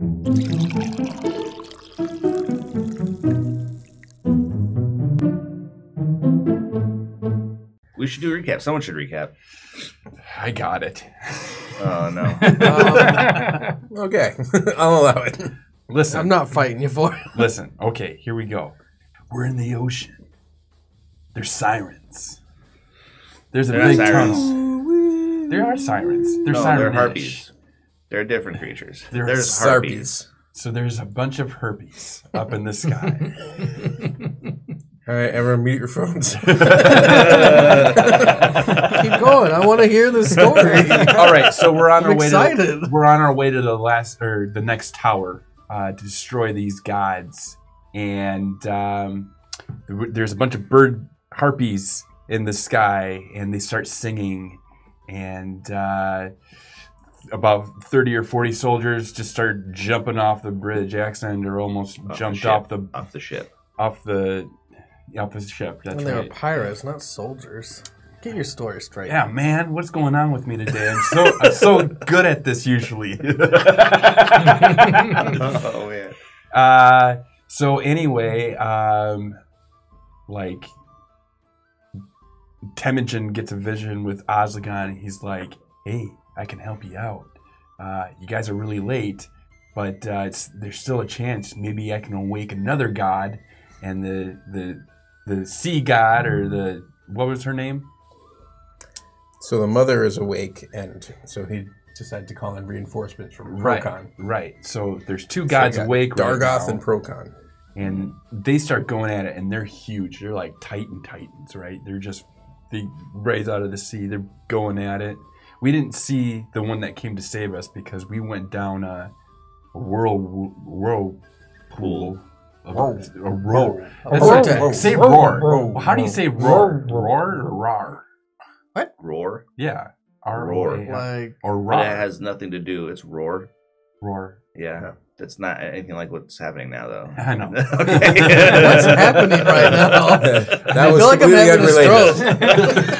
We should do a recap. Someone should recap. I got it. Oh, no. Okay. I'll allow it. Listen. I'm not fighting you for it. Listen. Okay, here we go. We're in the ocean. There's sirens. There's a big tunnel. There are sirens. They're sirens. They're harpies. They're different creatures. There's harpies. So there's a bunch of herpes up in the sky. All right, everyone, mute your phones. Keep going. I want to hear the story. All right, so we're on our way to the last or the next tower to destroy these gods, and there's a bunch of bird harpies in the sky, and they start singing, and about 30 or 40 soldiers just start jumping off the bridge. Axelander almost jumped off the ship. That's right. They were pirates, not soldiers. Get your story straight. Yeah, man, what's going on with me today? I'm so good at this usually. Oh yeah. So anyway, like Temujin gets a vision with Ozagon, and he's like, "Hey, I can help you out. You guys are really late, but there's still a chance. Maybe I can awake another god." And the sea god, or the, what was her name? So the mother is awake, and so he decided to call in reinforcements from Prokon. Right. So there's two gods awake. Dargoth and Prokon. And they start going at it, and they're huge. They're like titans, right? They're just, they raise out of the sea. They're going at it. We didn't see the one that came to save us because we went down a whirlpool. A roar. Say roar. Roar. How do you say roar? Roar or roar? What? Roar. Yeah. Roar. Like, or roar. That has nothing to do. It's roar. Roar. Yeah. That's not anything like what's happening now, though. I know. Okay. What's happening right now? That was like completely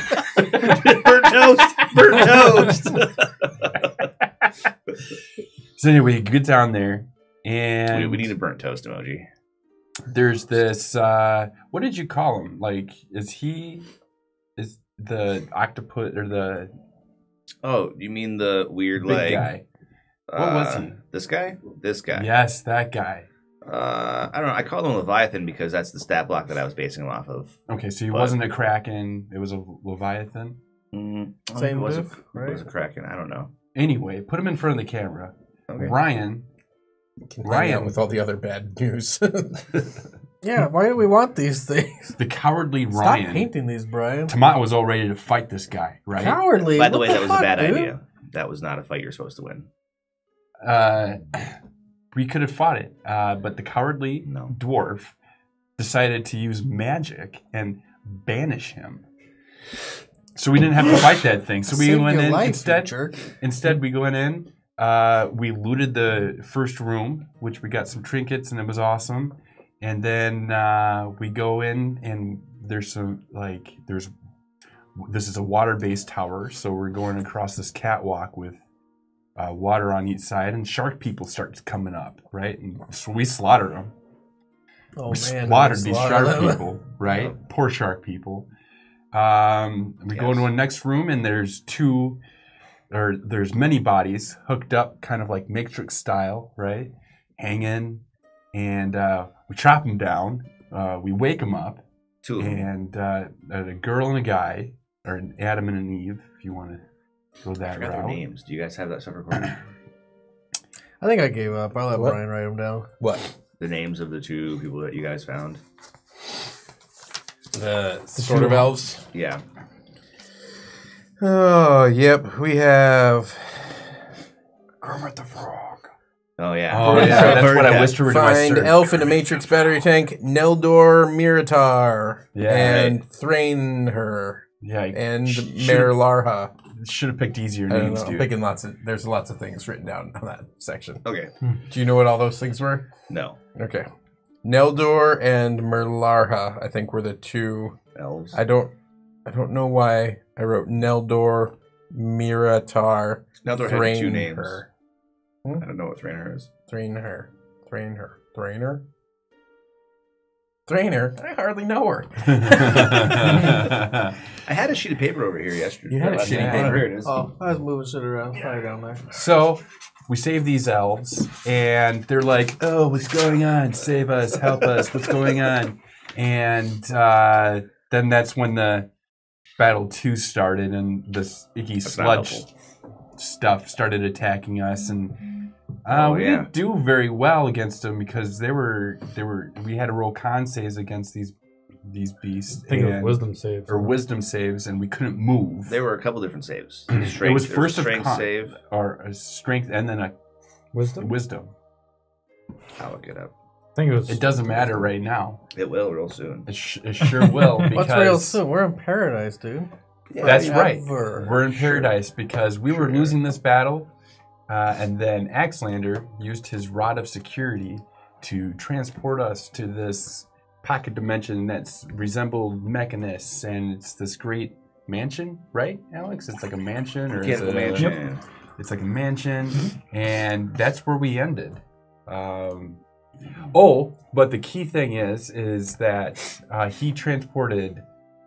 unrelated. Burnt toast. Burnt toast. So anyway, you get down there, and we need a burnt toast emoji. There's this, what did you call him? Like, is the octopus, or the... Oh, you mean the weird, like... guy. What was he? This guy? This guy. Yes, that guy. I don't know. I called him Leviathan because that's the stat block that I was basing him off of. Okay, so he wasn't a Kraken. It was a Leviathan? Mm-hmm. Same move, right? It was a Kraken. I don't know. Anyway, put him in front of the camera. Okay. Ryan with all the other bad news. Yeah, why do we want these things? The cowardly Ryan. Stop painting these, Brian. Tamat was all ready to fight this guy, right? Cowardly. By the way, that was a bad idea. That was not a fight you're supposed to win. We could have fought it, but the cowardly dwarf decided to use magic and banish him. So we didn't have to fight that thing. So we went in instead. We went in. We looted the first room, which we got some trinkets, and it was awesome. And then we go in, and there's some, like, this is a water-based tower, so we're going across this catwalk with water on each side, and shark people start coming up, right? And so we slaughtered them. Oh, we slaughtered these shark people, right? Yeah. Poor shark people. We go into a next room, and there's there's many bodies hooked up, kind of like Matrix style, right? Hanging, and we chop them down. We wake them up, and a girl and a guy, or an Adam and an Eve, if you want to go that route. I forgot their names. Do you guys have that stuff recorded? I think I gave up. I let Brian write them down. What? The names of the two people that you guys found. The sort of elves. Yeah. Oh, yep. We have Kermit the Frog. Oh, yeah. Oh, yeah. That's what I whispered to myself. Find Elf in the Matrix Battery Tank, Neldor Miratar, and Thrainher, and Merlarha. Should have picked easier names, dude. I'm picking there's lots of things written down on that section. Okay. Do you know what all those things were? No. Okay. Neldor and Merlarha, I think, were the two elves. I don't know why I wrote Neldor, Miratar, Neldor had two names. I don't know what Thrainher is. Thrainher? I hardly know her. I had a sheet of paper over here yesterday. You had a sheet of paper? Here it is. Oh, I was moving shit around. Probably down there. So we save these elves, and they're like, oh, what's going on? Save us. Help us. What's going on? And then that's when the Battle 2 started, and this icky sludge stuff started attacking us, and we didn't do very well against them because we had to roll con saves against these beasts. I think it was wisdom saves or wisdom saves, and we couldn't move. There were a couple different saves. Strength, it was first a strength save or a strength, and then a wisdom. I'll look it up. I think it was. It doesn't matter right now. It will real soon. It sure will. Because what's real soon? We're in paradise, dude. Yeah, that's right. We're in paradise because we were losing this battle, and then Axelander used his Rod of Security to transport us to this pocket dimension that's resembled Mechanus, and it's this great mansion, right, Alex? It's like a mansion, or it's a mansion. Yep. It's like a mansion, and that's where we ended. Oh, but the key thing is that he transported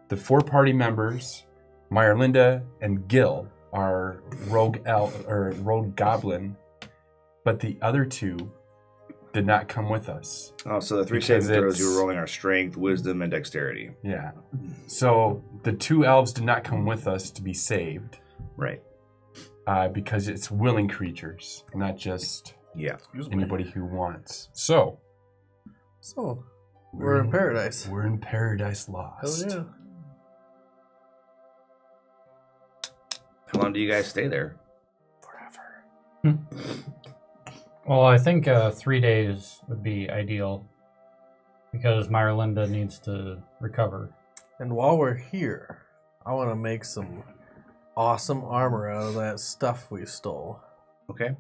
the 4 party members, Myrlinda and Gil, our rogue elf or rogue goblin, but the other 2 did not come with us. Oh, so the 3 saving throws you were rolling our strength, wisdom, and dexterity. Yeah. So the 2 elves did not come with us to be saved. Right. Because it's willing creatures, not just. Yeah. Anybody who wants. So we're in paradise. We're in paradise lost. Hell yeah. How long do you guys stay there? Forever. Well, I think 3 days would be ideal because Myrlinda needs to recover. And while we're here, I want to make some awesome armor out of that stuff we stole. Okay.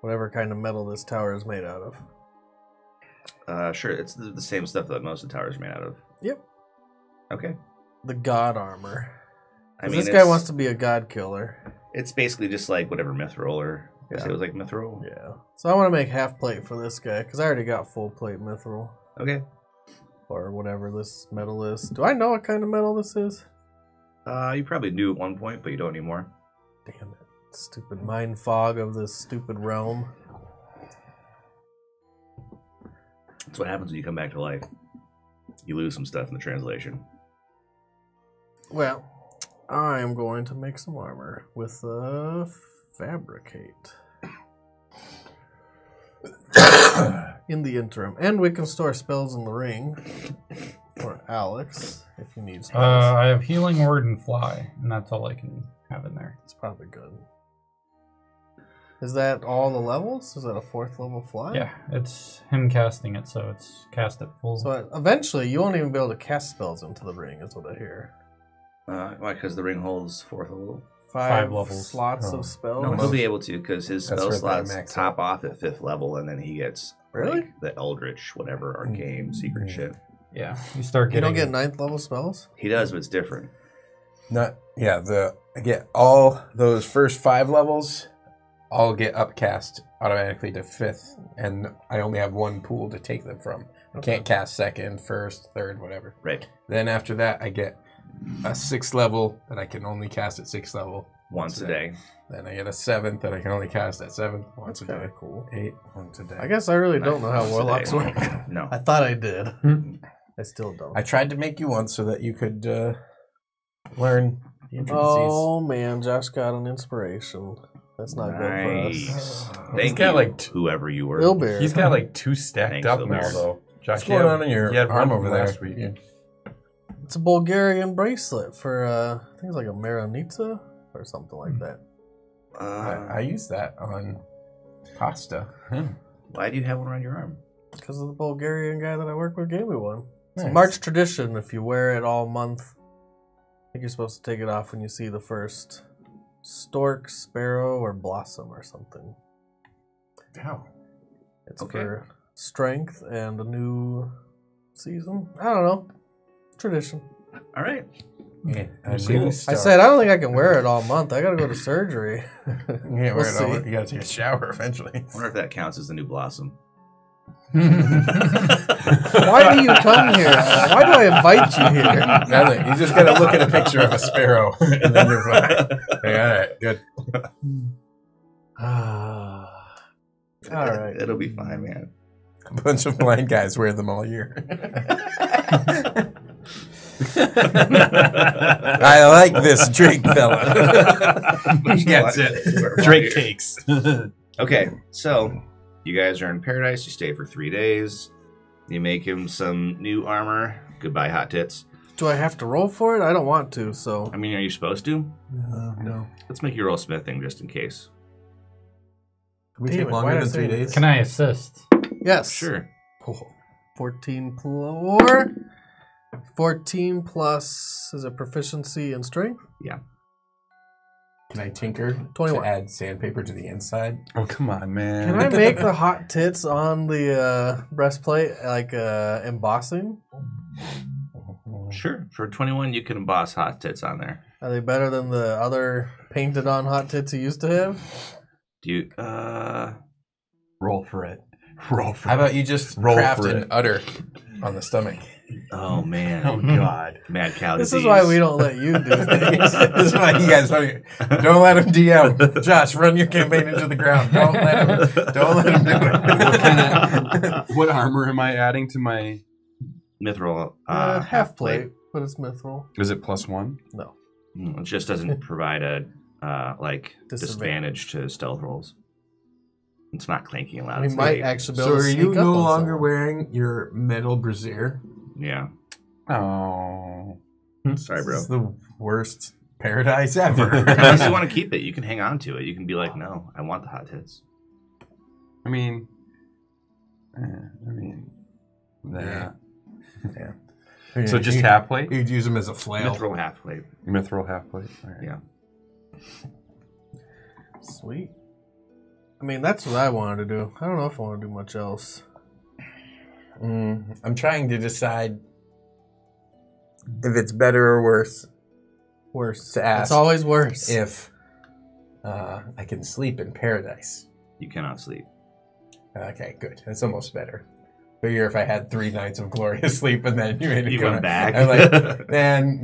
Whatever kind of metal this tower is made out of. Sure, it's the same stuff that most of the tower is made out of. Yep. Okay. The god armor. I mean, this guy wants to be a god killer. It's basically just like whatever mithril or... Yeah. It was like mithril? Yeah. So I want to make half plate for this guy, because I already got full plate mithril. Okay. Or whatever this metal is. Do I know what kind of metal this is? You probably knew at one point, but you don't anymore. Damn it. Stupid mind fog of this stupid realm. That's what happens when you come back to life. You lose some stuff in the translation. Well, I am going to make some armor with a fabricate. In the interim. And we can store spells in the ring for Alex if he needs spells. I have healing word and fly, and that's all I can have in there. It's probably good. Is that all the levels? Is that a 4th level fly? Yeah, it's him casting it, so it's cast at full. So eventually, you won't even be able to cast spells into the ring, is what I hear. Why? Because the ring holds 4th level. Five levels. Slots of spells? No, he'll be able to, because his spell slots top off at 5th level, and then he gets like, the Eldritch, whatever, arcane, secret shit. Yeah. You start getting... You don't get 9th level spells? He does, but it's different. Again, all those first 5 levels... I'll get upcast automatically to 5th, and I only have 1 pool to take them from. I can't cast 2nd, 1st, 3rd, whatever. Right. Then after that, I get a 6th level that I can only cast at 6th level once a day. Then I get a 7th that I can only cast at 7th once a day. Cool. 8 once a day. I guess I really don't know how warlocks work. No. I thought I did. I still don't. I tried to make you one so that you could learn the intricacies. Oh man, Josh got an inspiration. That's not good for us. Thank you, whoever you were. Ilbear. He's got like 2 stacked up now, though. Josh, what's going on in your arm over there? Last week. Yeah. It's a Bulgarian bracelet for, I think it's like a Maronitsa or something like that. I use that on pasta. Why do you have one on your arm? Because of the Bulgarian guy that I work with gave me one. It's a March tradition. If you wear it all month, I think you're supposed to take it off when you see the first... stork, sparrow, or blossom or something. Wow. It's for strength and a new season. I don't know. Tradition. All right. Yeah, I said, I don't think I can wear it all month. I got to go to surgery. You can't wear it all month. You got to take a shower eventually. I wonder if that counts as the new blossom. Why do you come here? Why do I invite you here? Nothing. You just got to look at a picture of a sparrow. And then you're fine. Hey, all right, good. All right. It'll be fine, man. A bunch of blind guys wear them all year. I like this Drake fella. That's it. Drake takes. Okay, so you guys are in paradise. You stay for 3 days. You make him some new armor. Goodbye, hot tits. Do I have to roll for it? I don't want to, so. I mean, are you supposed to? No. Let's make you roll smithing just in case. Can we take longer than 3 days? Can I assist? Yes. Sure. Oh, 14 plus, is it proficiency and strength? Yeah. Can I tinker 21. To add sandpaper to the inside? Oh, come on, man. Can I make the hot tits on the breastplate, like embossing? Sure. For 21, you can emboss hot tits on there. Are they better than the other painted on hot tits you used to have? Do you, roll for it. Roll for it. How about you just craft an udder on the stomach? Oh, man. Oh, God. Mad cow disease. This is why we don't let you do things. This is why you guys don't let him DM. Josh, run your campaign into the ground. Don't let him do it. What armor am I adding to my... Mithril. Half plate, but it's mithril. Is it +1? No. It just doesn't provide a like disadvantage to stealth rolls. It's not clanking loud. We might actually be able to sneak up. So are you no longer wearing your metal brassiere? Yeah. Oh. Sorry, bro. This is the worst paradise ever. Unless you want to keep it, you can hang on to it. You can be like, no, I want the hot tits. I mean, yeah. Yeah. Yeah. So just half plate? You'd use them as a flail. Mithril half plate. Mithril half plate. All right. Yeah. Sweet. I mean, that's what I wanted to do. I don't know if I want to do much else. I'm trying to decide if it's better or worse. Worse. To ask. It's always worse. If I can sleep in paradise. You cannot sleep. Okay, good. That's almost better. Figure if I had 3 nights of glorious sleep and then you made me come back. I'm like, man,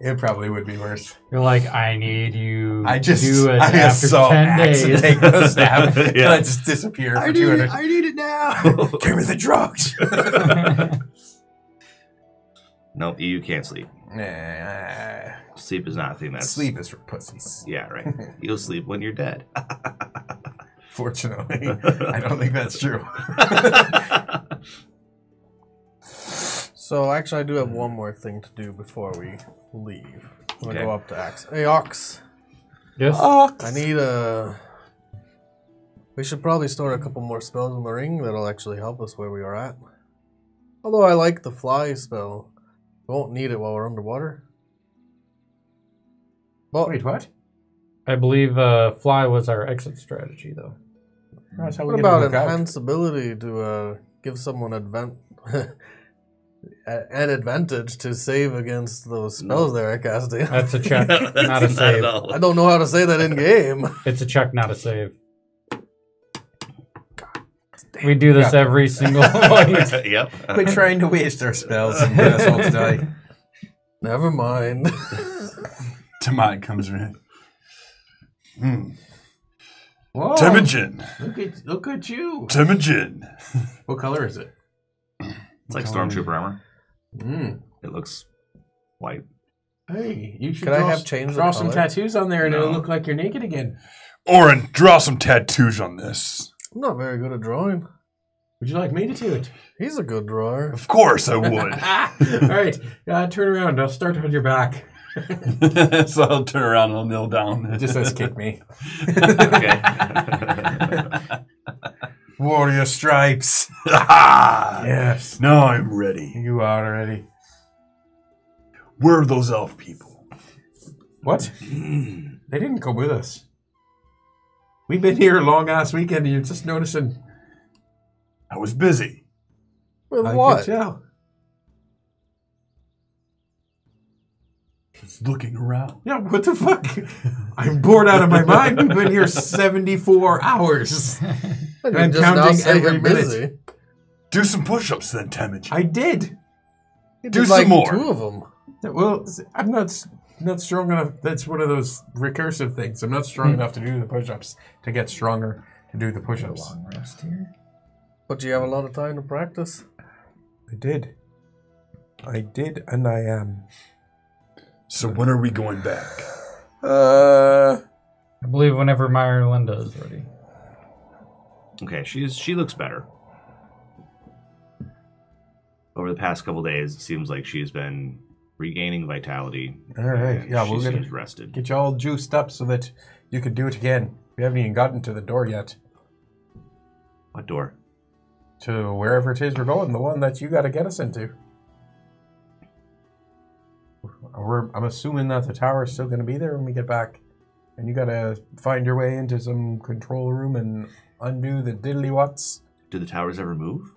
it probably would be worse. You're like, I need you to do it after 10 days. Take those down. Yeah. I just disappear for 200. I need it now. Give me the drugs. Nope, you can't sleep. Nah. Sleep is not a thing that's... Sleep is for pussies. Yeah, right. You'll sleep when you're dead. Fortunately, I don't think that's true. So, actually, I do have one more thing to do before we leave. I'm going to go up to Ox. Hey, Ox. Yes? Ox. I need a... We should probably store a couple more spells in the ring that'll actually help us where we are at. Although I like the fly spell. We won't need it while we're underwater. But wait, what? I believe fly was our exit strategy, though. That's how we about enhance ability to give someone an advantage to save against those spells they're casting? That's a check, not a save. Not I don't know how to say that in game. It's a check, not a save. We do this every single night. Yep. We're trying to waste our spells and get us all to die. Never mind. Tamad comes in. Temujin. Look at you. Temujin. What color is it? It's like stormtrooper armor. It looks white. Hey, you should draw some tattoos on there and it'll look like you're naked again. Orin, draw some tattoos on this. I'm not very good at drawing. Would you like me to do it? He's a good drawer. Of course I would. All right, turn around. I'll start on your back. So I'll turn around and I'll kneel down. It just says kick me. Okay. Warrior stripes. Yes. Now I'm ready. You are ready. Where are those elf people? What? They didn't come with us. We've been here a long ass weekend and you're just noticing. I was busy. With what? I could tell. Just looking around. Yeah, what the fuck? I'm bored out of my mind. We've been here 74 hours. I'm counting every minute. Do some push-ups then, Temujin. I did. Do some like more. Two of them. Well, I'm not strong enough. That's one of those recursive things. I'm not strong enough to do the push-ups to get stronger to do the push-ups. Long rest here. But do you have a lot of time to practice? I did. I did, and I am. So when are we going back? I believe whenever Myrlinda is ready. Okay, she looks better. Over the past couple days, it seems like she's been regaining vitality. All right, yeah, we'll get rested. Get you all juiced up so that you can do it again. We haven't even gotten to the door yet. What door? To wherever it is we're going, the one that you got to get us into. I'm assuming that the tower is still going to be there when we get back. And you got to find your way into some control room and undo the diddlywats. Do the towers ever move?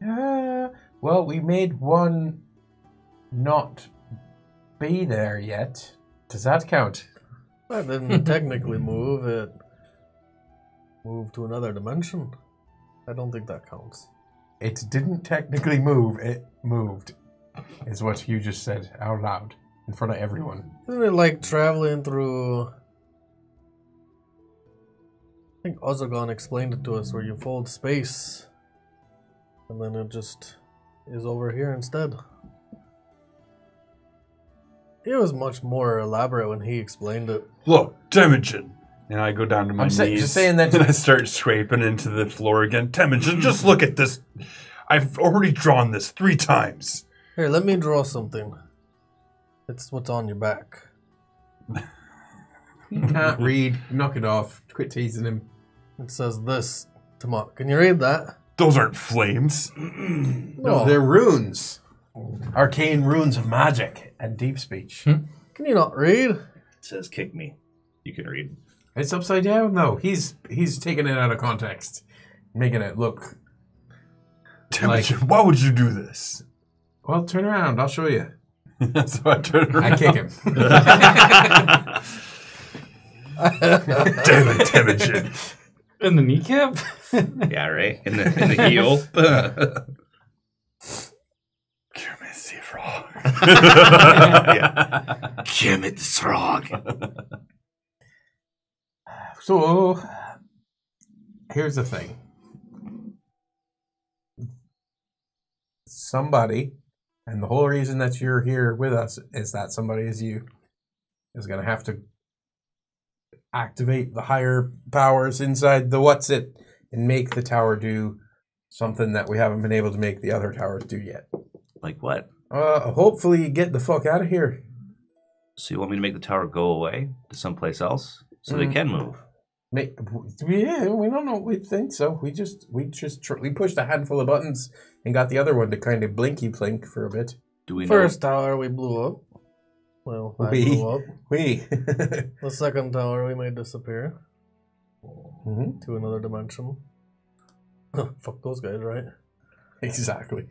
Well, we made one not be there yet. Does that count? That didn't technically move. It moved to another dimension. I don't think that counts. It didn't technically move. It moved. Is what you just said out loud in front of everyone. Isn't it like traveling through... I think Ozagon explained it to us, where you fold space and then it just is over here instead. It was much more elaborate when he explained it. Look, Temujin! And I go down to my knees, just saying that, and I start scraping into the floor again. Temujin, just look at this. I've already drawn this 3 times. Here, let me draw something. It's what's on your back. You can't read. Knock it off. Quit teasing him. It says this, Tamok. Can you read that? Those aren't flames. No, they're runes. Arcane runes of magic and deep speech. Can you not read? It says kick me. You can read. It's upside down though. He's taking it out of context. Making it look. Temujin, why would you do this? Well, turn around. I'll show you. So I turn around. I kick him. Damn it, Temujin. In the kneecap? Yeah, right? In the heel? Give me the frog. Yeah. Give me the frog. So, here's the thing. Somebody... And the whole reason that you're here with us is that somebody is you is going to have to activate the higher powers inside the what's it and make the tower do something that we haven't been able to make the other towers do yet. Like what? Hopefully get the fuck out of here. So you want me to make the tower go away to someplace else so they can move? Yeah, we don't know. We think so. We pushed a handful of buttons and got the other one to kind of blinky blink for a bit. Do we know? First tower we blew up. Well, I blew up. The second tower we made disappear to another dimension. Fuck those guys, right? Exactly.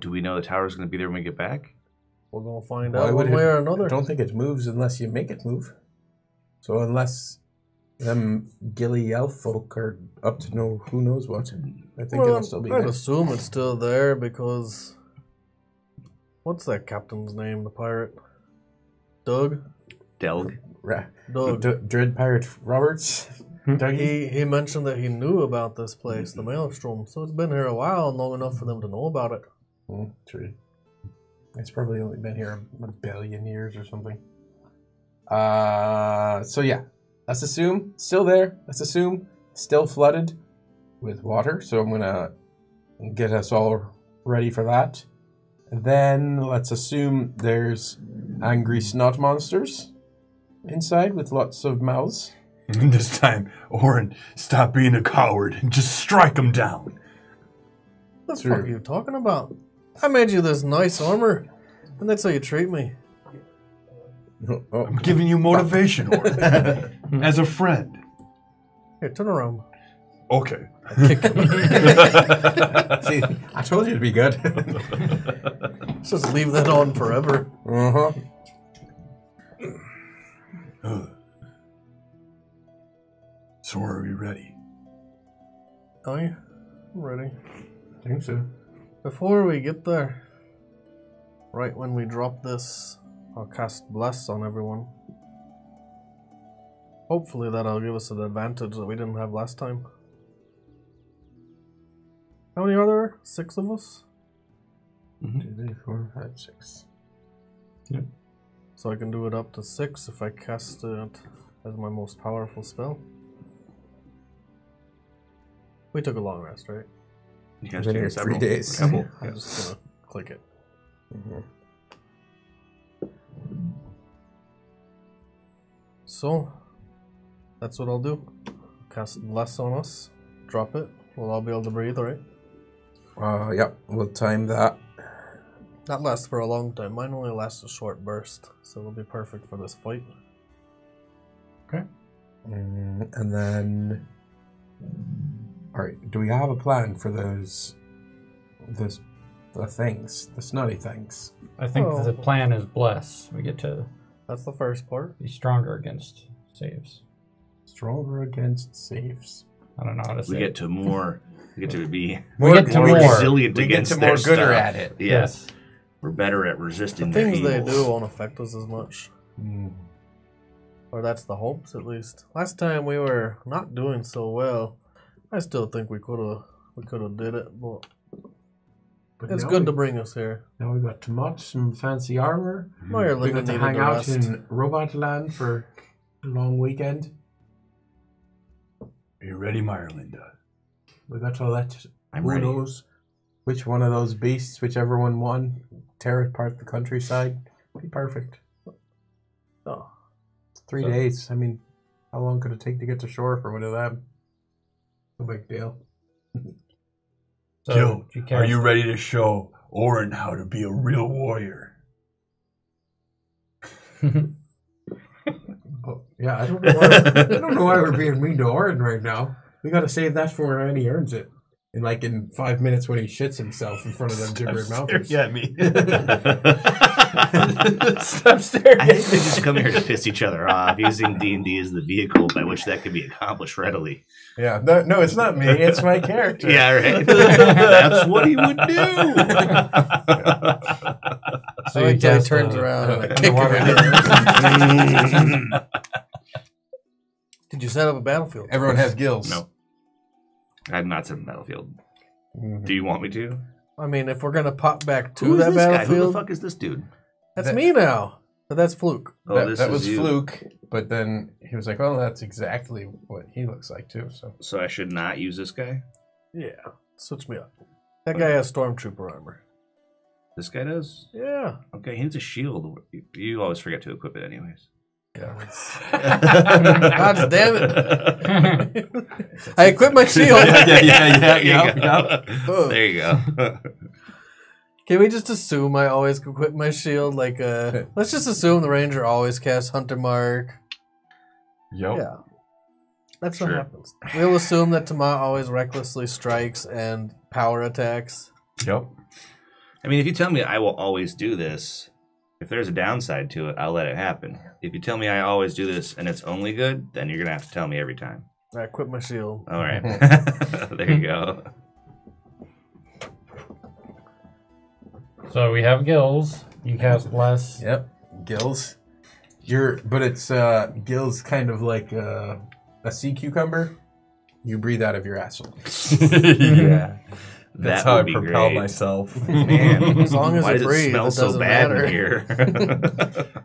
Do we know the tower's going to be there when we get back? We're going to find out one way or another. I don't think it moves unless you make it move. So unless. Them gilly elf folk are up to no who knows what. I think it'll still be there. I'd assume it's still there because... What's that captain's name, the pirate? Doug? Delg? Doug. Dread Pirate Roberts? Dougie? He mentioned that he knew about this place, the Maelstrom, so it's been here a while and long enough for them to know about it. True. It's probably only been here a billion years or something. So yeah. Let's assume, still there. Let's assume, still flooded with water. So I'm going to get us all ready for that. And then let's assume there's angry snot monsters inside with lots of mouths. And this time, Orin, stop being a coward and just strike them down. What the fuck are you talking about? I made you this nice armor, and that's how you treat me. Oh. I'm giving you motivation, Orin. As a friend. Here, turn around. Okay. See, I told you it'd be good. Let's just leave that on forever. So are we ready? Oh yeah, I'm ready. I think so. Before we get there, right when we drop this, I'll cast Bless on everyone. Hopefully that'll give us an advantage that we didn't have last time. How many are there? 6 of us? Mm-hmm. 2, 3, 4, 5, 6. Yep. So I can do it up to 6 if I cast it as my most powerful spell. We took a long rest, right? You guys took 3 days. I'm just gonna click it. Mm-hmm. So, that's what I'll do. Cast Bless on us. Drop it. We'll all be able to breathe, right? Yep. Yeah, we'll time that. That lasts for a long time. Mine only lasts a short burst, so it'll be perfect for this fight. Okay. And then... Alright, do we have a plan for those... the things, the snotty things? I think the plan is Bless. We get to... That's the first part. Be stronger against saves. Stronger against saves. I don't know how to say it. We get to more. We get to be more resilient against their stuff. We get to more gooder at it. Yes. We're better at resisting the things they do won't affect us as much. Mm. Or that's the hopes, at least. Last time we were not doing so well. I still think we could have did it, but it's good to bring us here. Now we got to match some fancy armor. Mm-hmm. We got to hang out in Robot Land for a long weekend. Are you ready, Myrlinda? We got to let who knows which one of those beasts, whichever one won, tear apart the countryside. Be perfect. Oh, 3 days. I mean, how long could it take to get to shore for one of them? No big deal. So, Gil, are you ready to show Orin how to be a real warrior? Yeah, I don't know why we're being mean to Orin right now. We got to save that for when he earns it. And like in 5 minutes when he shits himself in front of them gibbering mouthers. Yeah, me. Stop staring. I think they just come here to piss each other off, using D&D as the vehicle by which that can be accomplished readily. Yeah, no, it's not me. It's my character. Yeah, right. That's what he would do. Yeah. So he turns around and I kick him. Did you set up a battlefield? Everyone has gills. No. I'm not set up a battlefield. Mm-hmm. Do you want me to? I mean, if we're going to pop back to that battlefield. Who the fuck is this dude? That's me now. But that's Fluke. Oh, that was you. Fluke, but then he was like, well, that's exactly what he looks like, too. So I should not use this guy? Yeah. Switch me up. That guy has Stormtrooper armor. This guy does? Yeah. Okay, he needs a shield. You always forget to equip it anyways. God damn it. I equipped my shield. Yeah. There you go. Can we just assume I always equip my shield? Like, let's just assume the ranger always casts Hunter Mark. Yep. Yeah. That's what happens. We'll assume that Tama always recklessly strikes and power attacks. Yep. I mean, if you tell me I will always do this, if there's a downside to it, I'll let it happen. If you tell me I always do this and it's only good, then you're going to have to tell me every time. I quit my shield. All right. There you go. So we have Gills. You cast Bless. Yep. Gills. But it's Gills kind of like a sea cucumber. You breathe out of your asshole. Yeah. That's how I propel myself. Man, as long as it smells so bad in here.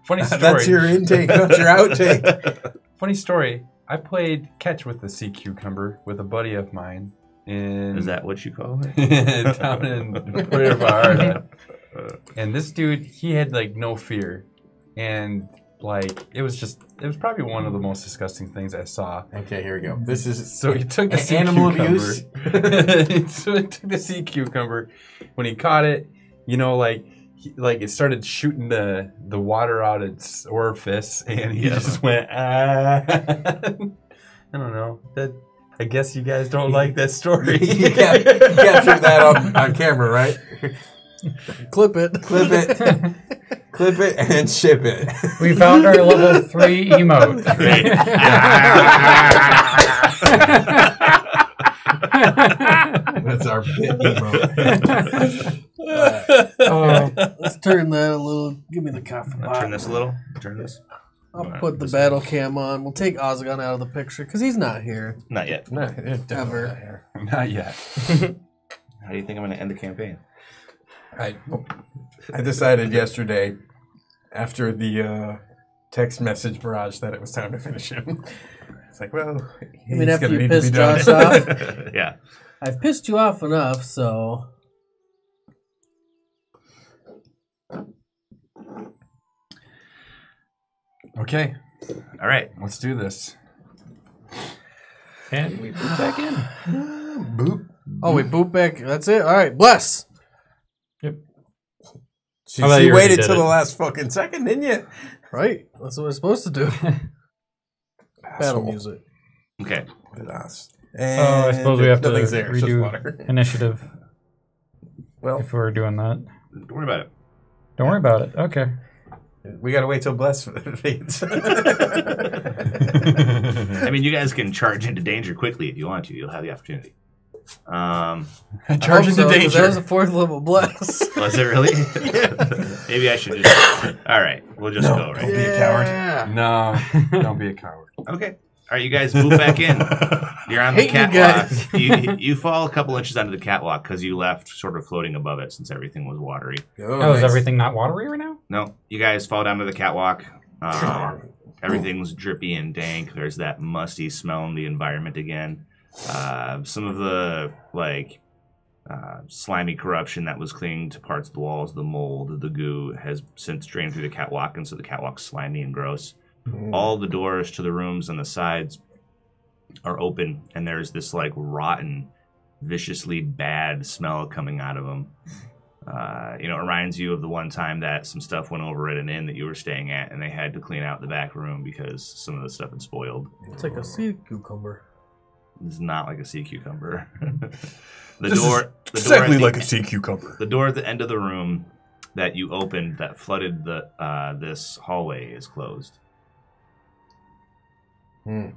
Funny story. That's your intake, not your outtake. Funny story. I played catch with the sea cucumber with a buddy of mine. Is that what you call it? Down in Puerto Vallarta. And this dude, he had like no fear, and like it was probably one of the most disgusting things I saw. Okay, here we go. This is so he took the animal abuse. So he took the sea cucumber. When he caught it, you know, like it started shooting the water out its orifice, and he just went ah. I don't know that. I guess you guys don't like that story. You captured that on camera, right? Clip it. Clip it and ship it. We found our level 3 emote. That's our pit emote. Let's turn that a little. Give me the coffee. Turn this a little. Turn this. I'll put the battle cam on. We'll take Ozagon out of the picture because he's not here. Not yet. No, ever. Not yet. How do you think I'm going to end the campaign? I decided yesterday, after the text message barrage, that it was time to finish him. It's like, well, he's after you pissed Josh off. Yeah, I've pissed you off enough, so. Okay. All right. Let's do this. And we boop back in. Boop. Oh, we boop back. That's it. All right. Bless. Yep. She waited till the last fucking second, didn't you? Right. That's what we're supposed to do. Battle music. Okay. And I suppose we have to redo initiative. Well, if we're doing that. Don't worry about it. Don't worry about it. Okay. We gotta wait till Bless fades. I mean, you guys can charge into danger quickly if you want to. You'll have the opportunity. Charge into danger. That was a 4th level Bless. Was it really? Yeah. Maybe I should just. All right, we'll just go. Right? Don't be a coward. No, don't be a coward. Okay. All right, you guys move back in. You're on the catwalk. You fall a couple inches onto the catwalk because you left sort of floating above it since everything was watery. Oh, is everything not watery right now? No. You guys fall down to the catwalk. Everything's drippy and dank. There's that musty smell in the environment again. Some of the, like, slimy corruption that was clinging to parts of the walls, the mold, the goo, has since drained through the catwalk, and so the catwalk's slimy and gross. All the doors to the rooms on the sides are open, and there's this like rotten, viciously bad smell coming out of them. You know, it reminds you of the one time that some stuff went over at an inn that you were staying at, and they had to clean out the back room because some of the stuff had spoiled. It's like a sea cucumber. It's not like a sea cucumber. This is exactly like a sea cucumber. The door at the end of the room that you opened that flooded the this hallway is closed. Hmm.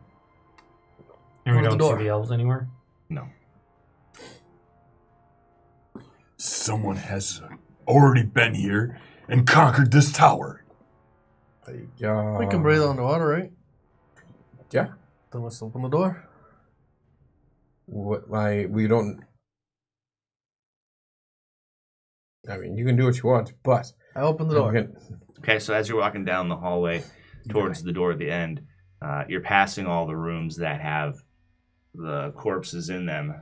And we don't see the elves anywhere? No. Someone has already been here and conquered this tower. We can breathe on the water, right? Yeah. Then let's open the door. What? Like, we don't... I mean, you can do what you want, but... I open the door. Okay, so as you're walking down the hallway towards the door at the end... you're passing all the rooms that have the corpses in them,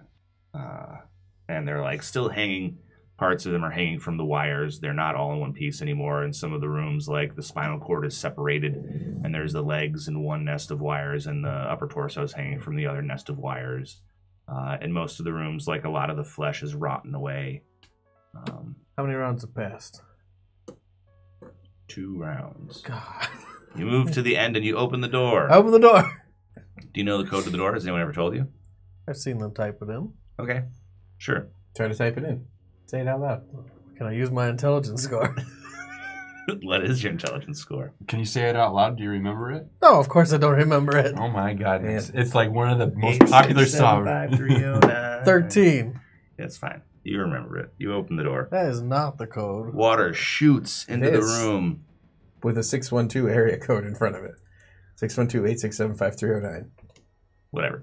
and they're like still hanging. Parts of them are hanging from the wires. They're not all in one piece anymore. In some of the rooms, like the spinal cord is separated, and there's the legs in one nest of wires, and the upper torso is hanging from the other nest of wires. In most of the rooms, like a lot of the flesh is rotten away. How many rounds have passed? 2 rounds. God. You move to the end and you open the door. I open the door. Do you know the code to the door? Has anyone ever told you? I've seen them type it in. Okay, sure. Try to type it in. Say it out loud. Can I use my intelligence score? What is your intelligence score? Can you say it out loud? Do you remember it? No, of course I don't remember it. Oh my god, it's like one of the most popular songs. 13. That's fine. You remember it. You open the door. That is not the code. Water shoots into the room. With a 612 area code in front of it. 612-867-5309. Whatever.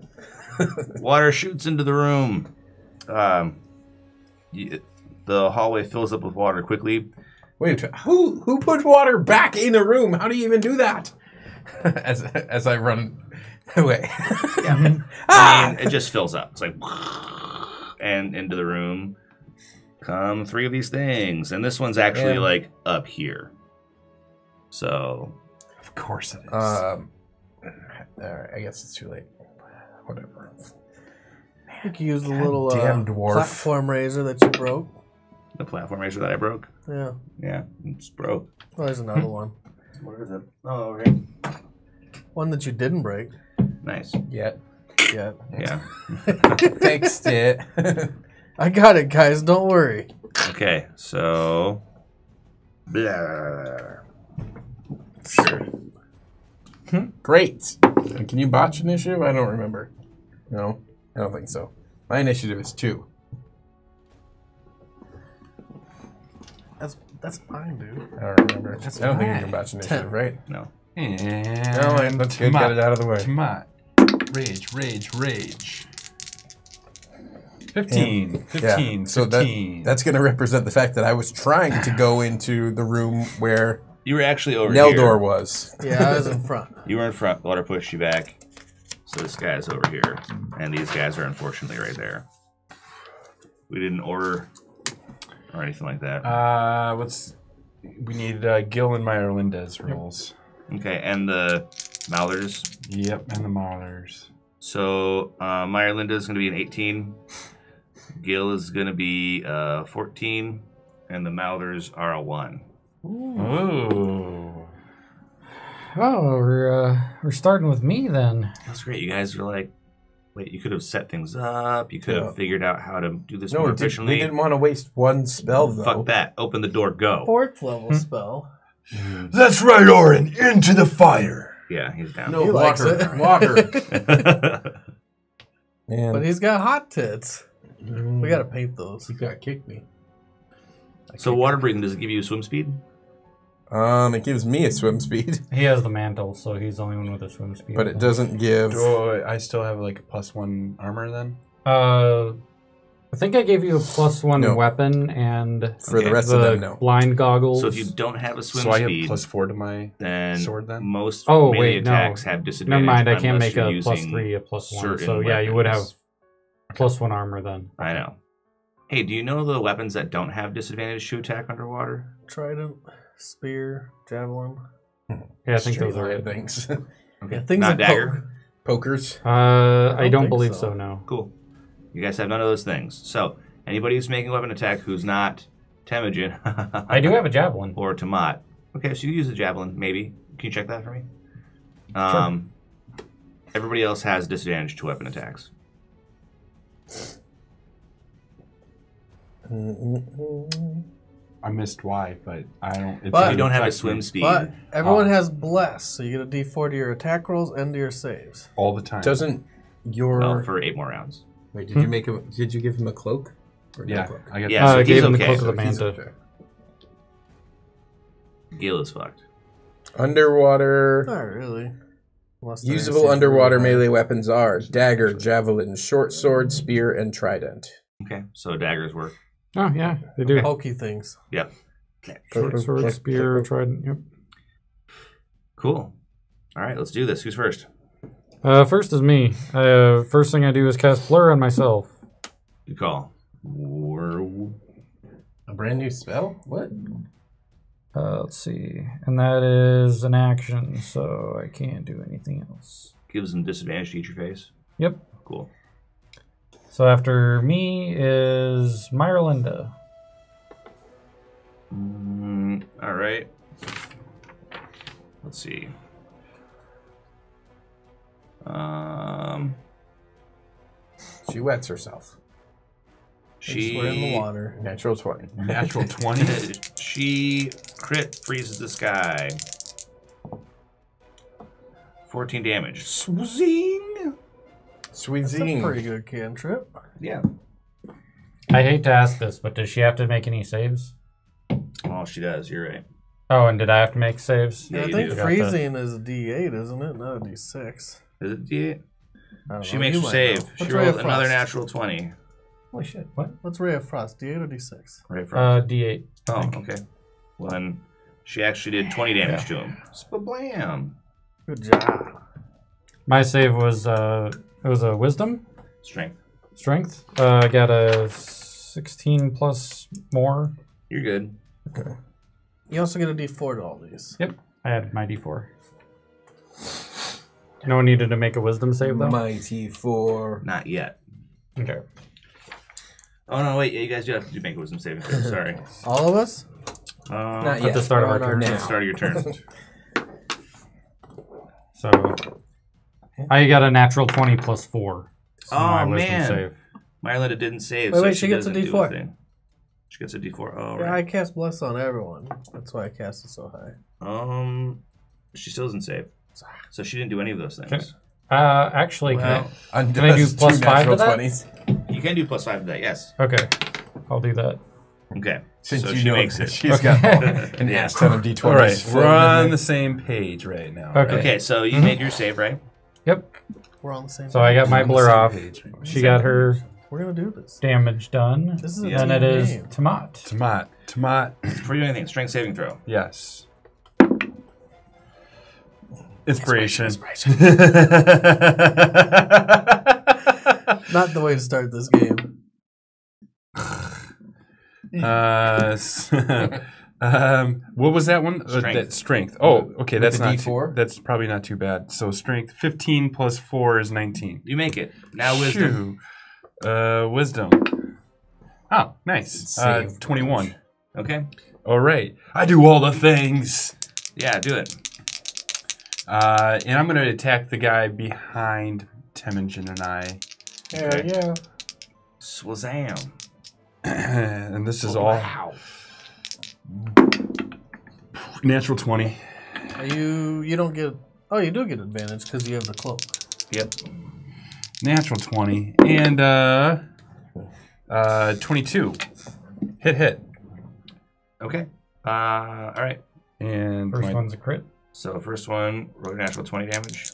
Water shoots into the room. The hallway fills up with water quickly. Wait, who put water back in a room? How do you even do that? As I run away. Yeah. Ah! I mean, it just fills up. It's like... And into the room come 3 of these things. And this one's actually, like, up here. So, of course it is. All right, I guess it's too late. Whatever. Man, you can use the little platform razor that you broke. The platform razor that I broke? Yeah. Yeah, it's broke. Well, there's another one. What is it? Oh, okay. One that you didn't break. Nice. Yet. Yet. Yeah. Fixed it. I got it, guys. Don't worry. Okay, so... Blah. Sure. Great. And can you botch initiative? I don't remember. No, I don't think so. My initiative is 2. That's fine, dude. I don't remember. That's I don't think you can botch initiative, 10. Right? No. And let's get it out of the way. Rage. 15. So that's going to represent the fact that I was trying to go into the room where you were actually over Neldor was. Yeah, I was in front. You were in front. Let her push you back. So this guy's over here, and these guys are unfortunately right there. We didn't order or anything like that. We need Gil and Myrlinda's rules. Yep. Okay, and the Maulers. Yep, and the Maulers. So Myrlinda is going to be an 18. Gil is going to be 14, and the Mouthers are a 1. Ooh. Oh, we're starting with me then. That's great. You guys are like, wait, you could have set things up. You could have figured out how to do this more efficiently. We didn't want to waste one spell, though. Fuck that. Open the door, go. 4th level spell. That's right, Orin. Into the fire. Yeah, he's down. No, he likes it. Water. Man. But he's got hot tits. We gotta paint those. You gotta kick me. So water breathing, does it give you a swim speed? It gives me a swim speed. He has the mantle, so he's the only one with a swim speed. But it doesn't give. Do I still have like a +1 armor then? I think I gave you a +1 weapon and for the rest of them, no. Blind goggles. So if you don't have a swim speed, I have +4 to my sword. Then most melee attacks have disadvantage. Never mind, I can't make a +3, a +1. So yeah, you would have. +1 armor, then. I know. Hey, do you know the weapons that don't have disadvantage to attack underwater? Trident, spear, javelin. Yeah, I think those are it. Things. Okay, things not like dagger, pokers. I don't believe so. No. Cool. You guys have none of those things. So anybody who's making a weapon attack who's not Temujin, I do have a javelin or Tamat. Okay, so you use the javelin. Maybe can you check that for me? Sure. Everybody else has disadvantage to weapon attacks. I missed why, but I don't. It's but you don't have a swim speed. But everyone has Bless, so you get a D4 to your attack rolls and to your saves all the time. Doesn't your for 8 more rounds? Wait, did you make him? Did you give him a cloak? Or yeah, cloak? I got so I gave him the cloak of the manta. Gil is fucked. Underwater. Not really. Usable underwater melee weapons are dagger, javelin, short sword, spear, and trident. Okay, so daggers work. Oh, yeah, they do. Pokey things. Yep. Short sword, spear, trident, yep. Cool. All right, let's do this. Who's first? First is me. First thing I do is cast Blur on myself. Good call. A brand new spell? What? Let's see, and that is an action, so I can't do anything else. Gives them disadvantage to each your face? Yep. Cool. So after me is Myrlinda. All right. Let's see. She wets herself. We're in the water. Natural 20. Natural 20? She crit freezes this guy. 14 damage. Swing! That's a pretty good cantrip. Yeah. I hate to ask this, but does she have to make any saves? Oh, she does. You're right. Oh, and did I have to make saves? Yeah, I think freezing is a D8, isn't it? Not a D6. Is it D8? She makes her save. She rolls another natural 20. Holy shit, what? What's Ray of Frost, D8 or D6? Ray of Frost. D8. Oh, okay. Well, then she actually did 20 damage to him. Spablam! Good job. My save was, it was a wisdom? Strength. Strength. I got a 16 plus more. You're good. Okay. You also get a D4 to all these. Yep, I had my D4. No one needed to make a wisdom save, though? My D4. Not yet. Okay. Oh no! Wait, yeah, you guys do have to make wisdom saving throws. Sorry. All of us? Not yet. At the start of our turn. At the start of your turn. So, I got a natural 20 plus 4. So oh my man! Myrlinda didn't save. Wait, she gets a D4. She gets a D4. Oh, right. I cast Bless on everyone. That's why I cast it so high. She still doesn't save. So she didn't do any of those things. Okay. Actually, well, can I do plus 5 to that? 20s. You can do plus 5 to that, yes. Okay. I'll do that. Okay. Since so you she know makes it. She's got an ass ton of D20s. All right. We're on the same page right now. Okay. Right? Okay, so you made your save, right? Yep. We're on the same page. So I got my blur off. Page, right? She got her We're gonna do this. Damage done. This is a then it game. Is Tamat. Tamat. Tamat. Before you do anything, strength saving throw. Yes. Inspiration. Not the way to start this game. What was that one? Strength. That strength. Oh, okay. That's not D4? That's probably not too bad. So strength 15 plus 4 is 19. You make it. Now wisdom. Wisdom. Oh, nice. 21. Okay. All right. I do all the things. Yeah, do it. And I'm going to attack the guy behind Temujin and I. Yeah, okay. Yeah. Swazam. And this is all natural 20. You don't get... Oh, you do get advantage because you have the cloak. Yep. Natural 20. And 22. Hit. Okay. All right. And first one's a crit. So first one, roll your natural 20 damage.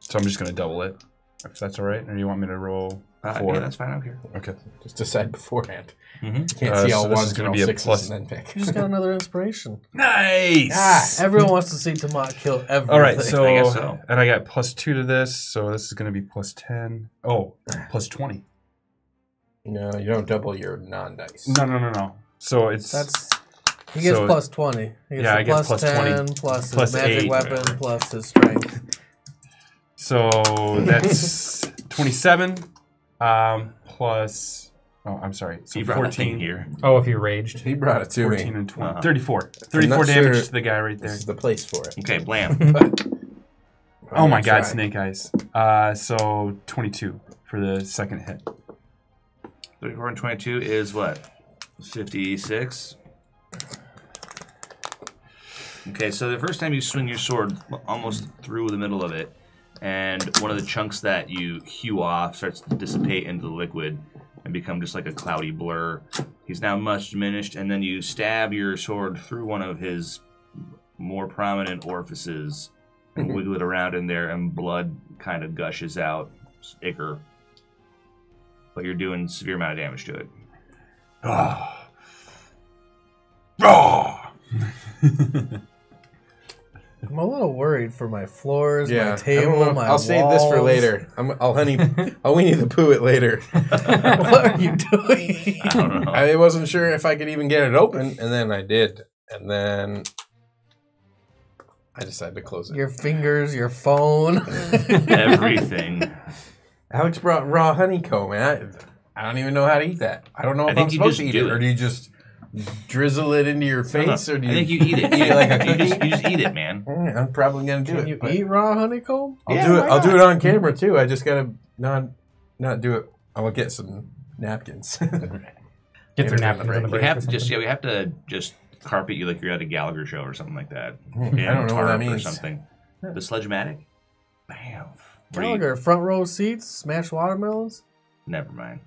So I'm just going to double it, if that's all right. Or do you want me to roll 4? Yeah, that's fine. I don't care. Okay. Just decide beforehand. Mm-hmm. Can't see all so ones going to be a plus. And then pick. You just got another inspiration. Nice! Everyone wants to see Tamat kill everything. All right, so, I guess so. And I got plus 2 to this, so this is going to be plus 10. Oh, plus 20. No, you don't double your non-dice. No. So it's... He gets plus 20. He gets I get plus 10, 20. Plus his magic 8. Weapon, plus his strength. So that's 27 plus... Oh, I'm sorry. So he 14 here. Oh, if he raged. He brought it to 14 me. And 20. 34. 34 damage to the guy right there. This is the place for it. Okay, blam. Oh my god, snake eyes. So 22 for the second hit. 34 and 22 is what? 56. Okay, so the first time you swing your sword almost through the middle of it, and one of the chunks that you hew off starts to dissipate into the liquid and become just like a cloudy blur. He's now much diminished, and then you stab your sword through one of his more prominent orifices and wiggle it around in there, and blood kind of gushes out, ichor. But you're doing a severe amount of damage to it. I'm a little worried for my floors, my table, my walls. I'll save this for later. I'll Winnie the Pooh it later. What are you doing? I don't know. I wasn't sure if I could even get it open, and then I did. And then I decided to close it. Your fingers, your phone. Everything. Alex brought raw honeycomb, and I don't even know how to eat that. I don't know if I'm supposed to eat it, or do you just... drizzle it into your face, or do you? I think you eat it. Eat it like a cookie. You just eat it, man. I'm probably gonna do it. Can you eat raw honeycomb? I'll do it on camera too. I just gotta not do it. I will get some napkins. Get some napkins. We have to just carpet you like you're at a Gallagher show or something like that. I don't know what that means. Or something. The Sledge-matic. Bam. Gallagher front row seats, smash watermelons. Never mind.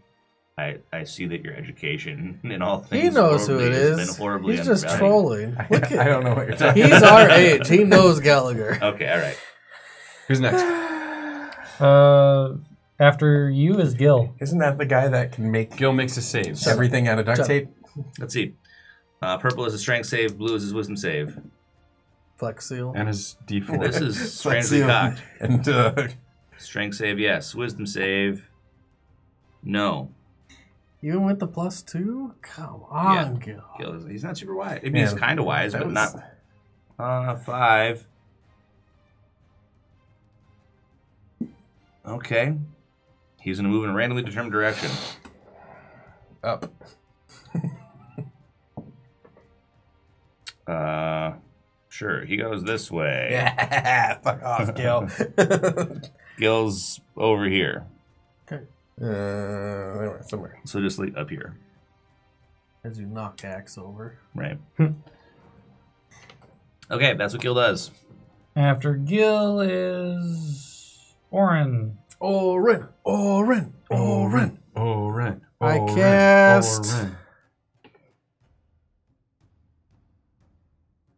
I see that your education in all things. He knows who it is. He's just trolling. I don't know what you're talking about. He's our age. He knows Gallagher. Okay, all right. Who's next? After you is Gil. Isn't that the guy that can make... Gil makes a save. Everything out of duct tape? Let's see. Purple is a strength save. Blue is his wisdom save. Flex seal. And his D4. This is strangely cocked. And, strength save, yes. Wisdom save, no. Even with the plus 2? Come on, Gil. He's not super wise. I mean, he's kind of wise, but not... 5. Okay. He's going to move in a randomly determined direction. Up. Sure, he goes this way. Yeah, fuck off, Gil. Gil's over here. Okay. Somewhere. So just like up here. As you knocked Axe over. Right. Okay, that's what Gil does. After Gil is Orin. Orin. Orin. Orin. Orin. I cast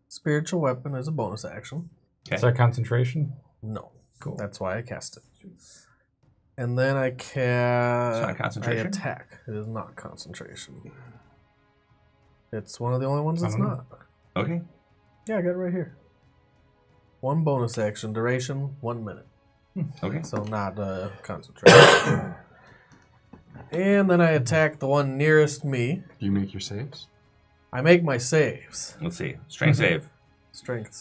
Spiritual Weapon as a bonus action. Okay. Is that concentration? No. Cool. That's why I cast it. And then I cast. It's not concentration. I attack. It is not concentration. It's one of the only ones that's not. Okay. Yeah, I got it right here. One bonus action, duration 1 minute. Okay. So not concentration. And then I attack the one nearest me. Do you make your saves? I make my saves. Let's see. Strength save. Strength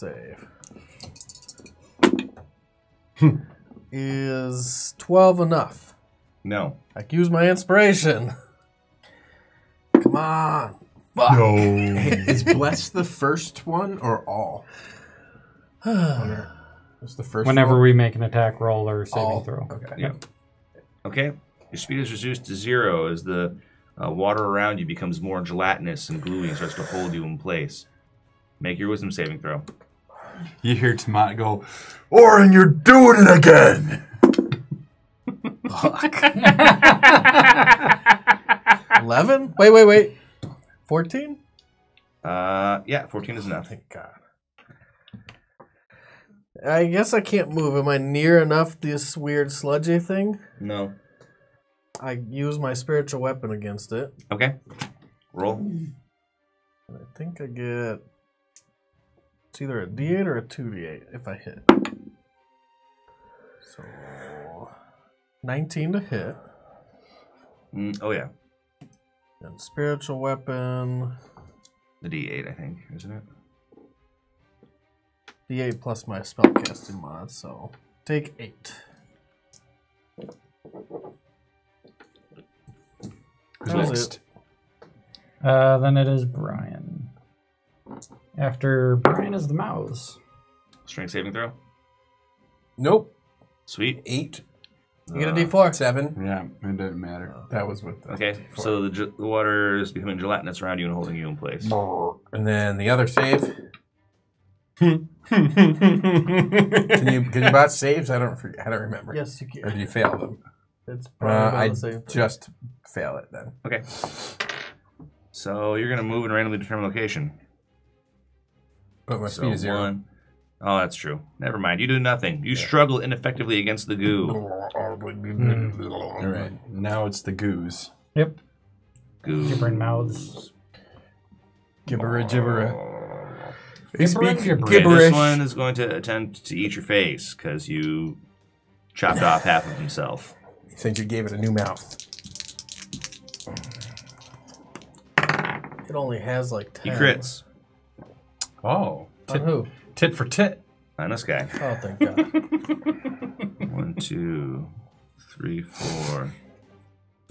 save. Is 12 enough? No. I can use my inspiration. Come on. Fuck. No. Is Bless the first one or all? It's the first one. We make an attack roll or saving throw. Okay. Yep. Okay. Your speed is reduced to 0 as the water around you becomes more gelatinous and gluey and starts to hold you in place. Make your wisdom saving throw. You hear Tamat go, Orin, you're doing it again! Fuck. 11? Wait. 14? Yeah, 14 is enough. Thank God. I guess I can't move. Am I near enough this weird sludgy thing? No. I use my spiritual weapon against it. Okay. Roll. I think I get... It's either a D8 or a 2D8 if I hit. So... 19 to hit. Oh, yeah. And spiritual weapon... The D8, I think, isn't it? D8 plus my spellcasting mod, so... Take 8. Who's next? Then it is Brian. After Brian is the mouse. Strength saving throw? Nope. Sweet. 8. You get a D4. 7. Yeah, it didn't matter. That was with the D4. So the water is becoming gelatinous around you and holding you in place. And then the other save. can you bot saves? I don't remember. Yes, you can. Or do you fail them? It's probably just fail it then. Okay. So you're gonna move and randomly determine location. But my speed is 0. Oh, that's true. Never mind. You do nothing. You struggle ineffectively against the goo. All right. Now it's the goos. Yep. Goos. Gibbering mouths. Gibberish. They speak gibberish. Okay, this one is going to attempt to eat your face because you chopped off half of himself. You think you gave it a new mouth? It only has like 10. He crits. Oh. On who? Tit for tit. On this guy. Oh, thank God. 1, 2, 3, 4,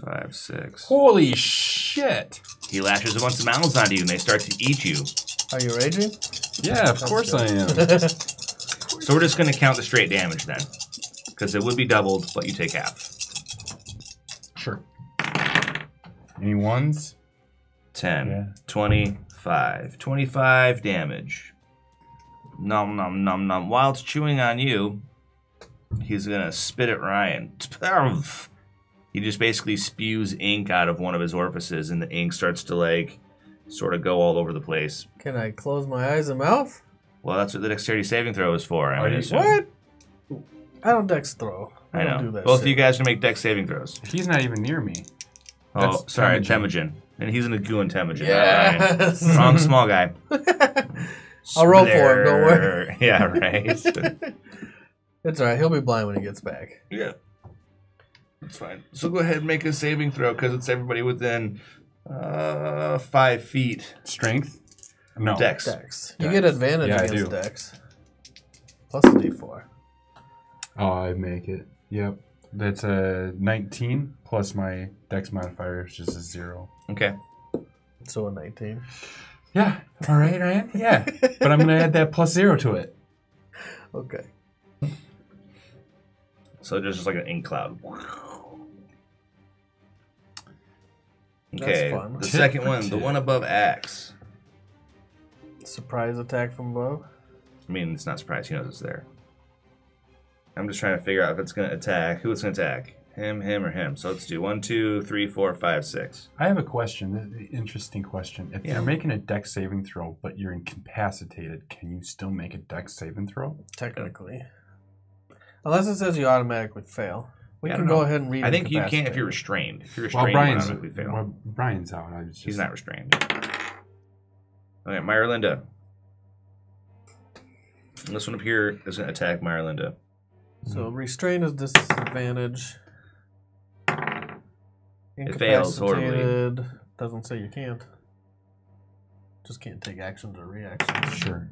5, 6. Holy shit! He lashes a bunch of mouths onto you and they start to eat you. Are you raging? Yeah, of course I am. So we're just going to count the straight damage then. Because it would be doubled, but you take half. Sure. Any ones? 10. Yeah. 25. 25 damage. Nom nom nom nom. While it's chewing on you, he's gonna spit at Ryan. He just basically spews ink out of one of his orifices, and the ink starts to like sort of go all over the place. Can I close my eyes and mouth? Well, that's what the dexterity saving throw is for. What? I don't dex throw. I don't do that. Both of you guys can make dex saving throws. He's not even near me. Oh, that's sorry, Temujin. And he's in a goo in Temujin. Yes. Not Ryan. Wrong small guy. I'll roll for him, don't worry. Yeah, right. It's alright, he'll be blind when he gets back. Yeah. That's fine. So go ahead and make a saving throw, because it's everybody within 5 feet. Strength? No. Dex. You get advantage against Dex. Plus a D4. Oh, I make it. Yep. That's a 19, plus my Dex modifier, which is a 0. Okay. So a 19. Yeah, all right, Ryan. Yeah, but I'm gonna add that plus 0 to it. Okay. So there's just like an ink cloud. Okay, the second one, the one above Axe. Surprise attack from above? I mean, it's not surprise. He knows it's there. I'm just trying to figure out if it's going to attack. Who it's going to attack? Him, him, or him. So let's do 1, 2, 3, 4, 5, 6. I have a question. This is an interesting question. If you're making a dex saving throw, but you're incapacitated, can you still make a dex saving throw? Technically. Unless it says you automatically fail. We can go ahead and read it. I think you can't if you're restrained. If you're restrained, you automatically fail. Well, Brian's out. He's not restrained. Okay, Myrlinda. And this one up here is going to attack Myrlinda. So restrain is disadvantage. It fails horribly. Doesn't say you can't. Just can't take actions or reactions. Sure.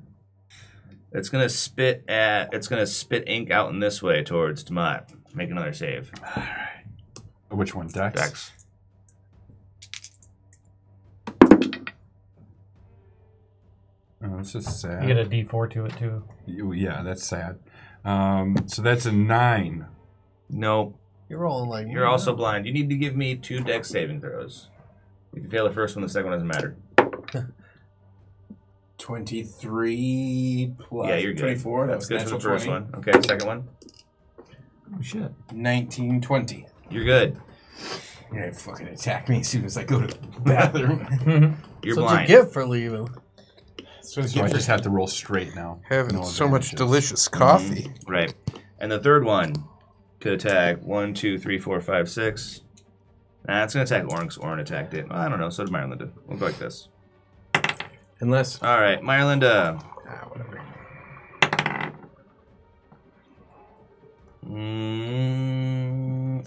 It's gonna spit at. It's gonna spit ink out in this way towards Tamat. Make another save. All right. Which one? Dex. Dex. Oh, that's just sad. You get a D4 to it too. Yeah, that's sad. So that's a 9. Nope. You're rolling like you're also blind. You need to give me 2 dex saving throws. You can fail the first one, the second one doesn't matter. 23 plus 24. That's good for the first one. Okay, second one. Oh shit. 19, 20. You're good. You're gonna fucking attack me as soon as I go to the bathroom. You're blind. What'd you get for leaving? So I just have to roll straight now. Having so much delicious coffee. Mm-hmm. Right. And the third one could attack 1, 2, 3, 4, 5, 6. Nah, it's going to attack Orin because Orin attacked it. Well, I don't know. So did Myrlinda. We'll go like this. Unless... All right. Myrlinda. Ah, whatever.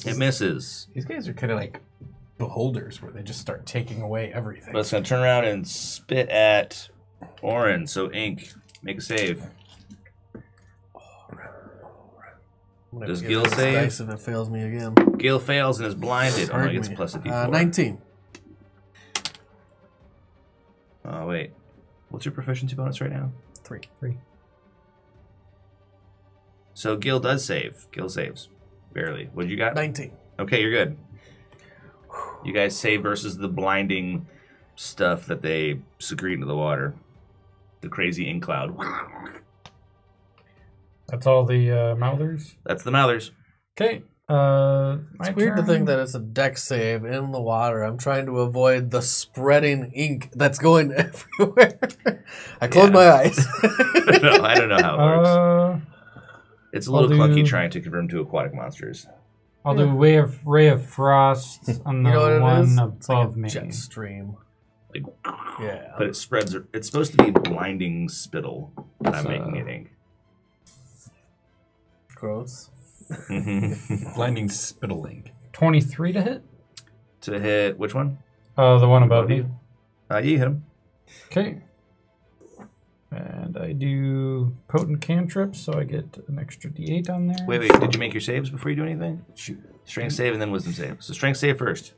It misses. These guys are kind of like beholders where they just start taking away everything. But it's going to turn around and spit at... Orin, so ink, make a save. Does Gil save? If it fails me again. Gil fails and is blinded. Oh, no, he gets a plus a d4. 19. Oh wait, what's your proficiency bonus right now? 3. 3. So Gil does save. Gil saves, barely. What you got? 19. Okay, you're good. You guys save versus the blinding stuff that they secrete into the water. The crazy ink cloud. That's all the Mouthers? That's the Mouthers. Okay. It's weird to think that it's a dex save in the water. I'm trying to avoid the spreading ink that's going everywhere. I closed my eyes. No, I don't know how it works. It's a little clunky trying to convert them to aquatic monsters. I'll do Ray of Frost on the one above me. Jet stream. Like, yeah. But it spreads. It's supposed to be blinding spittle, but I'm making it ink. Gross. Blinding spittle ink. 23 to hit? To hit which one? The one above you. You hit him. Okay. And I do potent cantrips, so I get an extra d8 on there. Wait, wait. Did you make your saves before you do anything? Shoot. Strength save and then wisdom save. So strength save first.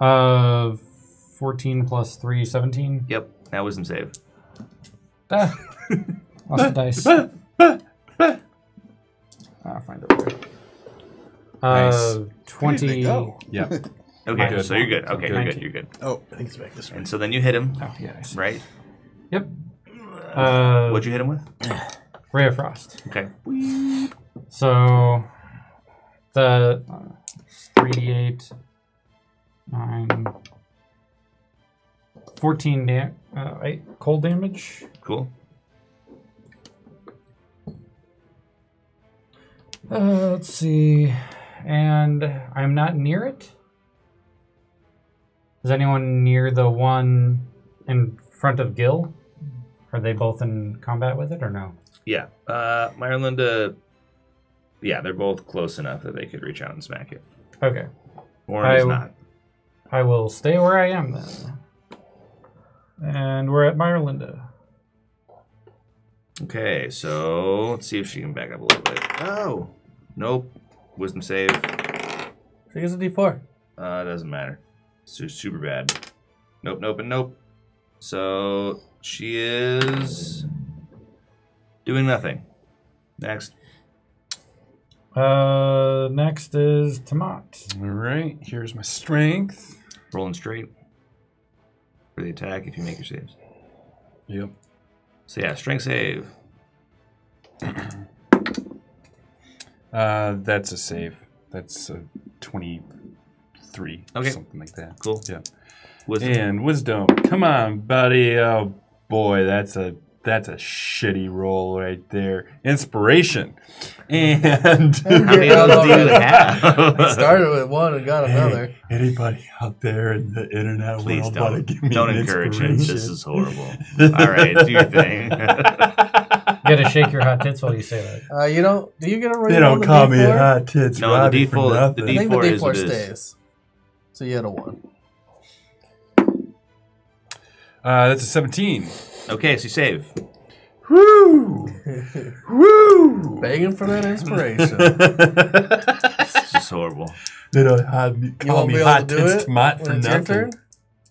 14 plus 3, 17. Yep. Now wisdom save. Ah. Lost the dice. I'll find it over here. Nice. 20. Yeah. Okay, so you're good. Okay, you're good. You're good. Oh, I think it's back this way. And so then you hit him. Oh, yeah. Right? Yep. What'd you hit him with? Ray of Frost. Okay. So the 3d8. 14 cold damage. Cool. Let's see. And I'm not near it. Is anyone near the one in front of Gil? Are they both in combat with it or no? Yeah. Myrlinda, yeah, they're both close enough that they could reach out and smack it. Okay. Warren is not. I will stay where I am then. And we're at Myrlinda. Okay, so let's see if she can back up a little bit. Oh, nope. Wisdom save. She gets a D4. It doesn't matter. It's super bad. Nope, nope, and nope. So she is doing nothing. Next. Next is Tamat. All right, here's my strength. Rolling straight for the attack if you make your saves. Yep. So yeah, strength save. That's a save. That's a 23. Okay. Something like that. Cool. Yeah. Wisdom. And wisdom. Come on, buddy. Oh boy, that's a shitty roll right there. Inspiration. And how many of those do you have? I started with one and got another. Anybody out there in the internet world want to give me an inspiration? Don't encourage it. This is horrible. All right, do your thing. You gotta shake your hot tits while you say that. You don't. Do you get a roll? They don't call me hot tits. No, the D4. The D4 stays. So you had a 1. That's a 17. Okay, so you save. Woo! Woo! Begging for that inspiration. It's just horrible. They don't have me, call me hot tits Tamat for nothing.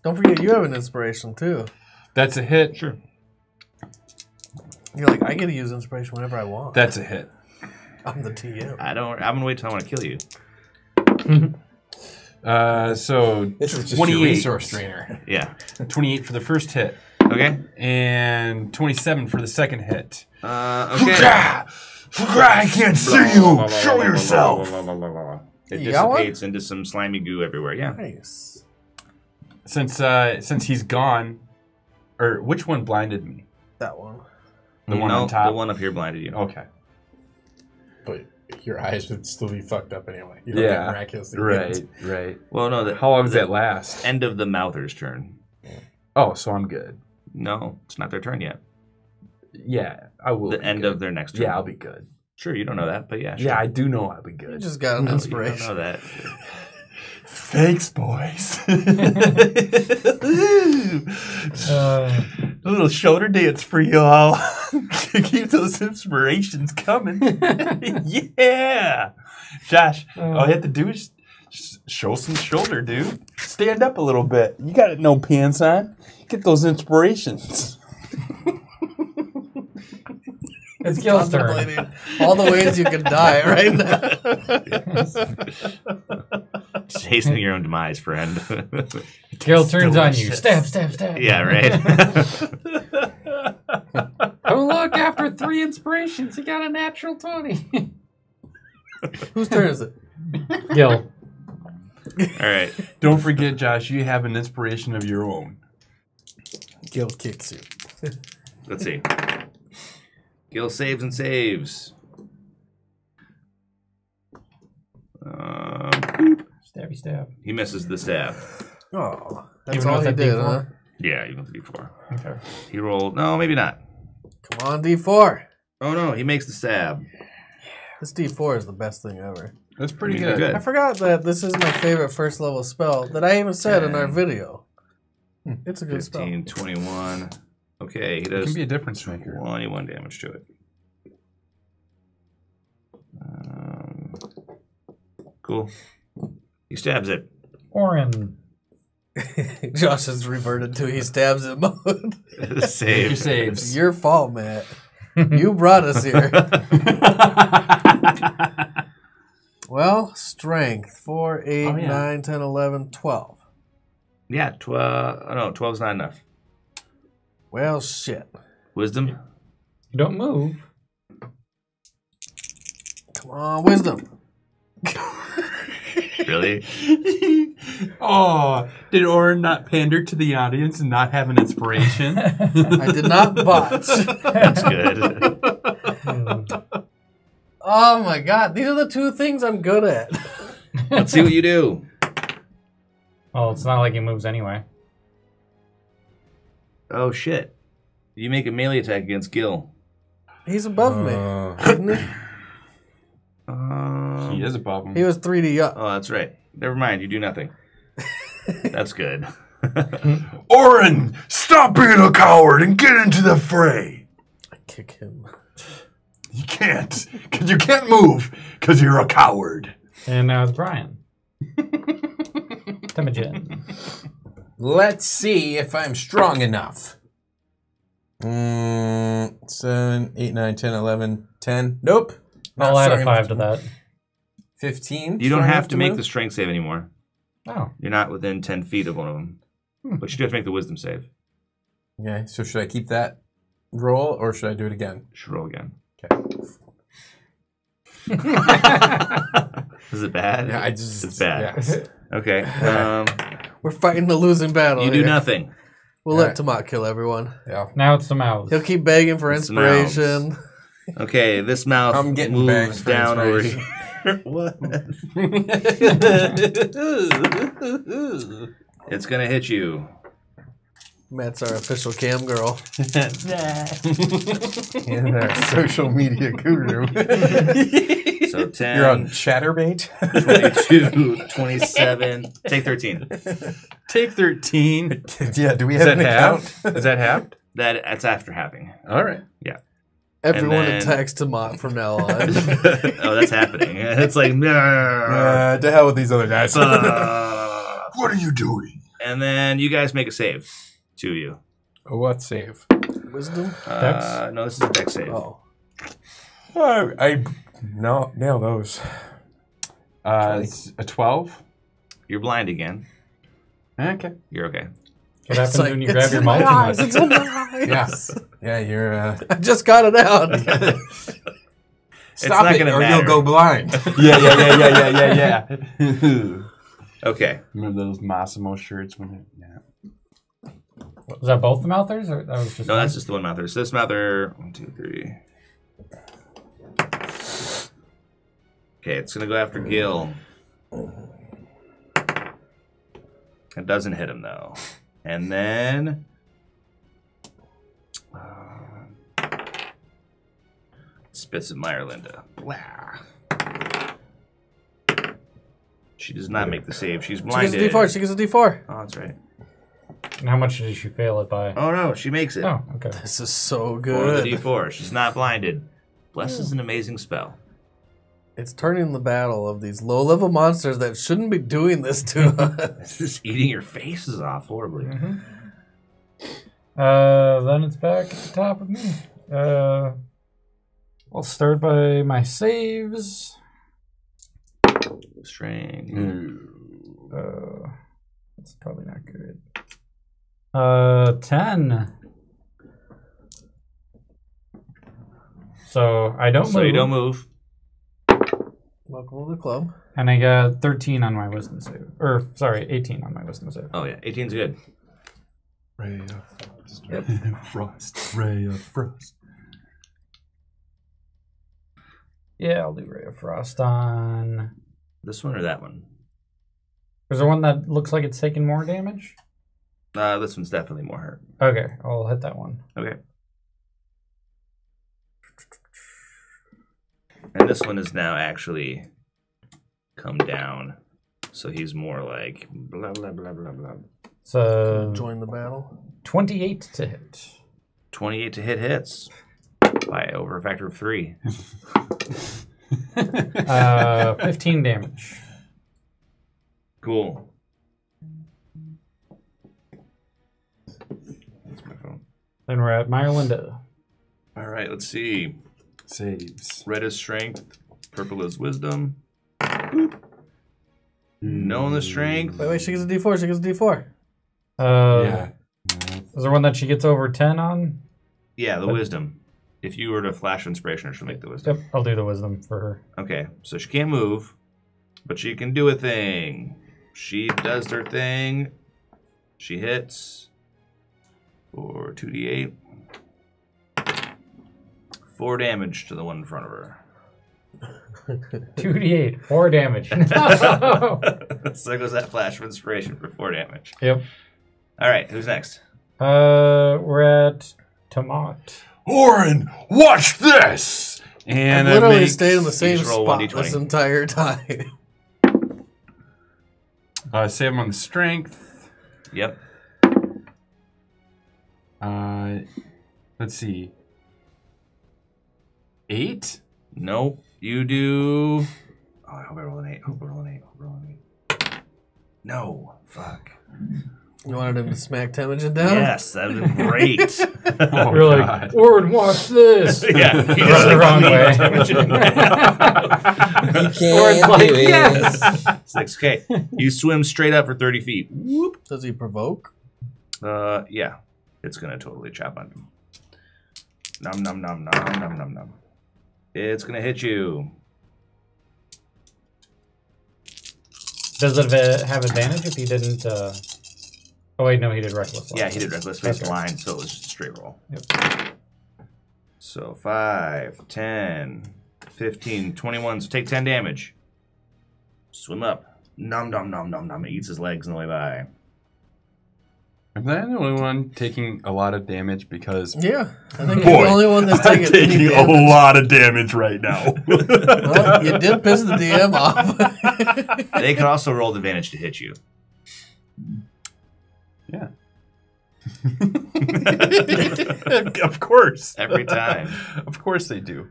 Don't forget, you have an inspiration too. That's a hit. Sure. You're like, I get to use inspiration whenever I want. That's a hit. I'm the TM. I'm gonna wait till I want to kill you. So this is just 28 your resource drainer. Yeah, 28 for the first hit. Okay, and 27 for the second hit. Okay. I can't see you. Show yourself. It dissipates into some slimy goo everywhere. Yeah. Nice. Since he's gone, or which one blinded me? That one. The one on top. The one up here blinded you. Okay. But your eyes would still be fucked up anyway. You don't get miraculously good. Right. Well, no. How long does that last? End of the Mouther's turn. Yeah. Oh, so I'm good. No, it's not their turn yet. Yeah, I will. The end of their next turn. Yeah, I'll be good. Sure, you don't know that, but yeah. Sure. Yeah, I do know I'll be good. You just got an inspiration. You don't know that. Thanks, boys. A little shoulder dance for y'all to keep those inspirations coming. Yeah, Josh, all you have to do is show some shoulder, dude. Stand up a little bit. You got no pants on. Get those inspirations. It's Gil's turn. All the ways you can die right now. Just hastening your own demise, friend. Gil turns on you. Stab, stab, stab. Yeah, right. Oh, look, after 3 inspirations, he got a natural 20. Whose turn is it? Gil. All right. Don't forget, Josh, you have an inspiration of your own. Gil kicks it. Let's see. Gil saves and saves. Stabby stab. He misses the stab. Oh, that's even all he did, D4? Huh? Yeah, even with the D4. Okay. He rolled. No, maybe not. Come on, D4. Oh, no, he makes the stab. This D4 is the best thing ever. That's pretty good. I forgot that this is my favorite first level spell that I even said in our video. It's a good 15, spell. 21. Okay, he does. It can be a difference maker. 21 damage to it. Cool. He stabs it. Orin. Josh has reverted to he stabs it mode. Save. Your saves. It's your fault, Matt. You brought us here. Well, strength 4, 8, 9, 10, 11, 12. Yeah, 12. Oh, no, 12's not enough. Well, shit. Wisdom? You don't move. Come on, wisdom. Really? Oh, did Orin not pander to the audience and not have an inspiration? I did not botch. That's good. Oh, my God. These are the 2 things I'm good at. Let's see what you do. Well, it's not like it moves anyway. Oh, shit. You make a melee attack against Gil. He's above me, isn't he? He is above him. He was 3D up. Oh, that's right. Never mind. You do nothing. That's good. Orin, stop being a coward and get into the fray. I kick him. You can't. Because you can't move. Because you're a coward. And now it's Brian. Temujin. Let's see if I'm strong enough. 7, 8, 9, 10, 11, 10. Nope. I'll add a 5 to that. 15. You don't have to make the strength save anymore. Oh. You're not within 10 feet of one of them. Hmm. But you do have to make the wisdom save. Okay, so should I keep that roll or should I do it again? You should roll again. Okay. Is it bad? Yeah, it's bad. Yeah. Okay. We're fighting the losing battle. You do nothing. We'll let Tamat kill everyone. Yeah. Now it's the mouth. He'll keep begging for inspiration. Okay, this mouth moves down over here. What? It's gonna hit you. Matt's our official cam girl. And our social media guru. So 10. You're on Chatterbait. 22, 27. Take 13. Take 13? Yeah, do we have an account? Is that halved? That's after halving. All right. Yeah. Everyone attacks Tamat from now on. Oh, that's happening. It's like, to hell with these other guys. What are you doing? And then you guys make a save. Two of you. A what save? Wisdom? Dex? No, this is a dex save. Oh. No, nail those. It's a 12. You're blind again. Okay. You're okay. What happens when you grab your mouth? It's in my eyes. Yeah, you're... I just got it out. Stop it or you'll go blind. Yeah. Okay. Remember those Massimo shirts when... Was that both the mouthers? Or that was just no, one? That's just the one mouther. So this mouther, 1, 2, 3. Okay, it's going to go after Gil. It doesn't hit him, though. And then... spits at Myrlinda. Blah. She does not make the save. She's blinded. She gets a D4. Oh, that's right. And how much did she fail it by? Oh, no, she makes it. Oh, okay. This is so good. 4 to D4. She's not blinded. Bless is an amazing spell. It's turning the battle of these low-level monsters that shouldn't be doing this to us. It's just eating your faces off horribly. Mm-hmm. Then it's back at the top of me. I'll start by my saves. Strength. That's probably not good. 10. So I don't move. So you don't move. Welcome to the club. And I got 13 on my wisdom save. Or, sorry, 18 on my wisdom save. Oh, yeah. 18's good. Ray of Frost. Yep. Ray of Frost. Ray of Frost. Yeah, I'll do Ray of Frost on... this one or that one? Is there one that looks like it's taking more damage? This one's definitely more hurt. Okay, I'll hit that one. Okay. And this one is now actually come down. So he's more like blah, blah, blah, blah, blah. So join the battle. 28 to hit. 28 to hit hits by over a factor of 3. 15 damage. Cool. Then we're at Myrlinda. All right, let's see. Saves. Red is strength. Purple is wisdom. No on the strength. Wait, she gets a D4. She gets a D4. Yeah. Is there one that she gets over 10 on? Yeah, the wisdom. If you were to flash inspiration, she'll make the wisdom. Yep, I'll do the wisdom for her. Okay, so she can't move, but she can do a thing. She does her thing. She hits. Or 2d8. 4 damage to the one in front of her. 2d8, 4 damage. No! So there goes that flash of inspiration for 4 damage. Yep. All right, who's next? We're at Tamat. Orin, watch this! And I've literally stayed in the same spot this entire time. Save him on the strength. Yep. Let's see. 8? Nope. You do... oh, I hope I roll an 8. I hope I roll an 8. I hope I roll an 8. No. Fuck. You wanted him to smack Temujin down? Yes, that would be great. You're like, Orin, watch this. Yeah, he does the wrong way. Orin's like, yes. It's like, okay, you swim straight up for 30 feet. Whoop. Does he provoke? Yeah, it's going to totally chop on him. Nom, nom, nom, nom, nom, nom, nom. It's going to hit you. Does it have advantage if he didn't... Oh, wait, no, he did Reckless. Yeah, he did Reckless. He's blind, so it was just a straight roll. Yep. So 5, 10, 15, 21. So take 10 damage. Swim up. Nom, nom, nom, nom, nom. It eats his legs on the way by. Am I the only one taking a lot of damage? Because yeah, I think you're the only one that's taking a lot of damage right now. Well, you did piss the DM off. They could also roll the advantage to hit you. Yeah. Of course. Every time. Of course they do.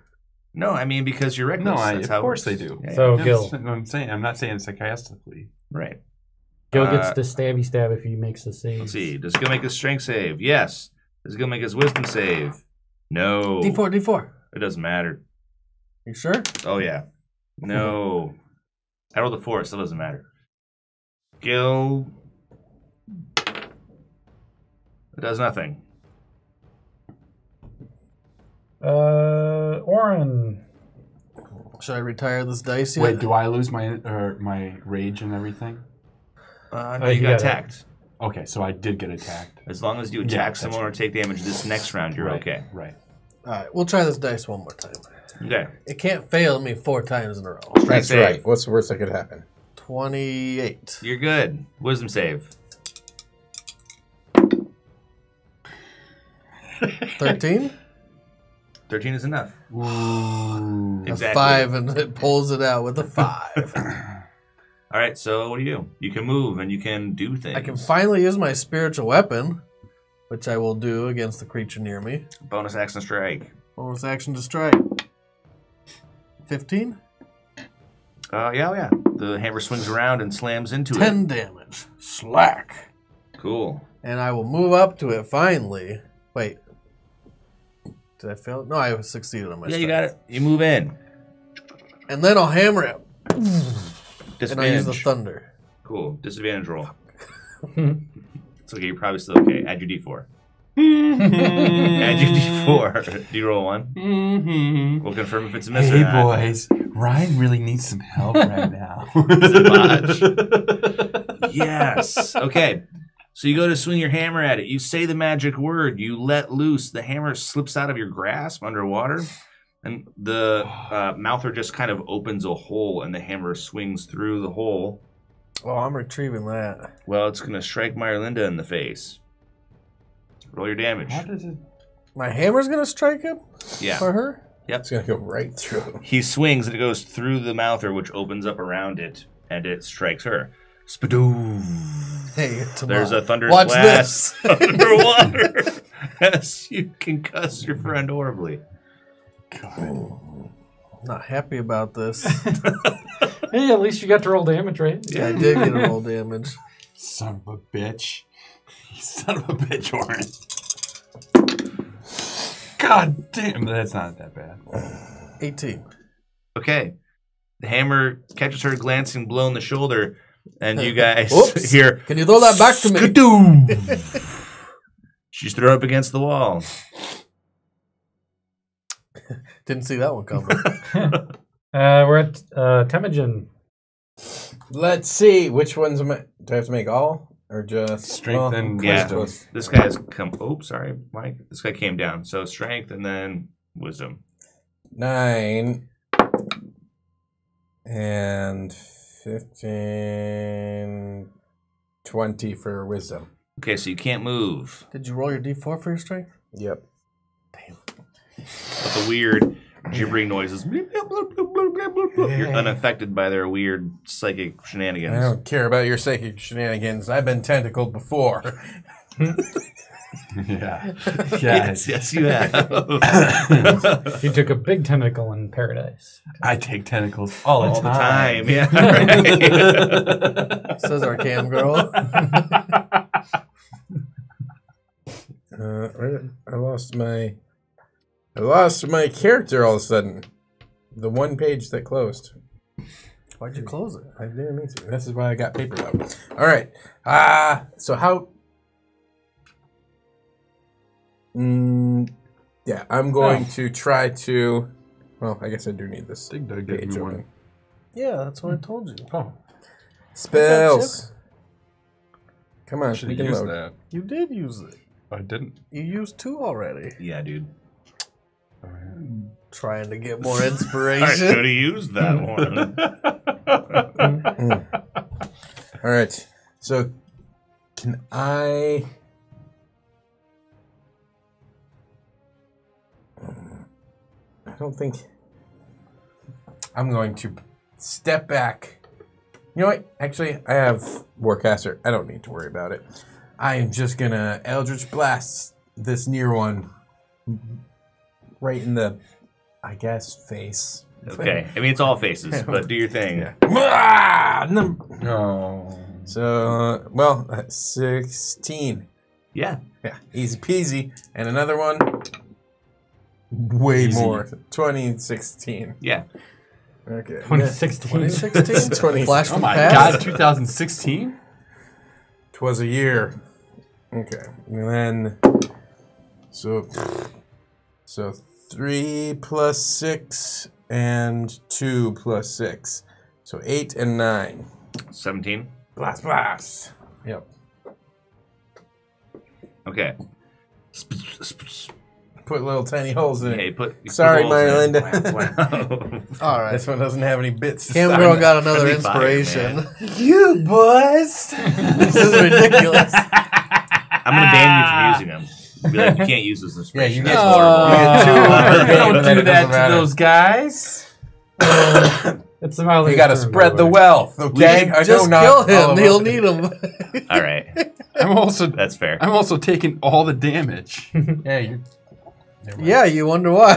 No, I mean, because you're reckless. No, of course they do. Yeah, so, yeah. Gil. I'm not saying sarcastically. Right. Gil gets the stabby stab if he makes the save. Let's see. Does Gil make his strength save? Yes. Does Gil make his wisdom save? No. D4, D4. It doesn't matter. You sure? Oh, yeah. No. I rolled a 4. It still doesn't matter. Gil... It does nothing. Orin. Should I retire this dice yet? Wait, do I lose my my rage and everything? No, you got attacked. Okay, so I did get attacked. As long as you attack someone or take damage this next round, you're okay. Right. All right, we'll try this dice one more time. Okay. It can't fail me 4 times in a row. That's save. Right. What's the worst that could happen? 28. You're good. Wisdom save. 13? 13 is enough. Ooh, exactly. A 5 and it pulls it out with a 5. All right, so what do you do? You can move and you can do things. I can finally use my spiritual weapon, which I will do against the creature near me. Bonus action to strike. Bonus action to strike. 15? Yeah. The hammer swings around and slams into 10 it. 10 damage. Slack. Cool. And I will move up to it finally. Wait. Did I fail? No, I succeeded on my strength. Yeah, you got it. You move in. And then I'll hammer it. Disadvantage. And I use the thunder. Cool. Disadvantage roll. It's okay. You're probably still okay. Add your D4. Add your D4. Do you roll 1? Mm-hmm. We'll confirm if it's a miss or not. Hey, boys. Ryan really needs some help right now. Yes. Okay. So you go to swing your hammer at it. You say the magic word. You let loose. The hammer slips out of your grasp underwater, and the mouther just kind of opens a hole, and the hammer swings through the hole. Oh, I'm retrieving that. Well, it's going to strike Myrlinda in the face. Roll your damage. How does it... My hammer's going to strike him? Yeah. For her? Yep. It's going to go right through. He swings, and it goes through the mouther, which opens up around it, and it strikes her. Spadoom. Hey, there's a thunder blast underwater as you concuss your friend horribly. God. Oh, not happy about this. Hey, at least you got to roll damage, right? Yeah, I did get to roll damage. Son of a bitch. Son of a bitch, Orin. God damn, that's not that bad. 18. Okay. The hammer catches her glancing blow in the shoulder. And you guys here. Can you throw that back to me? She's thrown up against the wall. Didn't see that one coming. We're at Temujin. Let's see. Which ones am I? Do I have to make all? Or just strength and wisdom? Yeah. This guy has come. Oh, sorry, Mike. This guy came down. So strength and then wisdom. 9. And... 15, 20 for wisdom. Okay, so you can't move. Did you roll your D4 for your strength? Yep. Damn. With the weird gibbering noises. You're unaffected by their weird psychic shenanigans. I don't care about your psychic shenanigans. I've been tentacled before. Yeah. Yes, you have. He took a big tentacle in paradise. I take tentacles all the time. Yeah. Right. Says our cam girl. I lost my character all of a sudden. The one page that closed. Why'd you close it? I didn't mean to. This is why I got paper though. All right. So how? Yeah, I'm going to try to. Well, I guess I do need this. Dig Dug gave me one. Yeah, that's what I told you. Oh, spells. Come on, should we use that? You did use it. I didn't. You used two already. Yeah, dude. Oh, yeah. Trying to get more inspiration. I should have used that one. All right. So, can I? I don't think I'm going to step back. You know what? Actually, I have Warcaster. I don't need to worry about it. I am just gonna Eldritch Blast this near one right in the, I guess, face. Okay. I mean, it's all faces, but do your thing. Yeah. Ah, no. So, well, 16. Yeah. Yeah. Easy peasy. And another one. Way easy. More. 2016. Yeah. Okay. 2016. 2016. Flash from past. God, 2016? 'Twas a year. Okay. And then, so 3 plus 6 and 2 plus 6. So 8 and 9. 17. Blast, blast. Yep. Okay. Put little tiny holes in it. Hey, sorry, Myrlinda. All right. This one doesn't have any bits. Camero got another inspiration. You boys. This is ridiculous. I'm going to ban you from using them. Be like, you can't use this inspiration. Yeah, you guys don't do that to those guys. It's about you got to spread the wealth. Okay, just kill him. He'll need him. All right. That's fair. I'm also taking all the damage. Yeah, you're. Yeah, you wonder why.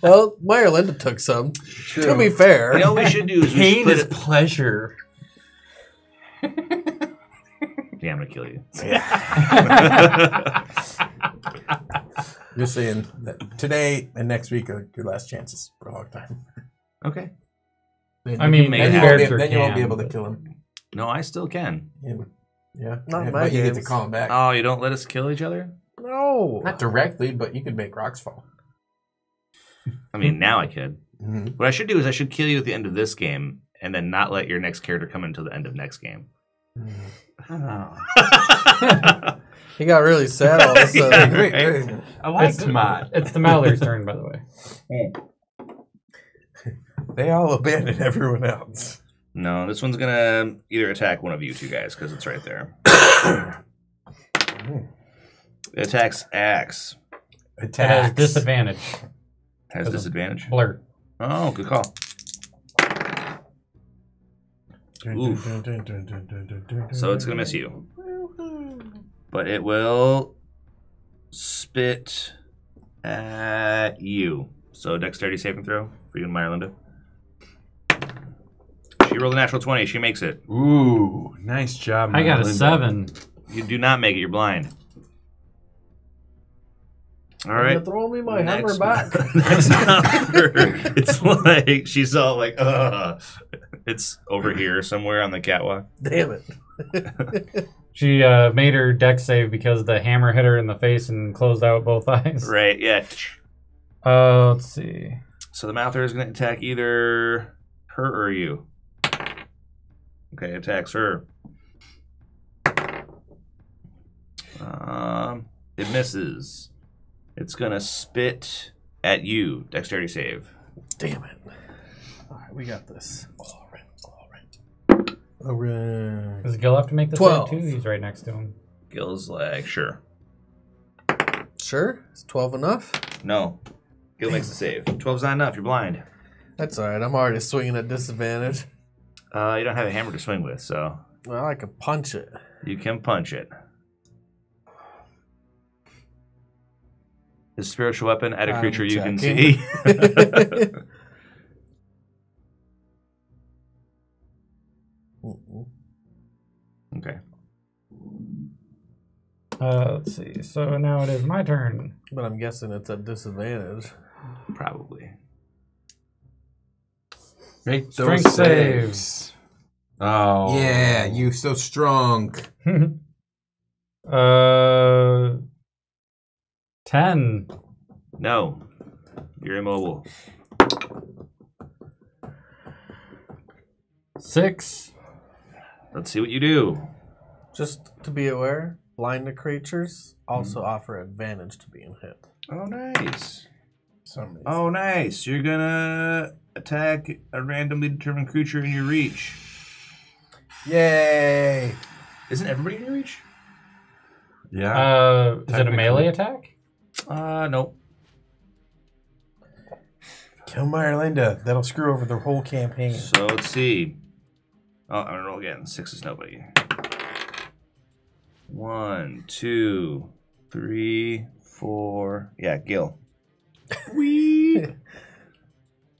Well, Myrlinda took some. True. To be fair. You know what we should do is pain is pleasure. Yeah, I'm going to kill you. Yeah. Just saying that today and next week are your last chances for a long time. Okay. I mean, then you won't be able to kill him. No, I still can. Yeah. Yeah, but you get to call him back. Oh, you don't let us kill each other? No. Not directly, but you could make rocks fall. I mean, now I could. Mm-hmm. What I should do is I should kill you at the end of this game and then not let your next character come until the end of next game. Oh. He got really sad all of a sudden. Yeah, right. I like Mod. It's the Mallory's turn, by the way. They all abandoned everyone else. No, this one's gonna either attack one of you two guys because it's right there. It attacks Axe. It has disadvantage. Has disadvantage? Blur. Oh, good call. Oof. So it's gonna miss you. But it will spit at you. So dexterity saving throw for you and Myrlinda. She rolled a natural 20. She makes it. Ooh, nice job, Myrlinda. I got a 7. You do not make it. You're blind. All right. Throw me my hammer back. Next number. It's like she's all like, it's over here somewhere on the catwalk. Damn it. She made her dex save because the hammer hit her in the face and closed out both eyes. Right. Yeah. Let's see. So the mouther is going to attack either her or you. Okay, attacks her. It misses. It's gonna spit at you. Dexterity save. Damn it! All right, we got this. All right, all right, all right. Does Gil have to make the save too? He's right next to him. Gil's like, sure. Sure. Is 12 enough? No. Gil makes the save. 12's not enough. You're blind. That's all right. I'm already swinging at disadvantage. You don't have a hammer to swing with, so. Well, I can punch it. You can punch it. His spiritual weapon at a creature you can see. Okay. Let's see. So now it is my turn. But I'm guessing it's at disadvantage. Probably. Make those strength saves. Oh. Yeah, you so strong. 10. No. You're immobile. 6. Let's see what you do. Just to be aware, blind to creatures also offer advantage to being hit. Oh, nice. Oh, nice. You're going to attack a randomly determined creature in your reach. Yay. Isn't everybody in your reach? Yeah. Is it a melee attack? Nope. Kill Myrlinda. That'll screw over the whole campaign. So let's see. Oh, I'm gonna roll again. 6 is nobody. 1, 2, 3, 4. Yeah, Gil. Wee.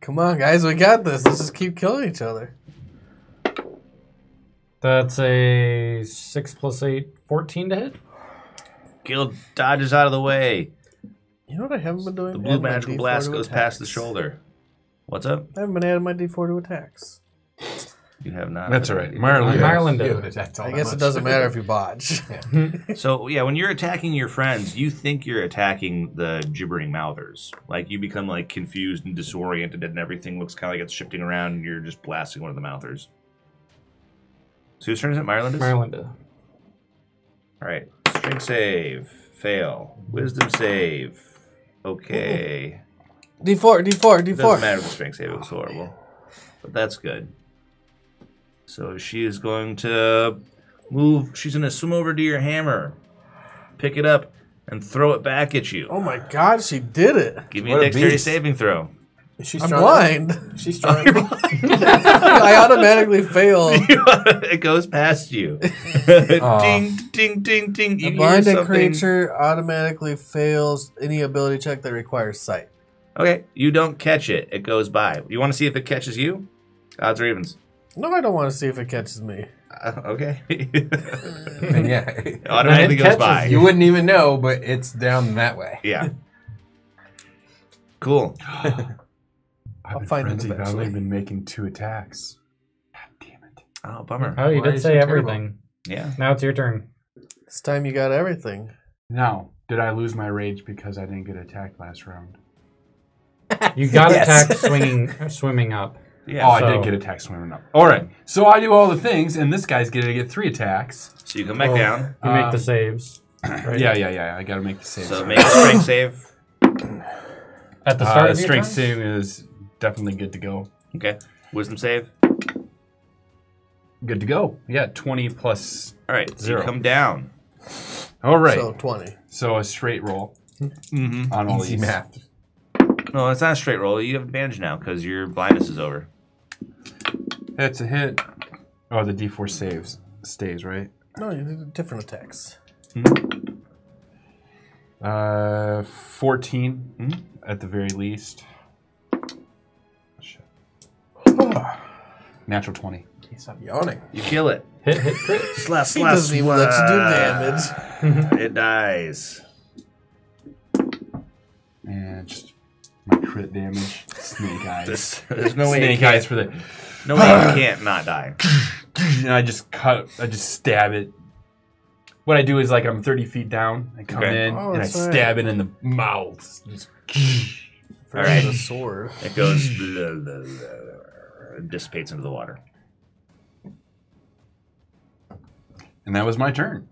Come on, guys, we got this. Let's just keep killing each other. That's a 6 plus 8, 14 to hit. Gil dodges out of the way. You know what I haven't been doing? The blue magical blast goes past the shoulder. What's up? I haven't been adding my D4 to attacks. You have not. That's all right. Myrlinda. I guess it doesn't matter if you botch. Yeah. So, yeah, when you're attacking your friends, you think you're attacking the gibbering mouthers. Like, you become, like, confused and disoriented, and everything looks kind of like it's shifting around, and you're just blasting one of the mouthers. So whose turn is it? Myrlinda's? Myrlinda. All right. Strength save. Fail. Wisdom save. Okay. D4, D4, D4. It doesn't matter if the strength save was horrible. But that's good. So she is going to move. She's going to swim over to your hammer, pick it up, and throw it back at you. Oh, my God. She did it. Give me a dexterity saving throw. She's blind. She's trying. Oh, blind. I automatically fail. It goes past you. Ding, ding, ding, ding. A blinded creature automatically fails any ability check that requires sight. Okay. You don't catch it. It goes by. You want to see if it catches you? Odds or evens? No, I don't want to see if it catches me. Okay. Yeah. It automatically goes by. You wouldn't even know, but it's down that way. Yeah. Cool. I'll find it eventually. I've only been making 2 attacks. God damn it. Oh, bummer. Oh, you did say everything. Yeah. Now it's your turn. This time you got everything. Now, did I lose my rage because I didn't get attacked last round? You got attacked swimming up. Yeah, oh, so. I did get attacked swimming up. All right. So I do all the things, and this guy's going to get 3 attacks. So you come back down. You make the saves. Right? Yeah. I got to make the saves. So make a strength save. At the start of your strength save is... definitely good to go. Okay. Wisdom save. Good to go. Yeah, 20 plus. All right. So 0. You come down. All right. So 20. So a straight roll on all these. Math. No, it's not a straight roll. You have advantage now because your blindness is over. That's a hit. Oh, the D4 stays, right? No, you did different attacks. 14 at the very least. Natural 20. Stop yawning. You kill it. Hit, crit. Slash. He does do damage. It dies. And just my crit damage. Snake eyes. There's no way. Snake eyes for the. No way you can't not die. And I just stab it. What I do is like I'm 30 feet down. I come in and I stab it in the mouth. Just, all right. The sword. It goes. Dissipates into the water. And that was my turn.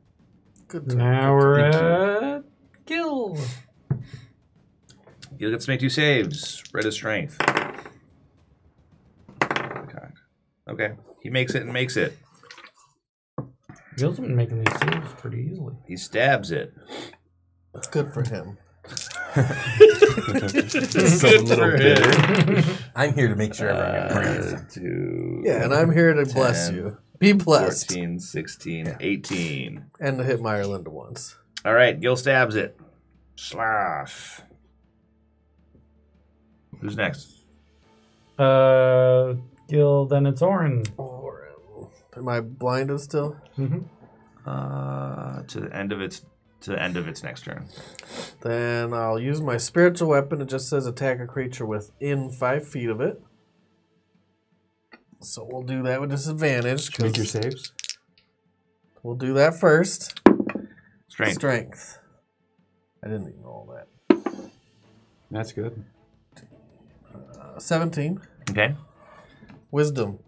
Good time. Now we're at Gil. Gil gets to make 2 saves. Red is strength. Okay. He makes it. Gil's been making these saves pretty easily. He stabs it. That's good for him. Just a little bit. I'm here to make sure everyone gets it. Yeah, and I'm here to 10, bless you. Be blessed. 14, 16, 18. And to hit Myrlinda once. All right, Gil stabs it. Slash. Who's next? Gil, then it's Orin. Am I blinded still? To the end of its to the end of its next turn. Then I'll use my spiritual weapon. It just says attack a creature within 5 feet of it. So we'll do that with disadvantage. Make your saves. We'll do that first. Strength. Strength. I didn't even roll that. That's good. 17. Okay. Wisdom.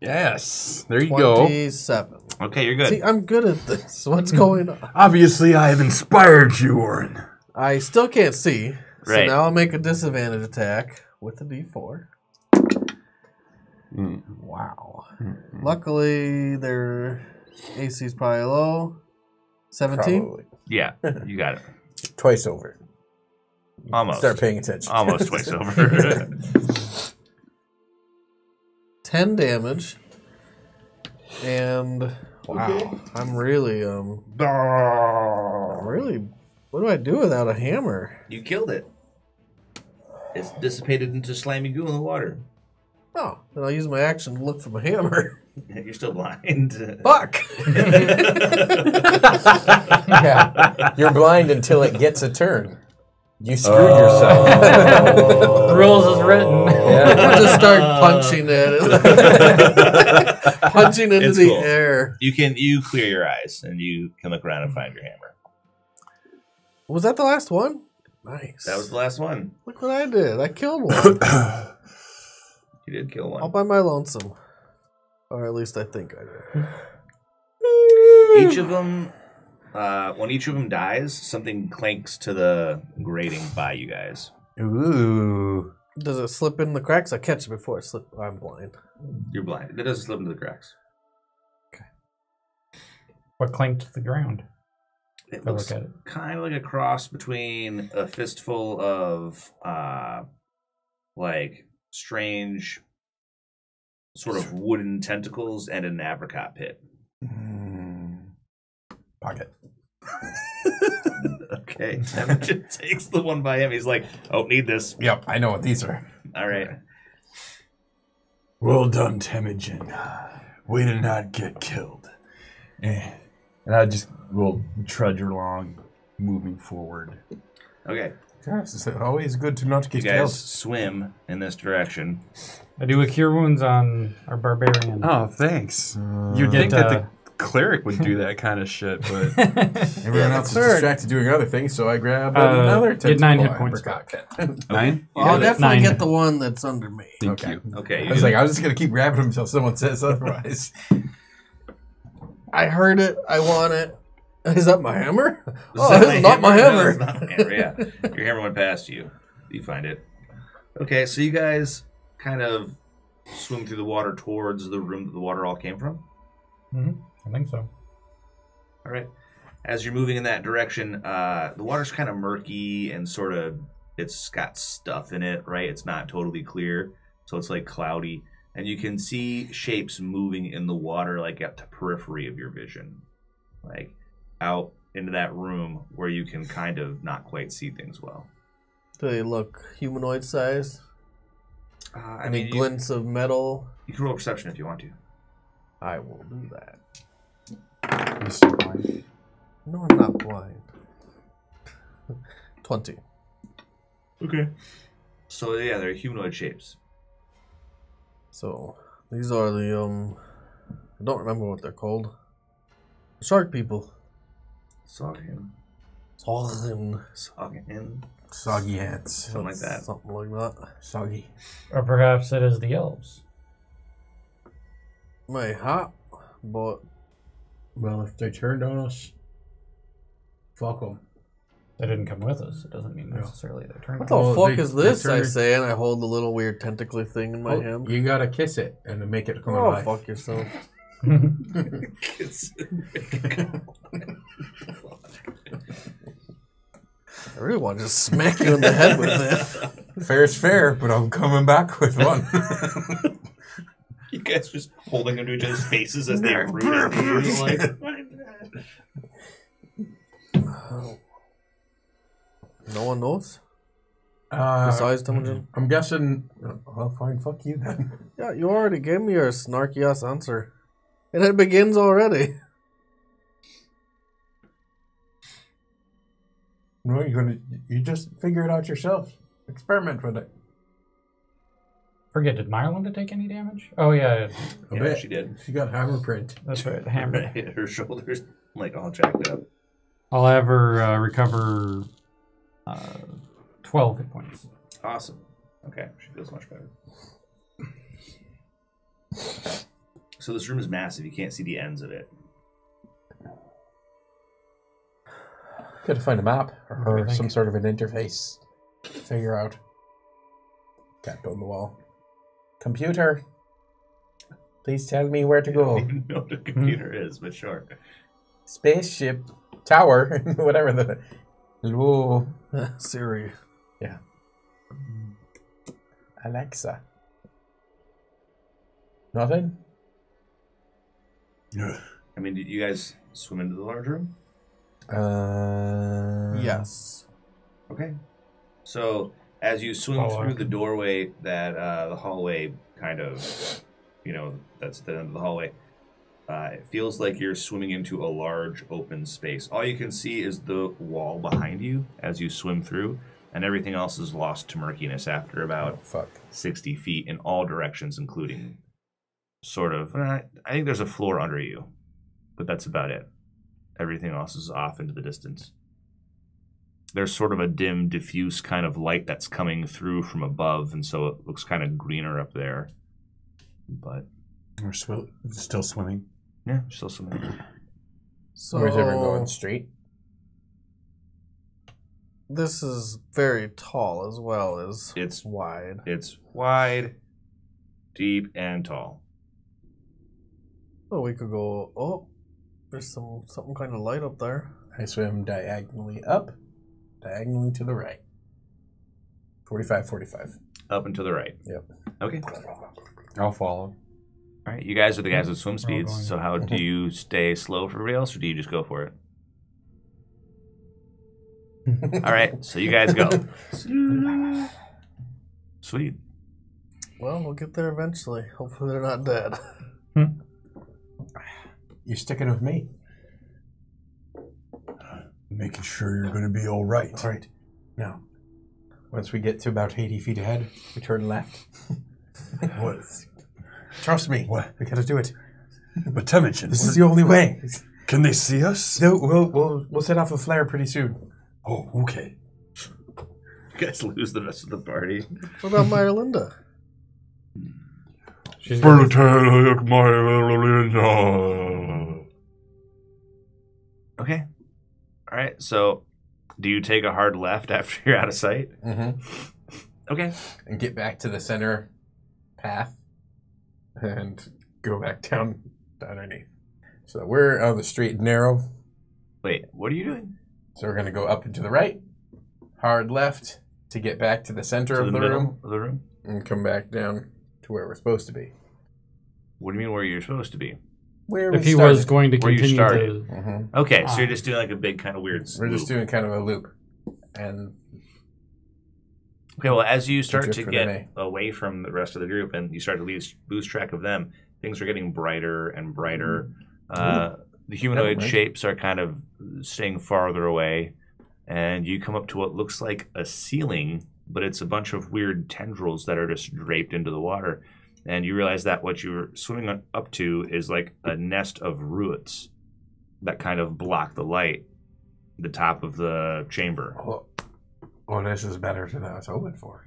Yes. There you go. 27. Okay, you're good. See, I'm good at this. What's going on? Obviously, I have inspired you, Orin. I still can't see. Right. So now I'll make a disadvantage attack with a d4. Mm. Wow. Mm-hmm. Luckily, their AC is probably low. 17? Probably. Yeah, you got it. Twice over. Almost. Start paying attention. Almost twice over. 10 damage. And wow, okay. I'm really. What do I do without a hammer? You killed it. It's dissipated into slimy goo in the water. Oh, then I'll use my action to look for my hammer. You're still blind. Fuck. Yeah, you're blind until it gets a turn. You screwed yourself. Rules is written. Yeah. I'll just start punching at it. Punching into the air. You clear your eyes and you can look around and find your hammer. Was that the last one? Nice. That was the last one. Look what I did. I killed one. You did kill one. All by my lonesome. Or at least I think I did. Each of them... when each of them dies, something clanks to the grating by you guys. Ooh. Does it slip in the cracks? I catch it before it slips. I'm blind. You're blind. It doesn't slip into the cracks. Okay. What clanked to the ground? It looks kind of like a cross between a fistful of, like, strange sort of wooden tentacles and an apricot pit. Pocket. Okay. Temujin takes the one by him. He's like, oh, need this. Yep, I know what these are. All right. Well done, Temujin. Way to not get killed. And I just will trudge along, moving forward. Okay. Yes, it's always good to not get killed. You guys swim in this direction. I do a cure wounds on our barbarian. Oh, thanks. You'd think that the cleric would do that kind of shit, but everyone else is distracted doing other things, so I grab another 10. Get 9 hit points back. 9? Well, I'll definitely get the one that's under me. Thank you. Okay. I was like, I was just going to keep grabbing him until someone says otherwise. I heard it. I want it. Is that my hammer? Oh, that's not my hammer. No, not my hammer. Yeah. Your hammer went past you. You find it. Okay, so you guys kind of swim through the water towards the room that the water all came from? Mm-hmm. I think so. All right. As you're moving in that direction, the water's kind of murky and sort of, it's got stuff in it, right? It's not totally clear, so it's like cloudy. And you can see shapes moving in the water, like at the periphery of your vision, like out into that room where you can kind of not quite see things well. Do they look humanoid sized? I mean, glints of metal? You can roll perception if you want to. I will do that. I'm still blind. No, I'm not blind. 20. Okay. So, yeah, they're humanoid shapes. So, these are the, I don't remember what they're called. Shark people. Sogin. Soggy hats. Something like that. Something like that. Soggy. Or perhaps it is the elves. My hat, but... Well, if they turned on us, fuck them. They didn't come with us. It doesn't mean necessarily they turned on us. What the fuck is this, I say, and I hold the little weird tentacly thing in my hand. You gotta kiss it and make it come alive. Oh, fuck yourself. Kiss it. I really want to just smack you in the head with it. Fair's fair, but I'm coming back with one. You guys just holding them to each other's faces as they root at like, no one knows? Besides Temujin? I'm guessing... Well, fine, fuck you then. Yeah, you already gave me your snarky-ass answer. And it begins already. No, you just figure it out yourself. Experiment with it. Forget, did Myrlinda take any damage? Oh yeah, yeah, she did. She got hammer print. That's right, the hammer hit her shoulders. I'm like, I'll jack it up. I'll have her recover 12 hit points. Awesome. Okay, she feels much better. So this room is massive. You can't see the ends of it. Got to find a map or some sort of an interface. Figure out. Tapped on the wall. Computer, please tell me where to go. I don't even know what a computer is, but sure. Spaceship, tower, whatever the. Hello, Siri. Yeah. Alexa. Nothing? I mean, did you guys swim into the large room? Yes. Okay. So as you swim through the doorway that the hallway kind of, you know, that's the end of the hallway, it feels like you're swimming into a large open space. All you can see is the wall behind you as you swim through, and everything else is lost to murkiness after about 60 feet in all directions, including sort of, I think there's a floor under you, but that's about it. Everything else is off into the distance. There's sort of a dim, diffuse kind of light that's coming through from above, and so it looks kind of greener up there. But we're still swimming. Yeah, we're still swimming. So where's everyone going? Straight? This is very tall as well as it's wide. It's wide, deep, and tall. Oh, we could go. Oh, there's something kind of light up there. I swim diagonally up. Diagonally to the right. 45. Up and to the right. Yep. Okay. I'll follow. All right. You guys are the guys with swim speeds. So how do you stay slow for everybody else, or do you just go for it? All right. So you guys go. Sweet. Well, we'll get there eventually. Hopefully they're not dead. You're sticking with me. Making sure you're going to be all right. All right. Now, once we get to about 80 feet ahead, we turn left. What? Trust me. What? We got to do it. But Temujin, this is the only way. Can they see us? No, we'll set off a flare pretty soon. Oh, okay. You guys lose the rest of the party. What about Myrlinda? She's Myrlinda. Okay. All right, so do you take a hard left after you're out of sight? Mm-hmm. Okay. And get back to the center path and go back down underneath. So we're on the straight and narrow. Wait, what are you doing? So we're going to go up and to the right, hard left to get back to the center of the room. Of the room? And come back down to where we're supposed to be. What do you mean where you're supposed to be? Where if he started. Was going to continue where you to... Mm-hmm. Okay, so you're just doing like a big kind of weird loop. We're just doing kind of a loop. And okay, well, as you start to get away from the rest of the group and you start to lose track of them, things are getting brighter and brighter. The humanoid shapes are kind of staying farther away. And you come up to what looks like a ceiling, but it's a bunch of weird tendrils that are just draped into the water. And you realize that what you're swimming up to is like a nest of roots that kind of block the light at the top of the chamber. Well, this is better than I was hoping for.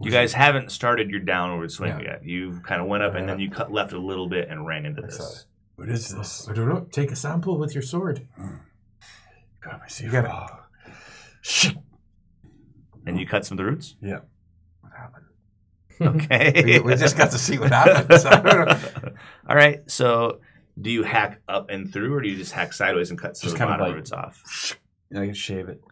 You guys haven't started your downward swing yet. You kind of went up and then you cut left a little bit and ran into this. What is this? I don't know. Take a sample with your sword. God, you got it. Shit. And you cut some of the roots? Yeah. What happened? Okay. We just got to see what happens. All right. So, do you hack up and through, or do you just hack sideways and cut some bottom roots off? I can shave it.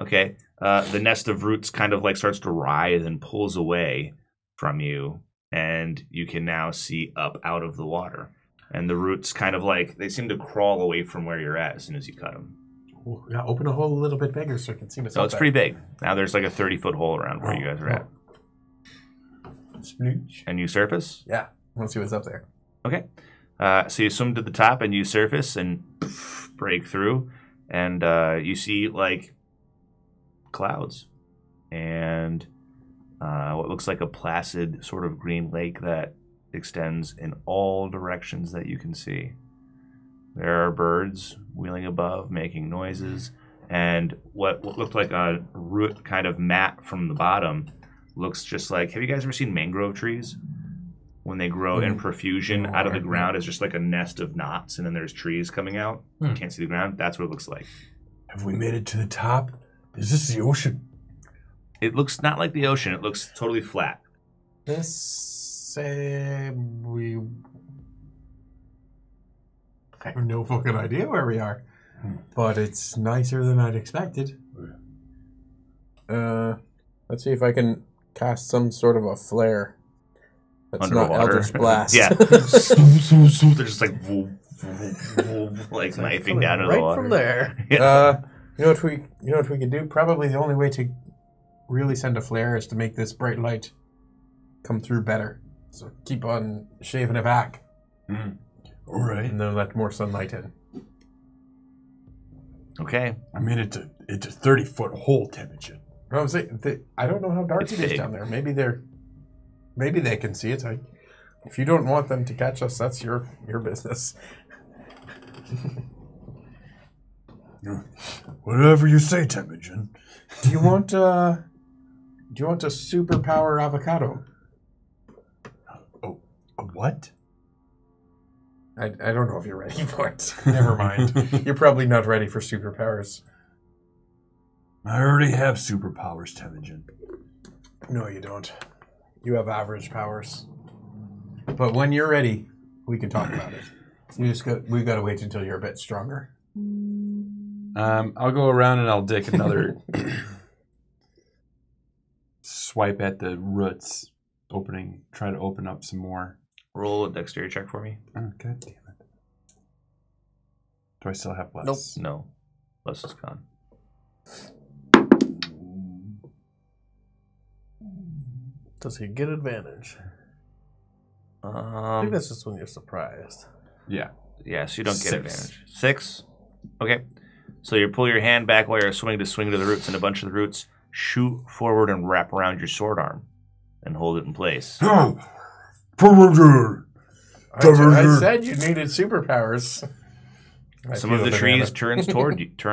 Okay. The nest of roots kind of like starts to writhe and pulls away from you, and you can now see up out of the water. And the roots kind of like they seem to crawl away from where you're at as soon as you cut them. Ooh, yeah. Open a hole a little bit bigger so I can see what's. So it's pretty big. Now there's like a 30-foot hole around where you guys are at. Sploosh. And you surface? Yeah. Let's see what's up there. Okay. So you swim to the top and you surface and break through. and you see like clouds and what looks like a placid sort of green lake that extends in all directions that you can see. There are birds wheeling above, making noises, and what looked like a root kind of mat from the bottom looks just like, have you guys ever seen mangrove trees? When they grow in profusion out of the ground, it's just like a nest of knots, and then there's trees coming out. You can't see the ground. That's what it looks like. Have we made it to the top? Is this the ocean? It looks not like the ocean. It looks totally flat. Let's say we... I have no fucking idea where we are, but it's nicer than I'd expected. Let's see if I can cast some sort of a flare. That's underwater. Not Eldritch Blast. Yeah. They're just like, woo, woo, woo, like knifing down into the water. Right from there. Yeah. You know what we could do? Probably the only way to really send a flare is to make this bright light come through better. So keep on shaving it back. Mm. All right. And then let more sunlight in. Okay. I mean, it's a 30-foot hole, Temujin. No, I'm saying, I don't know how dark it is down there. Maybe they can see it. If you don't want them to catch us, that's your business. Whatever you say, Temujin. Do you want a superpower avocado? Oh, a what? I don't know if you're ready for it. Never mind. You're probably not ready for superpowers. I already have superpowers, Temujin. No, you don't. You have average powers. But when you're ready, we can talk about it. We've got to wait until you're a bit stronger. I'll go around and I'll dick another swipe at the roots, try to open up some more. Roll a dexterity check for me. Oh, god damn it. Do I still have Bless? Nope. No. Bless is gone. Does he get advantage? I think that's just when you're surprised. Yeah. Yeah, so you don't get advantage. 6? Okay. So you pull your hand back while you're swimming to swing to the roots, and a bunch of the roots shoot forward and wrap around your sword arm and hold it in place. I said you needed superpowers. Some of the trees turn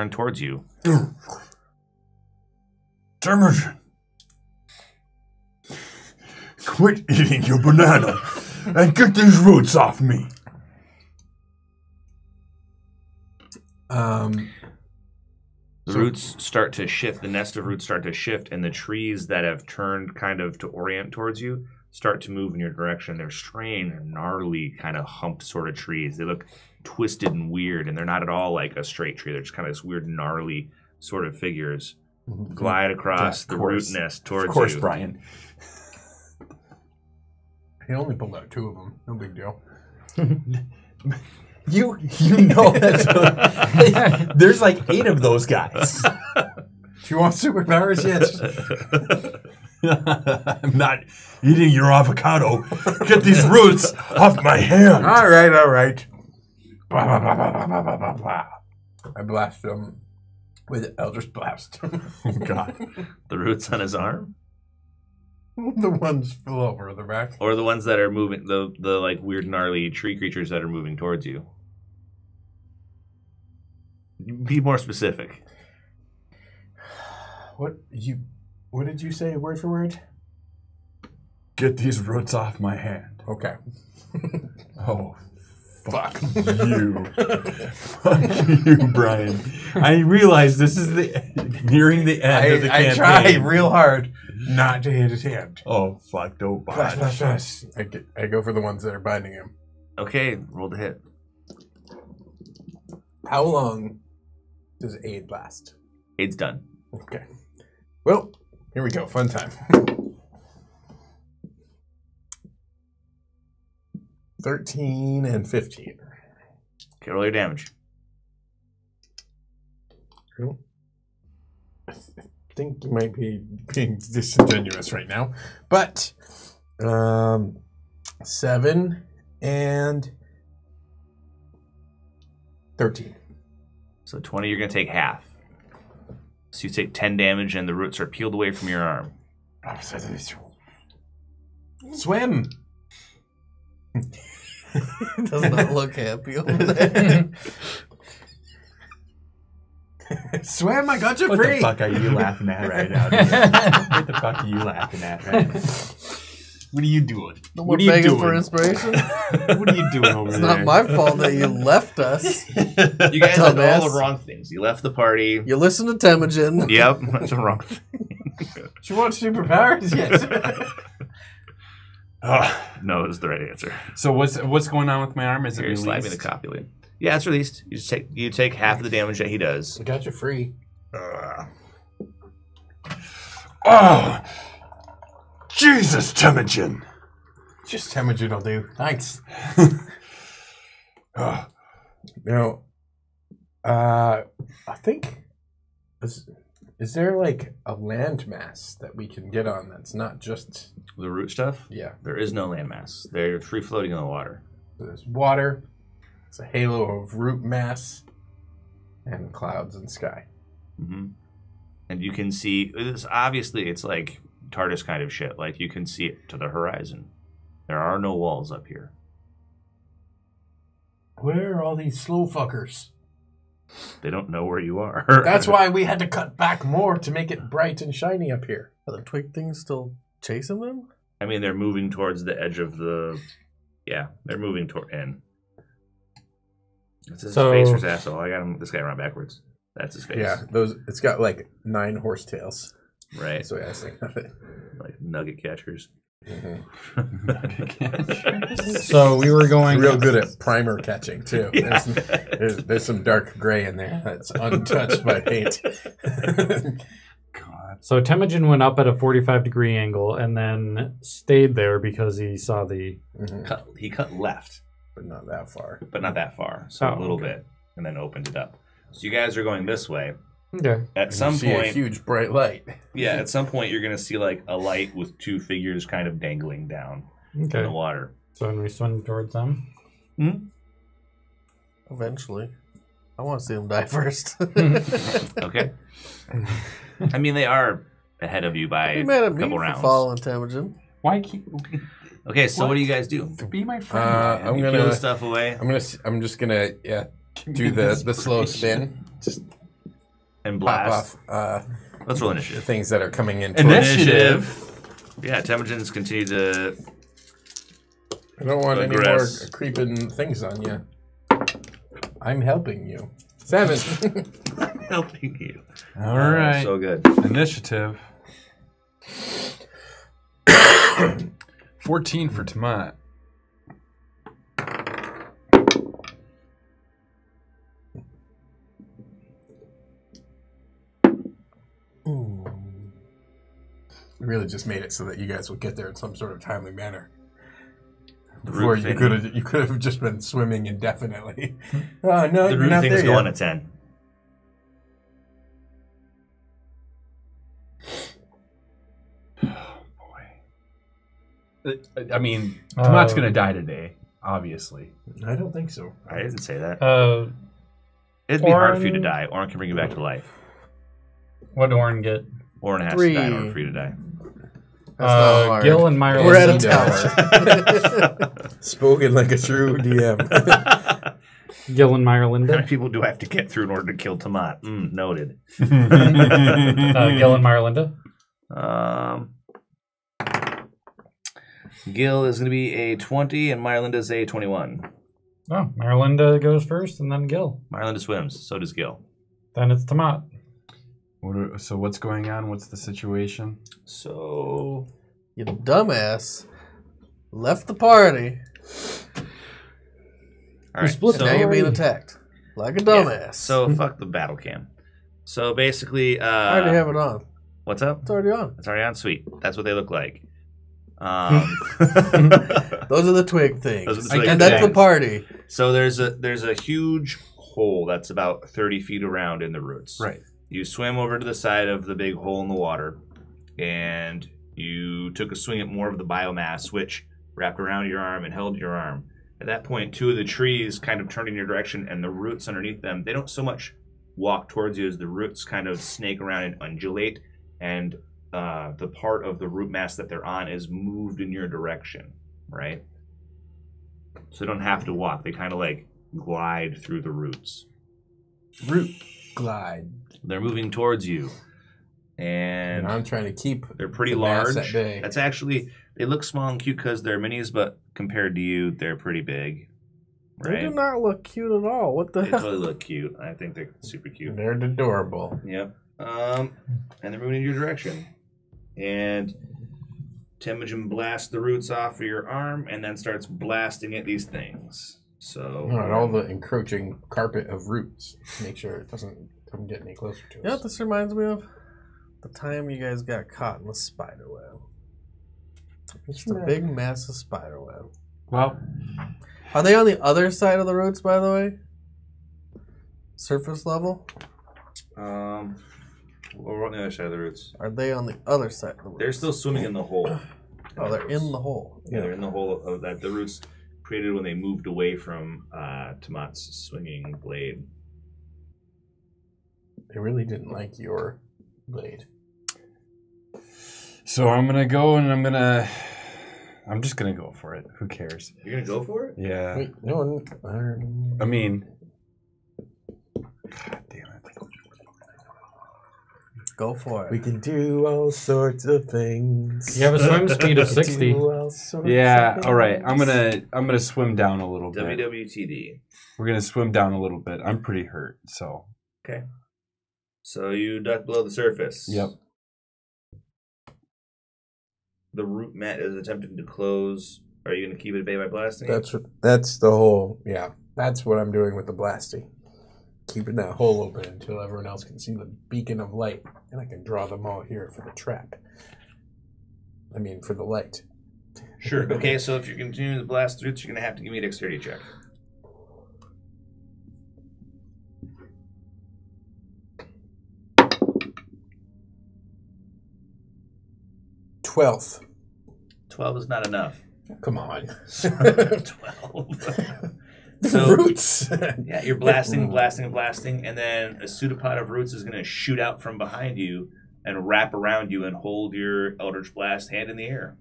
towards you. Temujin. Quit eating your banana and get these roots off me. Roots start to shift. The nest of roots start to shift, and the trees that have turned kind of to orient towards you start to move in your direction. They're strange and gnarly, kind of humped sort of trees. They look twisted and weird, and they're not at all like a straight tree. They're just kind of this weird, gnarly sort of figures glide across the root nest towards you. Of course, Brian. He only pulled out 2 of them. No big deal. you know that's what, there's like 8 of those guys. Do you want superpowers? Yes. I'm not eating your avocado. Get these roots off my hand. All right, all right. Blah, blah, blah, blah, blah, blah, blah, blah. I blast him with Eldritch Blast. Oh, God. The roots on his arm? The ones full over the back. Or the ones that are moving, the like weird gnarly tree creatures that are moving towards you. Be more specific. What did you say word for word? Get these roots off my hand. Okay. Oh, fuck you. Fuck you, Brian. I realize this is nearing the end of the campaign. I tried real hard not to hit his hand. Oh, fuck. Don't bother. I go for the ones that are binding him. Okay, roll the hit. How long does aid last? Aid's done. Okay. Well, here we go. Fun time. 13 and 15. Okay, roll your damage. Cool. I think you might be being disingenuous right now, but 7 and 13. So 20, you're going to take half. So you take 10 damage and the roots are peeled away from your arm. Swim! Does not look happy over there. Swim, I got you free! What the fuck are you laughing at right now, dude? What the fuck are you laughing at right now? What are you doing? What are you doing? For inspiration? What are you doing over there? It's not my fault that you left us. You guys did all the wrong things. You left the party. You listened to Temujin. Yep, that's the wrong thing. She wants superpowers? Yes. No, it was the right answer. So what's going on with my arm? Is it released? You're sliding the copulate. Yeah, it's released. You just take half of the damage that he does. I got you free. Oh, Jesus, Temujin! Just Temujin will do. Thanks. Now, I think is there like a landmass that we can get on that's not just the root stuff? Yeah, there is no landmass. They're free floating in the water. So there's water. It's a halo of root mass and clouds and sky. Mm-hmm. And you can see, obviously it's like TARDIS kind of shit. Like you can see it to the horizon. There are no walls up here. Where are all these slow fuckers? They don't know where you are. That's why we had to cut back more to make it bright and shiny up here. Are the twig things still chasing them? I mean, they're moving towards the edge of the... Yeah, they're moving toward in. That's his facer's asshole. I got him. This guy around backwards. That's his face. Yeah, those. It's got like 9 horse tails. Right. That's the way I was thinking of it. Like nugget catchers. Mm-hmm. Nugget catchers. So we were going real good at primer catching too. Yeah. There's some dark gray in there that's untouched by paint. God. So Temujin went up at a 45-degree angle and then stayed there because he saw the he cut left. But not that far. But not that far. So a little bit, and then opened it up. So you guys are going this way. Okay. At some point, a huge bright light. Yeah. At some point, you're going to see like a light with 2 figures kind of dangling down in the water. So when we swim towards them, eventually, I want to see them die first. Okay. I mean, they are ahead of you by a couple rounds. Following Temujin. Why keep? Okay, so what do you guys do? Be my friend. I'm gonna peel stuff away. I'm just gonna do the slow spin. Just and blast. Pop off, let's roll initiative. Things that are coming in. Initiative. Yeah, Temujin's continue to. I don't want any more creeping things on you. I'm helping you. 7. I'm helping you. All right. So good. Initiative. 14 for Temujin. Ooh. We really just made it so that you guys would get there in some sort of timely manner. Before you could have just been swimming indefinitely. Oh no, the root thing's going to 10. I mean, Temujin's going to die today, obviously. I don't think so. I didn't say that. It'd be hard for you to die. Orin can bring you back to life. What did Orin get? Orin has 3. To die in order for you to die. Gil and Myrlinda. We're at a tower. Spoken like a true DM. Gil and Myrlinda. How many people do I have to get through in order to kill Temujin? Noted. Gil and Myrlinda. Gil is going to be a 20, and Myrlinda is a 21. Oh, Myrlinda goes first, and then Gil. Myrlinda swims, so does Gil. Then it's Temujin. So what's going on? What's the situation? So... You dumbass left the party. All right, so now you're being attacked. Like a dumbass. Yeah, so fuck the battle cam. So basically... I already have it on. What's up? It's already on. It's already on? Sweet. That's what they look like. Those are the twig things, and that's the party. So there's a huge hole that's about 30 feet around in the roots. Right. You swim over to the side of the big hole in the water, and you took a swing at more of the biomass, which wrapped around your arm and held your arm. At that point, 2 of the trees kind of turned in your direction, and the roots underneath them, they don't so much walk towards you as the roots kind of snake around and undulate, and the part of the root mass that they're on is moved in your direction, right? So they don't have to walk. They kind of like glide through the roots. Root glide. They're moving towards you. And I'm trying to keep they're pretty the large. Mass at bay. That's actually, they look small and cute because they're minis, but compared to you, they're pretty big. Right? They do not look cute at all. What the hell? They totally look cute. I think they're super cute. They're adorable. Yep. And they're moving in your direction. And Temujin blasts the roots off of your arm and then starts blasting at these things. So and all the encroaching carpet of roots. Make sure it doesn't come get any closer to us. You know what this reminds me of? The time you guys got caught in the spider web. It's the big massive spider web. Well, are they on the other side of the roots, by the way? Surface level? We're on the other side of the roots. Are they on the other side of the roots? They're still swimming in the hole. Oh, they're in the hole. Yeah, they're in the hole of that the roots created when they moved away from Tamat's swinging blade. They really didn't like your blade. So I'm gonna go and I'm just gonna go for it. Who cares? You're gonna go for it? Yeah. Wait, no, I mean, God damn it. Go for it. We can do all sorts of things. You have a swim speed of 60. Yeah. All right. I'm gonna swim down a little bit. WWTD. We're gonna swim down a little bit. I'm pretty hurt, so. Okay. So you duck below the surface. Yep. The root mat is attempting to close. Are you going to keep it at bay by blasting? That's the whole, yeah. That's what I'm doing with the blasting. Keeping that hole open until everyone else can see the beacon of light. And I can draw them all here for the trap. I mean, for the light. Sure. Okay, so if you're continuing to blast through, you're going to have to give me a dexterity check. Twelve. 12 is not enough. Come on. 12. So, roots. Yeah, you're blasting, and then a pseudopod of roots is going to shoot out from behind you and wrap around you and hold your Eldritch Blast hand in the air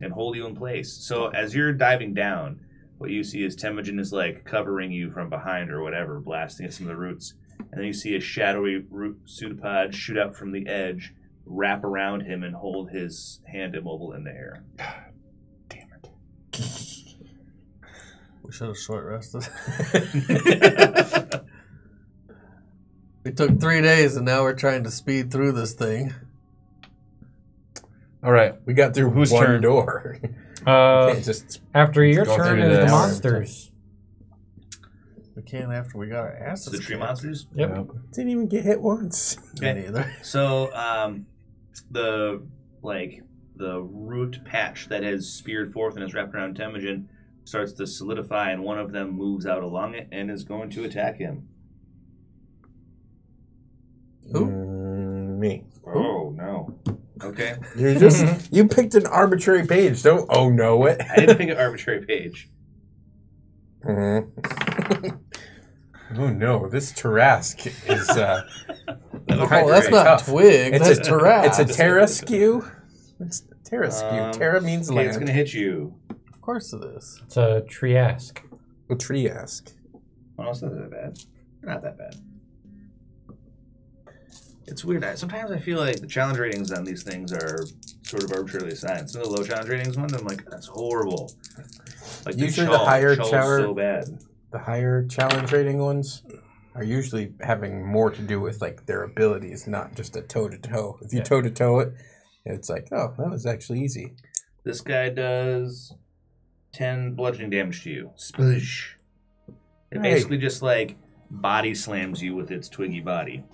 and hold you in place. So as you're diving down, what you see is Temujin is like covering you from behind or whatever, blasting at some of the roots. And then you see a shadowy root pseudopod shoot out from the edge, wrap around him and hold his hand immobile in the air. God damn it. We should have short rested. It took 3 days and now we're trying to speed through this thing. All right. We got through whose turn? Door. After your turn is the monsters. We can't after we got our asses. The tree monsters? Yep. Didn't even get hit once. Okay. Either. So, the root patch that has speared forth and is wrapped around Temujin starts to solidify, and one of them moves out along it and is going to attack him. Who? Me. Oh, no. Okay. You're just, you picked an arbitrary page. Don't oh no it. I didn't pick an arbitrary page. Mm-hmm. Oh no, this Tarrasque is that's not tough. Twig, it's that's a Tarrasque. It's a Tarrasque. It's Tarrasque. Terra means land. It's gonna hit you. Of course it is. It's a Triasque. A Triasque. Well, it's not that bad. Not that bad. It's weird. Sometimes I feel like the challenge ratings on these things are sort of arbitrarily assigned. Some of the low challenge ratings ones, I'm like, that's horrible. Like usually the higher challenge, so bad. The higher challenge rating ones are usually having more to do with like their abilities, not just a toe to toe. If you toe to toe it, it's like, oh, that was actually easy. This guy does 10 bludgeoning damage to you. Splish. It basically just like body slams you with its twiggy body.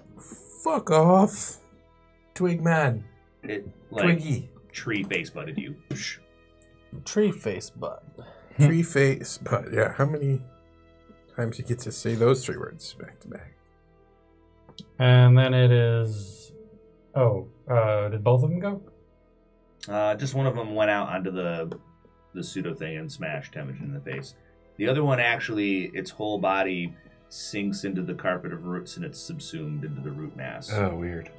Fuck off, twig man. It like twiggy tree face butted you. Tree face butt. Tree face butt. Yeah. How many times you get to say those three words back to back? And then it is. Oh, did both of them go? Just one of them went out onto the pseudo thing and smashed Temujin in the face. The other one actually, its whole body sinks into the carpet of roots, and it's subsumed into the root mass. Oh, weird.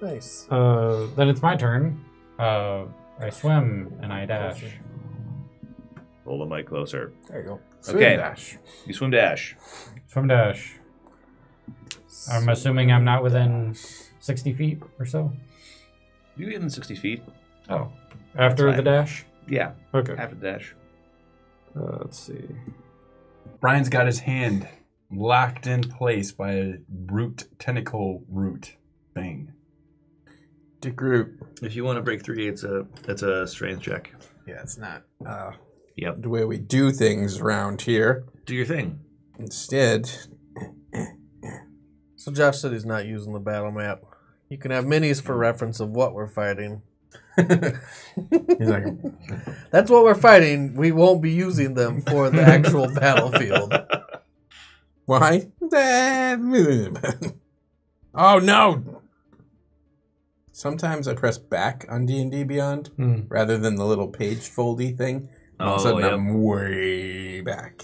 Nice. Then it's my turn. I swim and I dash. Hold the mic closer. There you go. Swim dash. You swim dash. Swim dash. I'm assuming I'm not within 60 feet or so. You get within 60 feet. Oh. After the dash? Yeah. Okay. After the dash. Let's see. Brian's got his hand locked in place by a root, tentacle root thing. Dick root. If you want to break three, it's a strength check. Yeah, it's not the way we do things around here. Do your thing. Instead. So Josh said he's not using the battle map. You can have minis for reference of what we're fighting. He's like, that's what we're fighting. We won't be using them for the actual battlefield. Why? Oh no! Sometimes I press back on D&D Beyond rather than the little page foldy thing. And all of a sudden I'm way back.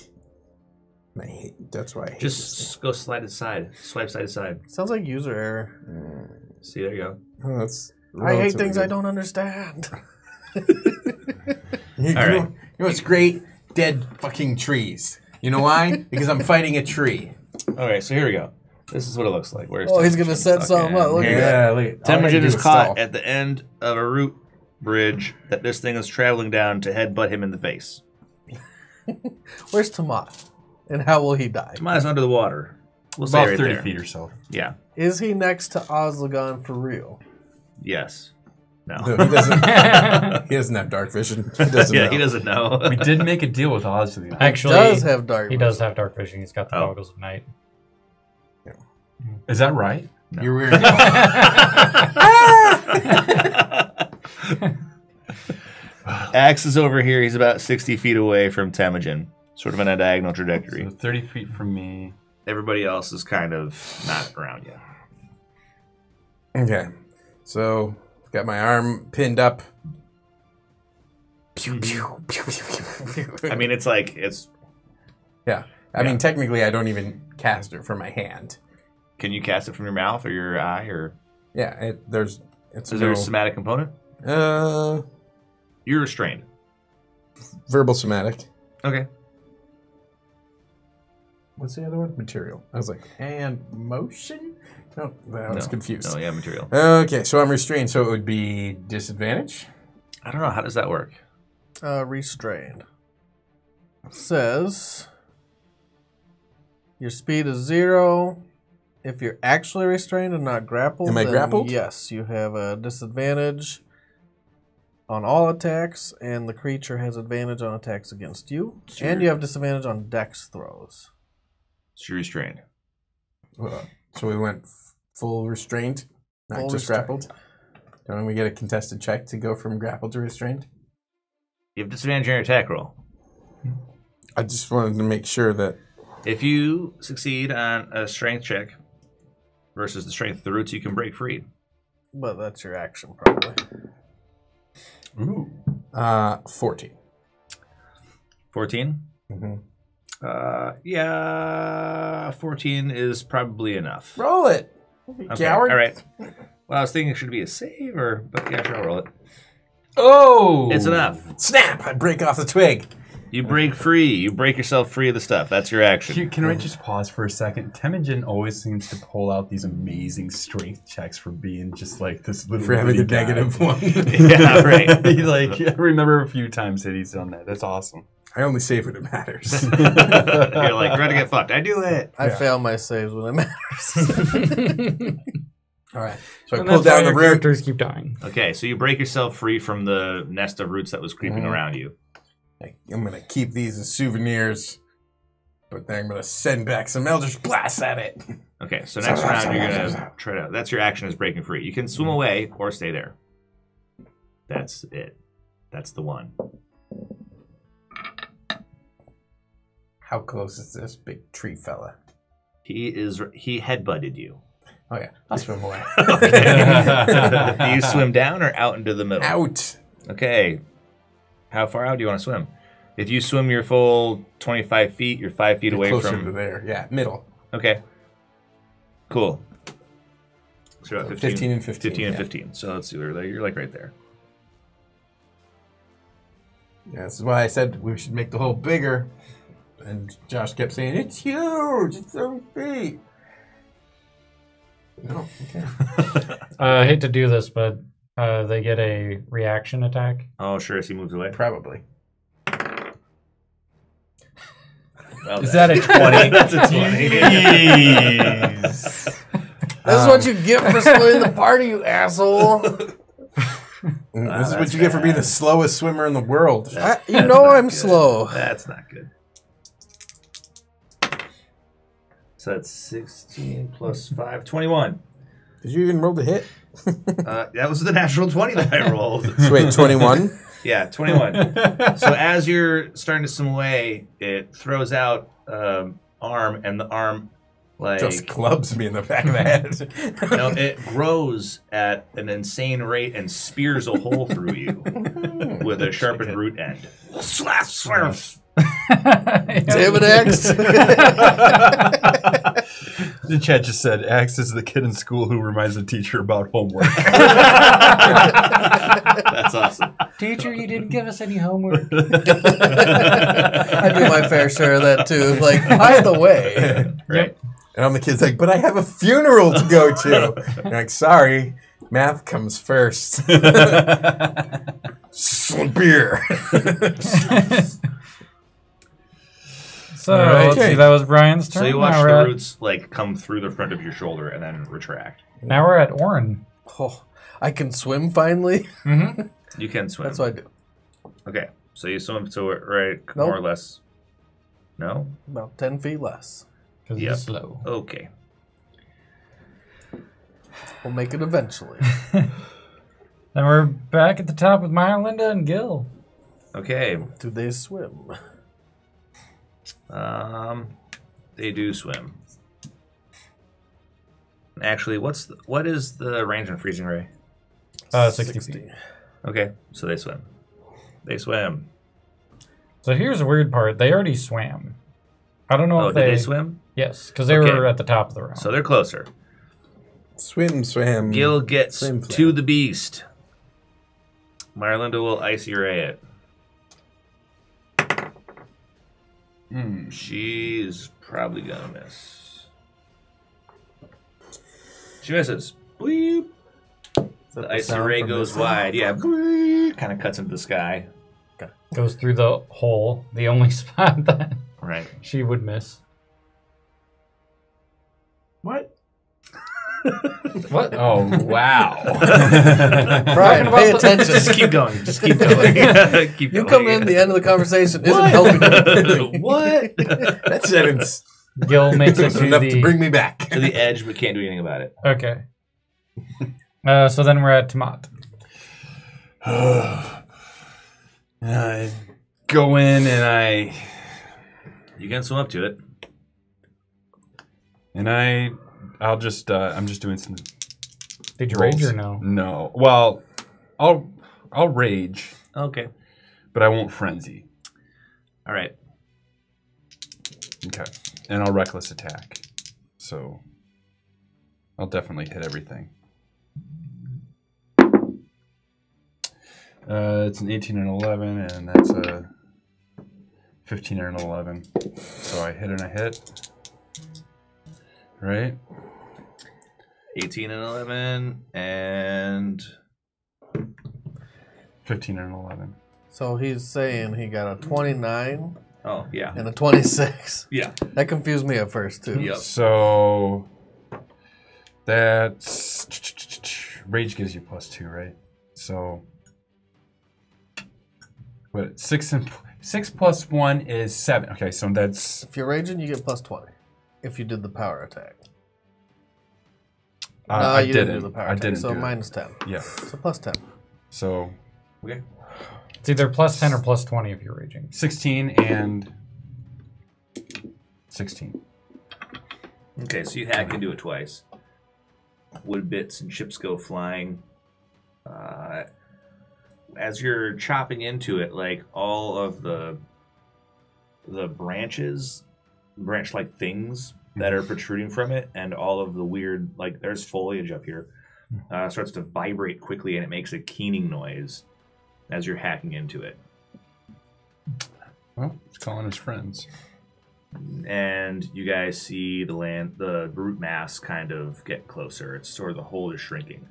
I hate, that's why I hate just go slide aside. Swipe side to side. Sounds like user error. See, there you go. Oh, that's I hate things good. I don't understand. You know what's great? Dead fucking trees. You know why? Because I'm fighting a tree. Okay, so here we go. This is what it looks like. Where's he's going to set something up. Look at that. Temujin is caught at the end of a root bridge that this thing is traveling down to headbutt him in the face. Where's Tamat? And how will he die? Tamat's under the water. We'll about 30 feet or so. Yeah. Is he next to Ozagon for real? Yes. No, he doesn't. He doesn't have dark vision. He doesn't know. He doesn't know. We did make a deal with Ozagon. Actually, he does have dark vision. He does have dark vision. He's got the goggles of night. Yeah. Is that right? No. You're weird. Axe is over here. He's about 60 feet away from Temujin. Sort of in a diagonal trajectory. So 30 feet from me. Everybody else is kind of not around you. Okay. So, I've got my arm pinned up. Pew, pew, pew, pew, pew, pew. I mean, it's like, it's... Yeah. I mean, technically, I don't even cast it from my hand. Can you cast it from your mouth or your eye or... Yeah, Is there a somatic component? You're restrained. Verbal somatic. Okay. What's the other one? Material. I was like, and motion? No, I was confused. No, yeah, material. Okay, so I'm restrained, so it would be disadvantage? I don't know. How does that work? Restrained. It says, your speed is 0. If you're actually restrained and not grappled, am I grappled? Yes, you have a disadvantage on all attacks, and the creature has advantage on attacks against you. Sure. And you have disadvantage on dex throws. So you're restrained. So we went full restraint, not just grappled. Don't we get a contested check to go from grappled to restrained? You have disadvantage on your attack roll. I just wanted to make sure that... If you succeed on a strength check versus the strength of the roots, you can break free. But that's your action, probably. Ooh. 14. 14? Mm-hmm. 14 is probably enough. Roll it. Okay, coward. All right. Well, I was thinking it should be a save, but yeah, sure, I'll roll it. Oh! It's enough. Snap! I break off the twig. You break free. You break yourself free of the stuff. That's your action. Can I just pause for a second? Temujin always seems to pull out these amazing strength checks for being just like this little... For having a negative one. Yeah, right. I remember a few times that he's done that. That's awesome. I only save when it matters. You're like, trying to get fucked. I do it. I fail my saves when it matters. All right. So I pull down the root. Characters keep dying. Okay, so you break yourself free from the nest of roots that was creeping around you. I'm going to keep these as souvenirs, but then I'm going to send back some Eldritch Blast at it. Okay, so next round you're going to try to... That's your action is breaking free. You can swim away or stay there. That's it. That's the one. How close is this big tree fella? He headbutted you. Oh, yeah. I'll swim away. Do you swim down or out into the middle? Out. Okay. How far out do you want to swim? If you swim your full 25 feet, you're 5 feet away closer from... closer to there, yeah, middle. Okay. Cool. So you're about 15 and 15. 15 and 15. So let's see, you're like right there. Yeah, this is why I said we should make the hole bigger. And Josh kept saying, it's huge, it's 7 feet. No, okay. I hate to do this, but they get a reaction attack. Oh, sure, as he moves away. Probably. Well, is that a 20? That's a 20. Jeez. That's what you get for splitting the party, you asshole. This is what you get for being the slowest swimmer in the world. You know I'm slow. That's not good. So that's 16 plus 5, 21. Did you even roll the hit? That was the natural 20 that I rolled. So wait, 21? Yeah, 21. So as you're starting to swim away, it throws out arm, and the arm like just clubs me in the back of the head. No, it grows at an insane rate and spears a hole through you with a sharpened root end. Slash, slash. Damn it, Axe. The chat just said, Axe is the kid in school who reminds the teacher about homework. That's awesome. Teacher, you didn't give us any homework. I do my fair share of that, too. Like, by the way. Yeah, right. Yep. And I'm the kid's like, but I have a funeral to go to. And like, sorry, math comes first. Beer. So right. Let's see, that was Brian's turn. So you watch the roots like come through the front of your shoulder and then retract. Now we're at Orin. Oh, I can swim finally. Mm-hmm. You can swim. That's what I do. Okay, so you swim to it, right? Nope. More or less. No. About 10 feet less. Because you're slow. Okay. We'll make it eventually. Then we're back at the top with Myrlinda and Gil. Okay. Do they swim? They do swim. Actually, what is the range on freezing ray? 60 feet. Okay, so they swim. They swim. So here's the weird part. They already swam. I don't know if they... Oh, did they swim? Yes, because they were at the top of the round. So they're closer. Swim, swim. Gil gets to the beast. Myrlinda will icy ray it. She's probably gonna miss. She misses. Bleep. The icy ray goes wide. Yeah. Bleep. Kind of cuts into the sky. Goes through the hole. The only spot that she would miss. What? What? Oh, wow. Brian, pay attention. Just keep going. Just keep going. Keep going. You come in, the end of the conversation isn't helping. What? That sentence. Gil makes it enough to bring me back. To the edge, but can't do anything about it. Okay. So then we're at Tiamat. I go in and I... You can swim up to it. And I'll just, I'm just doing some... Did you rage or no? No. Well, I'll rage. Okay. But I won't frenzy. All right. Okay. And I'll reckless attack. So I'll definitely hit everything. It's an 18 and 11, and that's a 15 and 11. So I hit and I hit. Right? 18 and 11 and 15 and 11. So he's saying he got a 29. Oh, yeah. And a 26. Yeah. That confused me at first, too. Yep. So that's rage gives you +2, right? So what? 6 plus 1 is 7. Okay, so that's... If you're raging, you get +20. If you did the power attack. I you didn't do the power attack. So -10. Yeah. So +10. So okay. It's either +10 or +20 if you're raging. 16 and 16. Okay, so you hack into it twice. Wood bits and chips go flying. As you're chopping into it, like all of the the branches, branch-like things that are protruding from it, and all of the weird, like, there's foliage up here, starts to vibrate quickly, and it makes a keening noise as you're hacking into it. Well, it's calling his friends. And you guys see the root mass kind of get closer. It's sort of the hole is shrinking.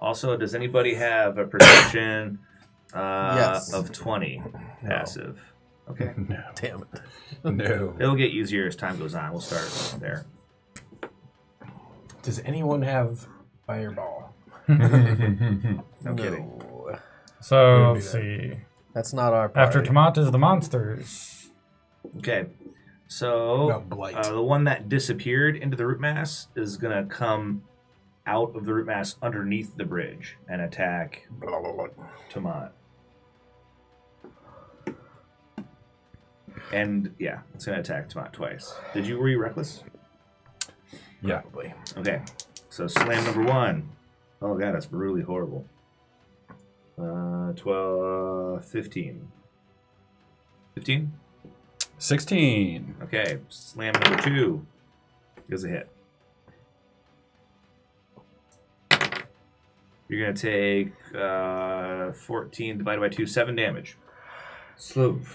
Also, does anybody have a perception yes. of 20 no. passive? Okay. No. Damn it. No. It'll get easier as time goes on. We'll start there. Does anyone have Fireball? No kidding. So, let's see. That's not our party. After Tamat is the monsters. Okay. So, the one that disappeared into the root mass is going to come out of the root mass underneath the bridge and attack Tamat. And, yeah, it's going to attack Tamat twice. Were you reckless? Yeah. Probably. Okay. So, slam number one. Oh, God, that's brutally horrible. 15? 16. Okay, slam number two is a hit. You're going to take 14 divided by 2, 7 damage. Sloop.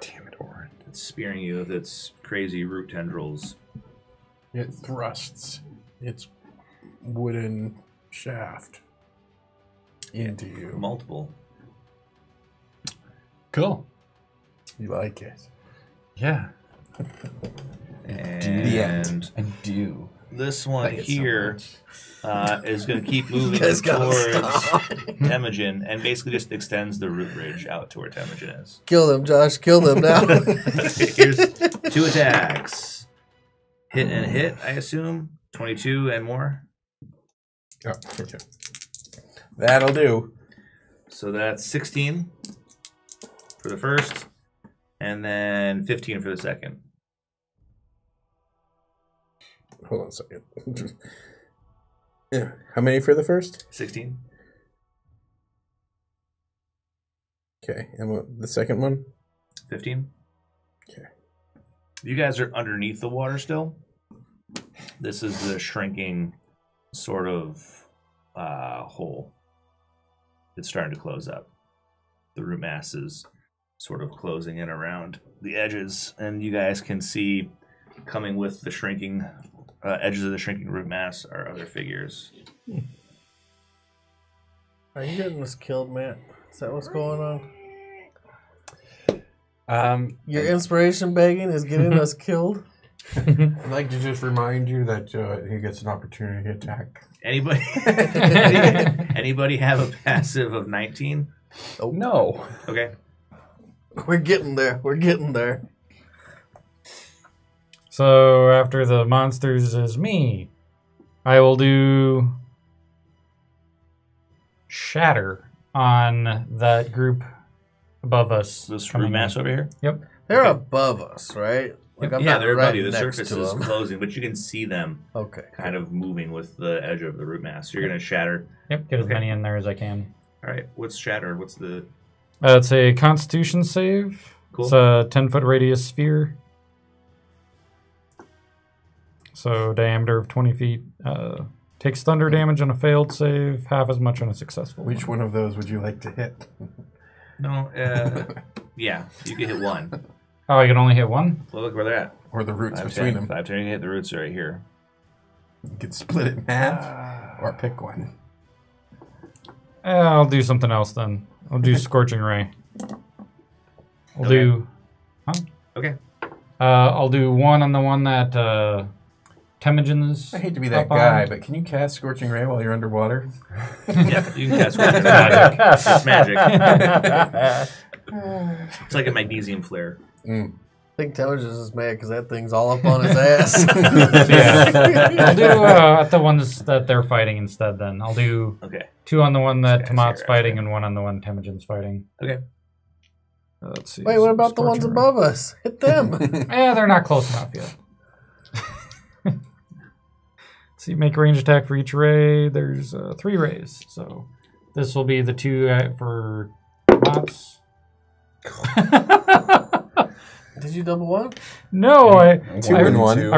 Damn it, Orin. It's spearing you with its crazy root tendrils. It thrusts its wooden shaft into you. Multiple. Cool. You like it. Yeah. And I do. This one here is going to keep moving towards Temujin and basically just extends the root bridge out to where Temujin is. Kill them, Josh. Kill them now. Here's two attacks. Hit and hit, I assume. 22 and more. Oh, okay. That'll do. So that's 16 for the first, and then 15 for the second. Hold on a second. Yeah. How many for the first? 16. Okay, and what, the second one? 15. Okay. You guys are underneath the water still. This is the shrinking sort of hole. It's starting to close up. The root mass is sort of closing in around the edges, and you guys can see coming with the shrinking edges of the shrinking root mass are other figures. Are you getting us killed, Matt? Is that what's going on? Your inspiration begging is getting us killed? I'd like to just remind you that he gets an opportunity to attack. Anybody? Anybody have a passive of 19? Oh no. Okay. We're getting there. We're getting there. So after the monsters is me. I will do Shatter on that group above us. This root mass over here? Yep. They're above us, right? Like yeah, they're above you. The surface is closing, but you can see them kind of moving with the edge of the root mass. So you're going to shatter. Yep, get as many in there as I can. All right, what's Shatter? What's the... it's a Constitution save. Cool. It's a 10-foot radius sphere. So diameter of 20 feet. Takes thunder damage on a failed save, half as much on a successful. Which one of those would you like to hit? No, yeah, you can hit one. Oh, I can only hit one? Well, look where they're at. Or the roots between them. I'm trying to hit the roots right here. You could split it in half or pick one. I'll do something else then. I'll do Scorching Ray. I'll do... Huh? Okay. I'll do one on the one that Temujin's... I hate to be that guy, but can you cast Scorching Ray while you're underwater? Yeah, you can cast Scorching Ray. It's magic. It's like a magnesium flare. Mm. I think Temujin's is mad because that thing's all up on his ass. Yeah. I'll do the ones that they're fighting instead then. I'll do two on the one that Tamat's fighting and one on the one Temujin's fighting. Okay. Let's see. Wait, what about the ones above us? Hit them. Yeah, they're not close enough yet. Let's see, make range attack for each ray. There's 3 rays. So this will be the 2 for Tamat's. Did you double up? No, I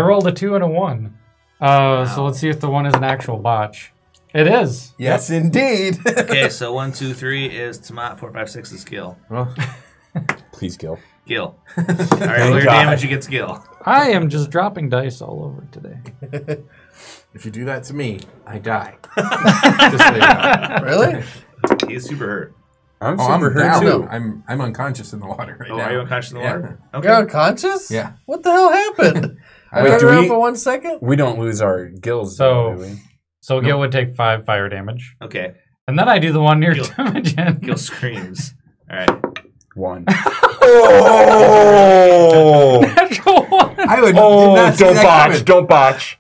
rolled a 2 and a 1. So let's see if the 1 is an actual botch. It is. Yes, indeed. Okay, so 1, 2, 3 is Tamat. 4, 5, 6 is Gil. Well, please, Gil. Gil. All right, all your damage against Gil. I am just dropping dice all over today. If you do that to me, I die. Just so you know. Really? He's super hurt. I'm super hurt too. I'm unconscious in the water right now. Are you unconscious in the water? Okay. You're unconscious? Yeah. What the hell happened? I turned around for 1 second. We don't lose our Gills. So Gil would take 5 fire damage. Okay. And then I do the one near Temujin. Gil screams. All right. 1. Oh! Natural 1. I would not see that coming. Don't botch.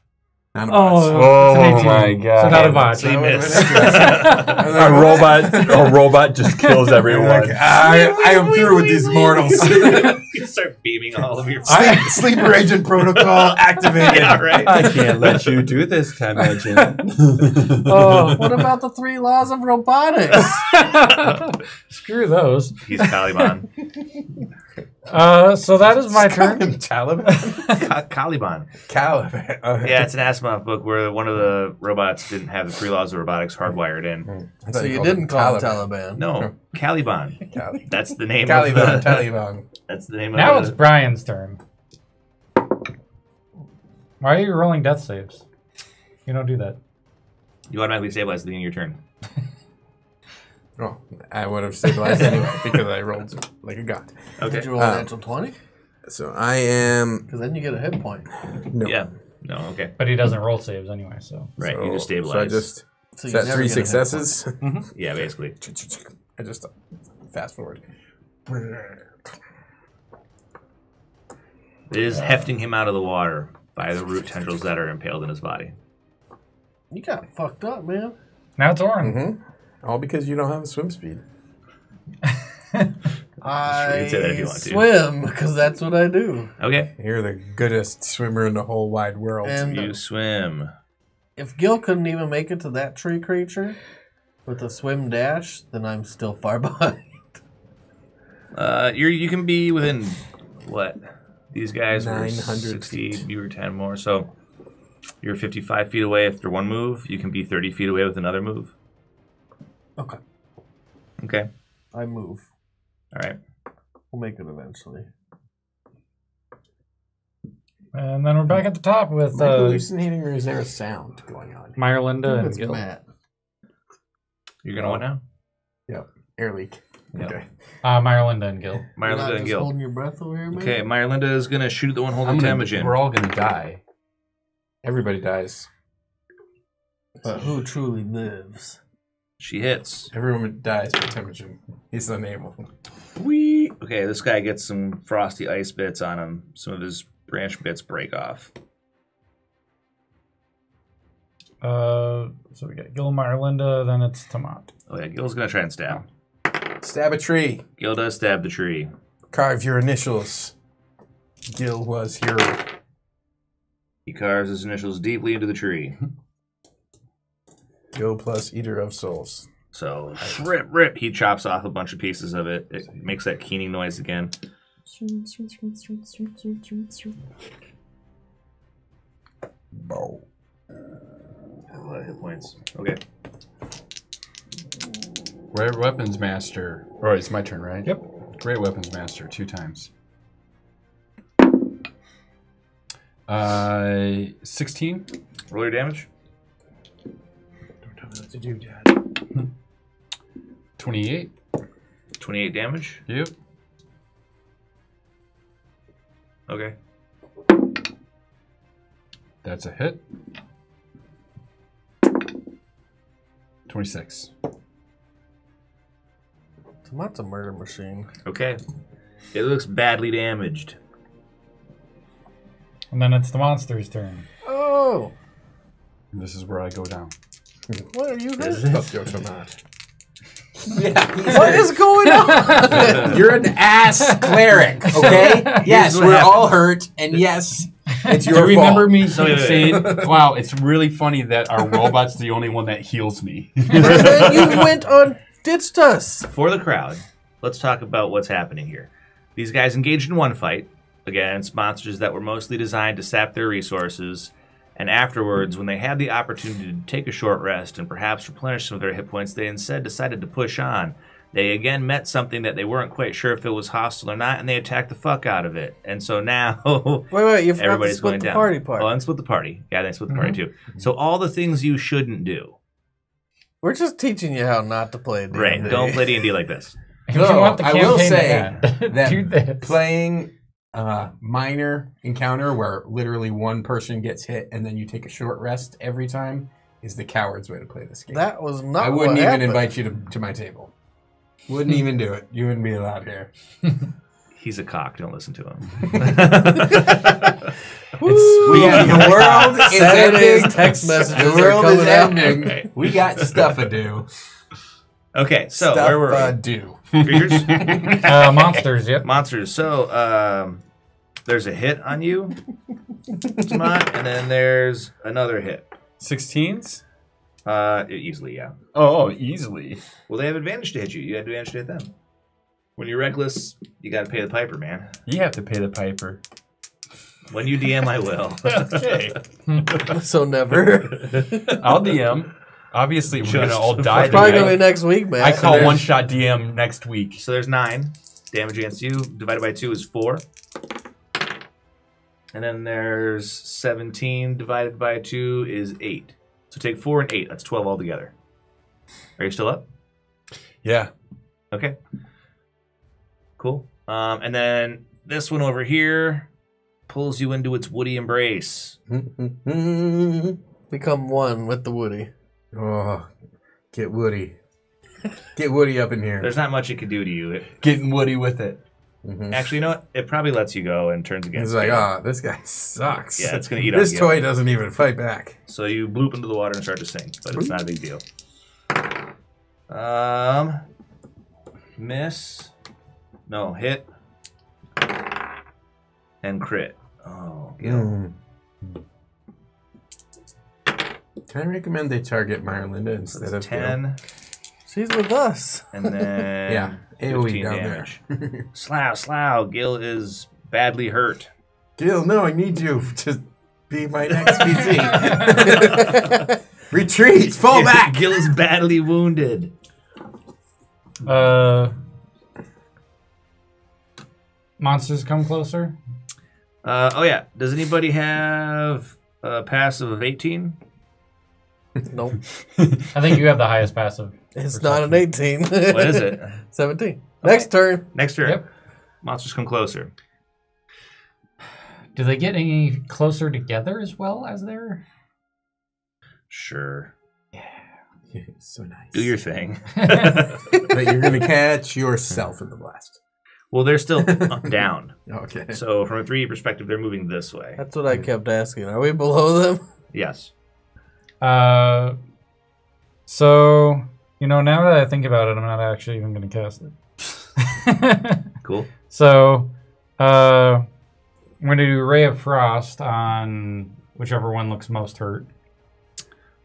Not a botch. Oh my god. So not a botch. He missed. a robot just kills everyone. Like, I am through with these mortals. You start beaming all of your sleeper agent protocol activated. Yeah, right? I can't let you do this, Temujin. Oh, what about the 3 laws of robotics? Screw those. He's Caliban. So that is my turn. Caliban? Caliban. Caliban. Yeah, it's an Asimov book where one of the robots didn't have the 3 laws of robotics hardwired in. So you didn't call Taliban. No, Caliban. That's the name of the... Caliban. That's the name of Now it's Brian's turn. Why are you rolling death saves? You don't do that. You automatically stabilize at the beginning of your turn. Oh, I would have stabilized anyway because I rolled like a god. Okay. Did you roll a natural 20? So I am... Because then you get a hit point. No. Yeah. No, okay. But he doesn't roll saves anyway, so... Right, so, you just stabilize. So I just... So that 3 successes? Mm-hmm. Yeah, basically. I just... Fast forward. It is hefting him out of the water by the root tendrils that are impaled in his body. You got fucked up, man. Now it's Orin. Mm-hmm. All because you don't have a swim speed. I swim because that's what I do. Okay. You're the goodest swimmer in the whole wide world. And you swim. If Gil couldn't even make it to that tree creature with a swim dash, then I'm still far behind. You can be within, what? These guys were 60, you were 10 more. So you're 55 feet away after one move. You can be 30 feet away with another move. Okay. Okay. I move. All right. We'll make it eventually. And then we're back at the top with... Am I hallucinating or is there a sound going on? Myrlinda and Gil. Matt. You're going to what now? Yep. Air leak. Yep. Okay. Myrlinda and Gil. Myrlinda and Gil. Holding your breath over here, man? Okay, Myrlinda is going to shoot at the one holding Temujin. We're all going to die. Everybody dies. But who truly lives? She hits. Everyone dies by Temujin. He's unable. Whee! Okay, this guy gets some frosty ice bits on him. Some of his branch bits break off. So we got Gil, Myrlinda, then it's Tamat. Oh yeah, Gil's gonna try and stab. Stab a tree. Gil does stab the tree. Carve your initials. Gil was hero. He carves his initials deeply into the tree. Go plus Eater of Souls. So rip. He chops off a bunch of pieces of it. It makes that keening noise again. Bow. A lot of hit points. Okay. Great Weapons Master. Oh, it's my turn, right? Yep. Great Weapons Master 2 times. 16. Roll your damage. What to do, Dad? 28. 28 damage? Yep. Okay. That's a hit. 26. That's a murder machine. Okay. It looks badly damaged. And then it's the monster's turn. Oh! And this is where I go down. What are you guys? Yeah. What is going on? You're an ass cleric, okay? Yes, we're all hurt, and yes, it's your fault. Do you remember me saying, wow, it's really funny that our robot's the only one that heals me? And then you went on, ditched us. For the crowd. let's talk about what's happening here. These guys engaged in one fight against monsters that were mostly designed to sap their resources, and afterwards, when they had the opportunity to take a short rest and perhaps replenish some of their hit points, they instead decided to push on. They again met something that they weren't quite sure if it was hostile or not, and they attacked the fuck out of it. And so now wait, you forgot to split the party part. Oh, and split the party. Yeah, they split the party too. So all the things you shouldn't do. We're just teaching you how not to play D&D. Right, don't play D&D like this. No, I will say that playing minor encounter where literally one person gets hit and then you take a short rest every time is the coward's way to play this game. That was not I wouldn't even invite you to my table. Wouldn't even do it. You wouldn't be allowed here. He's a cock. Don't listen to him. The world is ending. Text messages the world is ending. Okay. We got stuff to do. Okay, so stuff where were we? Creatures? Monsters, yep. Monsters. So there's a hit on you, and then there's another hit. 16s? Easily, yeah. Oh, easily. Well, they have advantage to hit you. You have advantage to hit them. When you're reckless, you got to pay the piper, man. You have to pay the piper. When you DM, I will. Okay. So never. I'll DM. Obviously, we're going to all die. It's probably going to be next week, man. I call one-shot DM next week. So there's 9. Damage against you divided by 2 is 4. And then there's 17 divided by 2 is 8. So take 4 and 8. That's 12 altogether. Are you still up? Yeah. Okay. Cool. And then this one over here pulls you into its woody embrace. Become one with the woody. Oh, get Woody. Get Woody up in here. There's not much it could do to you. Getting Woody with it. Mm-hmm. Actually, you know what? It probably lets you go and turns against you. It's like, oh, this guy sucks. Yeah, it's going to eat up. This toy doesn't even fight back. So you bloop into the water and start to sing, but it's not a big deal. Miss. No, hit. And crit. Oh, Gil. Can I recommend they target Myrlinda instead of 10. Gil? She's with us. And then yeah, AOE damage. Slough. Gil is badly hurt. Gil, no, I need you to be my next PC. Retreat, fall back. Gil is badly wounded. Monsters come closer. Oh yeah. Does anybody have a passive of 18? Nope. I think you have the highest passive. It's not an 18. What is it? 17. Okay. Next turn. Next turn. Yep. Monsters come closer. Do they get any closer together as well as they're? Sure. Yeah. It's so nice. Do your thing. But you're going to catch yourself in the blast. Well, they're still down. Okay. So from a 3D perspective, they're moving this way. That's what I kept asking. Are we below them? Yes. So, you know, now that I think about it, I'm not actually even going to cast it. Cool. So, I'm going to do Ray of Frost on whichever one looks most hurt.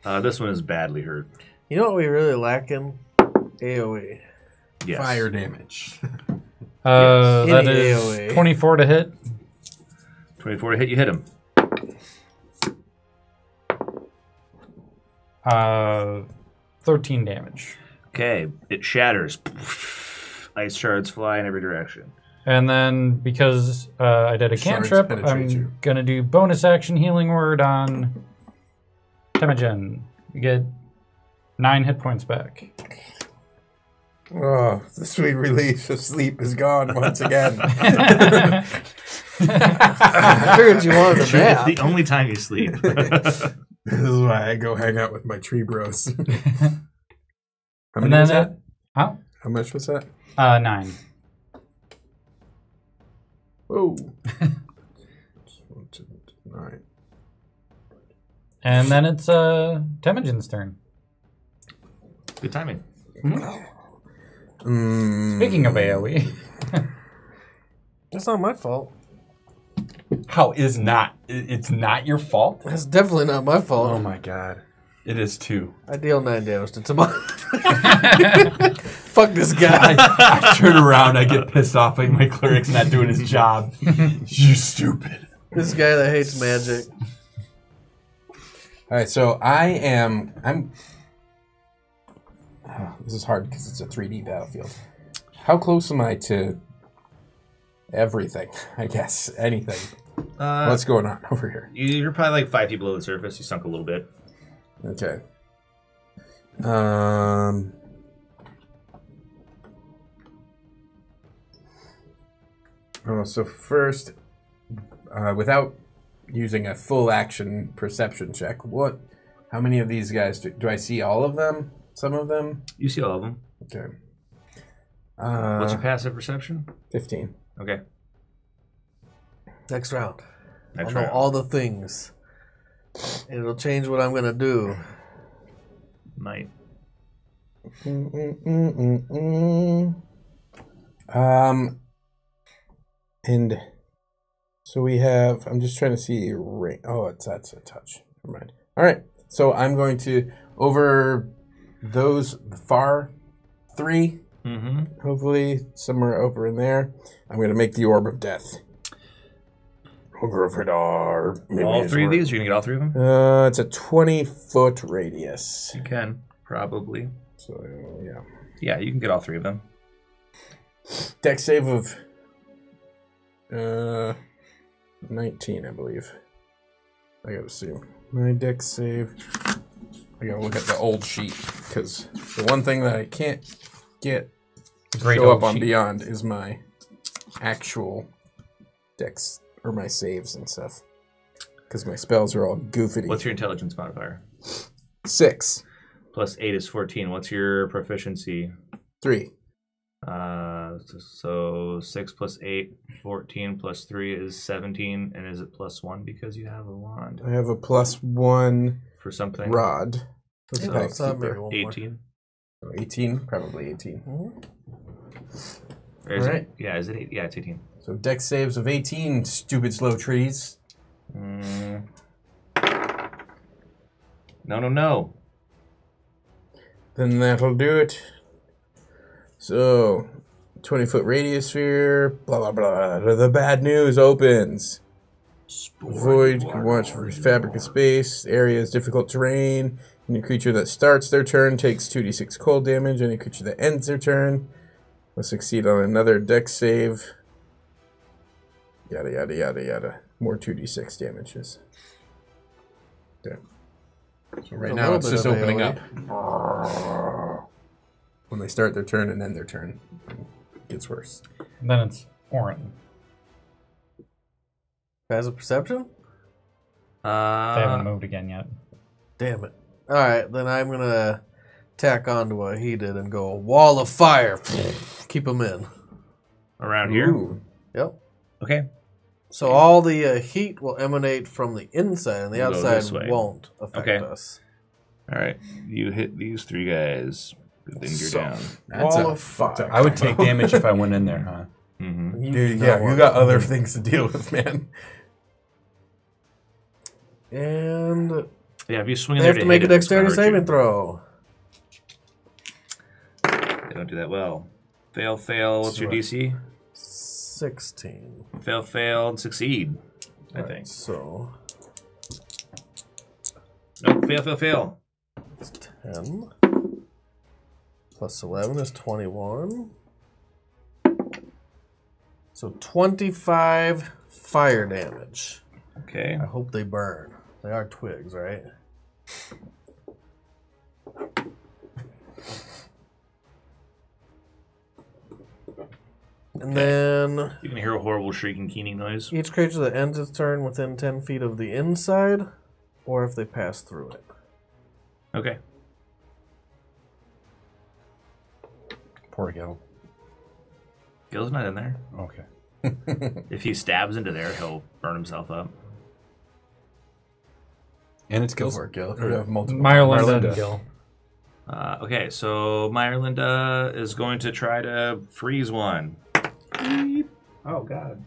This one is badly hurt. You know what we really lack in? AoE. Yes. Fire damage. Yes. That is AOE. 24 to hit. 24 to hit, you hit him. 13 damage. Okay, it shatters. Ice shards fly in every direction. And then, because I did a cantrip, I'm going to do bonus action healing word on Temujin. You get 9 hit points back. Oh, the sweet relief of sleep is gone once again. I figured you wanted to nap. It's the only time you sleep. This is why I go hang out with my tree bros. How many was that? Huh? How much was that? 9. Whoa. 9. And then it's Temujin's turn. Good timing. Mm-hmm. Speaking of AoE. That's not my fault. How is not? It's not your fault? That's definitely not my fault. Oh my god. It is too. I deal 9 damage to Tamar. Fuck this guy. I turn around, I get pissed off like my cleric's not doing his job. You stupid. This guy that hates magic. All right, so I'm oh, this is hard because it's a 3D battlefield. How close am I to everything? I guess anything. What's going on over here? You're probably like 5D below the surface. You sunk a little bit. Okay. Oh, so first, without using a full action perception check, what? How many of these guys do I see? All of them? Some of them? You see all of them. Okay. What's your passive perception? 15. Okay. Next round. Next round. I'll know all the things. It'll change what I'm gonna do. Might. And so we have. I'm just trying to see. Oh, that's a touch. Never mind. All right. So I'm going to over those far three. Mm-hmm. Hopefully somewhere over in there. I'm going to make the orb of death. Hunger of Hadar. All three of these. You're going to get all three of them. It's a 20-foot radius. You can probably. So yeah. Yeah, you can get all three of them. Dex save of. 19, I believe. I gotta see. My dex save. I gotta look at the old sheet, because the one thing that I can't get to show up on Beyond is my actual dex, or my saves and stuff. Because my spells are all goofy. What's your intelligence modifier? 6. Plus 8 is 14. What's your proficiency? 3. So 6 plus 8, 14 plus 3 is 17, and is it plus 1 because you have a wand? I have a plus 1 for something. Rod. So 18. Oh, 18, probably 18. Mm-hmm. All right. Yeah, is it 8? Yeah, it's 18. So dex saves of 18, stupid slow trees. Mm. No, no, no. Then that'll do it. So, 20-foot radius sphere, blah, blah, blah. The bad news opens. Void can watch for Fabricate space, areas, difficult terrain. Any creature that starts their turn takes 2d6 cold damage. Any creature that ends their turn will succeed on another dex save. Yada, yada, yada, yada. More 2d6 damages. Okay. So right now it's just opening up. When they start their turn and end their turn, it gets worse. And then it's Orin. Has a perception? They haven't moved again yet. Damn it. All right, then I'm going to tack on to what he did and go Wall of Fire. Keep them in. Around here? Ooh. Yep. Okay. So all the heat will emanate from the inside, and the outside won't affect us. All right. You hit these three guys. Then you're down. That's Wall of Fire. I would take damage if I went in there, huh? Mm-hmm. Dude, yeah, you got other things to deal with, man. And yeah, if you swing, they have to make a dexterity saving throw. They don't do that well. Fail, fail. What's your DC? 16. Fail, failed, succeed. I think so. Nope. Fail, fail, fail. It's 10. Plus 11 is 21. So 25 fire damage. Okay. I hope they burn. They are twigs, right? And then... You can hear a horrible shrieking, keening noise. Each creature that ends its turn within 10 feet of the inside, or if they pass through it. Okay. Poor Gil. Gil's not in there. Okay. If he stabs into there, he'll burn himself up. And it's Gil's. Or Gil. Myrlinda. Gil. Okay, so Myrlinda is going to try to freeze one. Oh, God.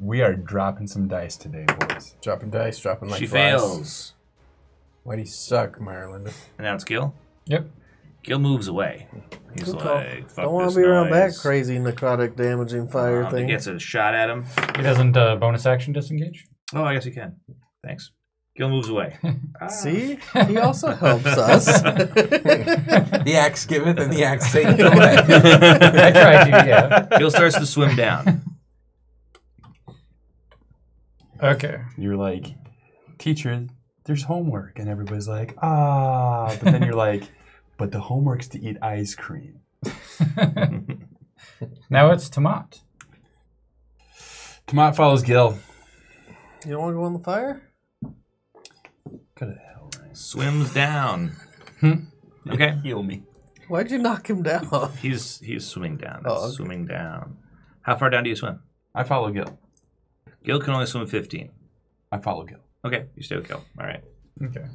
We are dropping some dice today, boys. Dropping dice, dropping like flies. She fails. Why do you suck, Myrlinda? And now it's Gil? Yep. Gil moves away. He's like, fuck, don't want to be around that crazy necrotic damaging fire thing. He gets a shot at him. He doesn't bonus action disengage? Oh, I guess he can. Thanks. Gil moves away. See? He also helps us. The axe giveth and the axe taketh away. I tried to, yeah. Gil starts to swim down. Okay. You're like, teacher, there's homework. And everybody's like, ah. But then you're like, but the homework's to eat ice cream. Now it's Tamat. Tamat follows Gil. You don't want to go on the fire? Go to hell, right? Swims down. Okay. Heal me. Why'd you knock him down? He's swimming down. That's oh, okay. Swimming down. How far down do you swim? I follow Gil. Gil can only swim 15. I follow Gil. Okay, you stay with Gil. All right. Okay.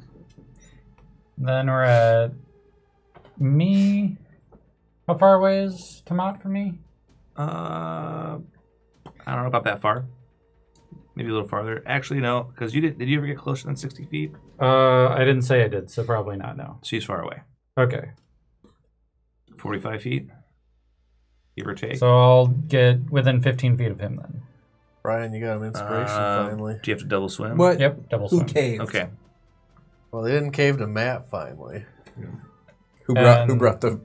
Then we're at... me? How far away is Tamat from me? I don't know about that far. Maybe a little farther. Actually, no, because you did you ever get closer than 60 feet? I didn't say I did, so probably not, no. She's far away. Okay. 45 feet, give or take. So I'll get within 15 feet of him then. Brian, you got an inspiration finally. Do you have to double swim? What? Yep, double swim. Who caved? Okay. Well, they didn't cave to Matt finally. Yeah. Who brought the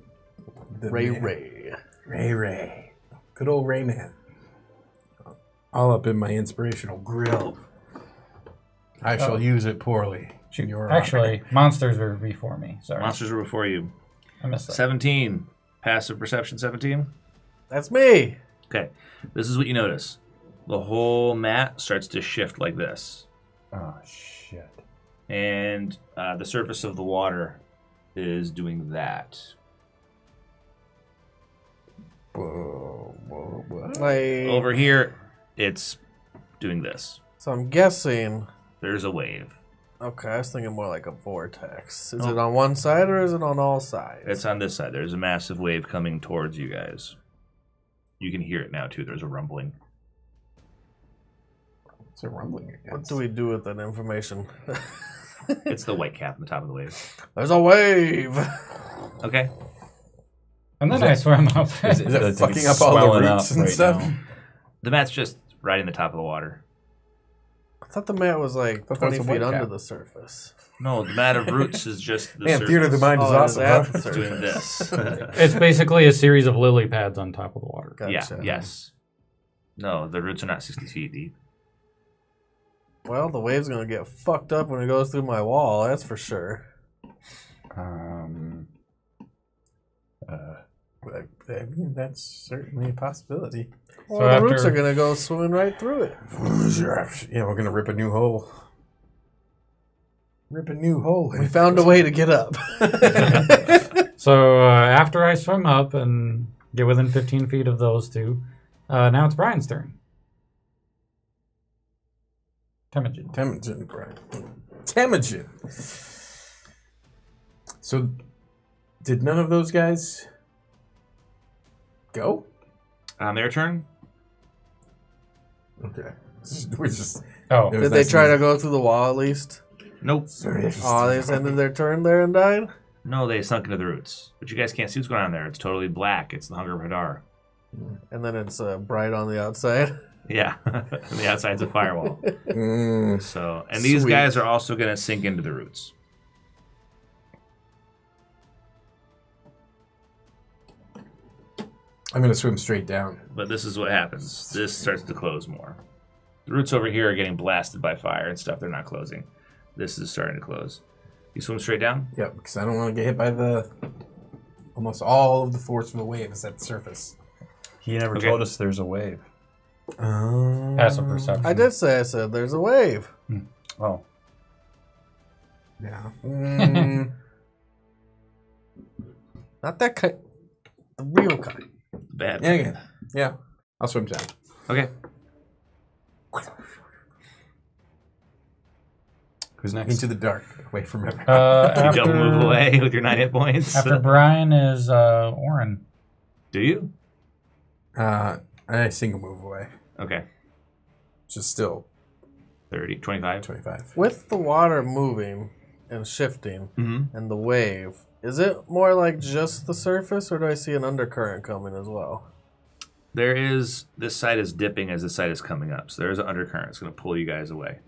Ray man. Ray. Good old Ray man. All up in my inspirational grill. I shall use it poorly. Actually, monsters were before me. Sorry. Monsters were before you. I missed that. 17. Passive perception 17. That's me. Okay. This is what you notice. The whole mat starts to shift like this. Oh, shit. And the surface of the water is doing that. Whoa. Like, over here, it's doing this. So I'm guessing... there's a wave. Okay, I was thinking more like a vortex. Is it on one side or is it on all sides? It's on this side. There's a massive wave coming towards you guys. You can hear it now, too. There's a rumbling. It's a rumbling, I guess. What do we do with that information? It's the white cap on the top of the wave. There's a wave! Okay. And then I swim up. Is it fucking up all the roots and stuff? Now. The mat's just right in the top of the water. I thought the mat was like 20 feet under the surface. No, the mat of roots is just the surface. Theater of the Mind is awesome, huh? It's doing this. It's basically a series of lily pads on top of the water. Gotcha. Yeah, yes. No, the roots are not 60 feet deep. Well, the wave's going to get fucked up when it goes through my wall, that's for sure. I mean, that's certainly a possibility. Well, so the roots are going to go swimming right through it. Yeah, we're going to rip a new hole. Rip a new hole. We found a way to get up. So after I swim up and get within 15 feet of those two, now it's Brian's turn. Temujin, Brian. Temujin. So, did none of those guys go on their turn? Okay, we're just. Oh, did they try to go through the wall at least? Nope. Oh, they ended their turn there and died. No, they sunk into the roots. But you guys can't see what's going on there. It's totally black. It's the Hunger of Hadar. And then it's bright on the outside. Yeah, on the outside's a firewall. So, and these guys are also going to sink into the roots. I'm going to swim straight down. But this is what happens. This starts to close more. The roots over here are getting blasted by fire and stuff. They're not closing. This is starting to close. You swim straight down? Yeah, because I don't want to get hit by the... almost all of the force from the wave is at the surface. He never told us there's a wave. Passive perception. I said there's a wave. Oh. Yeah. Not that kind. The real kind. Bad. Yeah. I'll swim down. Okay. Who's next? Into the dark, away from everyone. Don't move away with your 9 hit points. After Brian is Orin. Do you? I single move away. Okay. Which is still 30, 25. With the water moving, and shifting and the wave, is it more like just the surface, or do I see an undercurrent coming as well? There is, this side is dipping as this side is coming up, so there's an undercurrent. It's going to pull you guys away.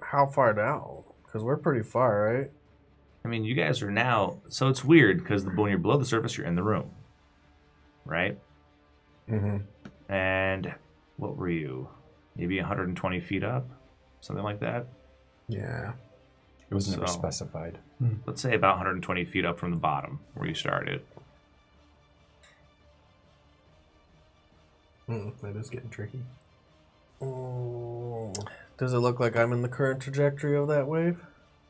How far down? Because we're pretty far, right? I mean, you guys are now, so it's weird because when you're below the surface, you're in the room, right? Mm-hmm. And what were you? Maybe 120 feet up, something like that? Yeah. It was never specified. Let's say about 120 feet up from the bottom where you started. That is getting tricky. Does it look like I'm in the current trajectory of that wave?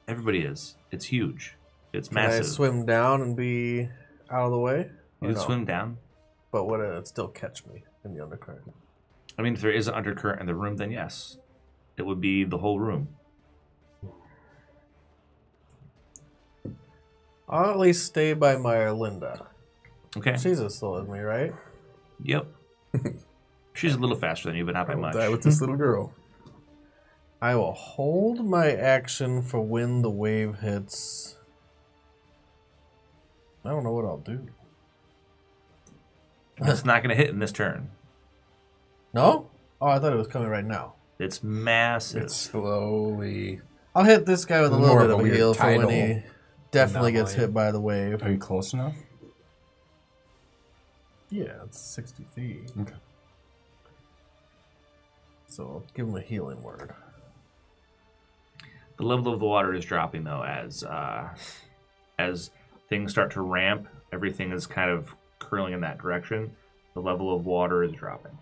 Everybody is. It's huge. It's massive. Can I swim down and be out of the way? You can swim down. But would it still catch me in the undercurrent? I mean, if there is an undercurrent in the room, then yes. It would be the whole room. I'll at least stay by Myrlinda. Okay. She's as slow as me, right? Yep. She's a little faster than you, but not by much. I will die with this little girl. I will hold my action for when the wave hits. I don't know what I'll do. It's not going to hit in this turn. No? Oh, I thought it was coming right now. It's massive. It's slowly. I'll hit this guy with a little bit of a heal for when he definitely gets hit by the wave. Are you close enough? Yeah, it's 60 feet. Okay. So I'll give him a healing word. The level of the water is dropping, though, as things start to ramp. Everything is kind of curling in that direction. The level of water is dropping.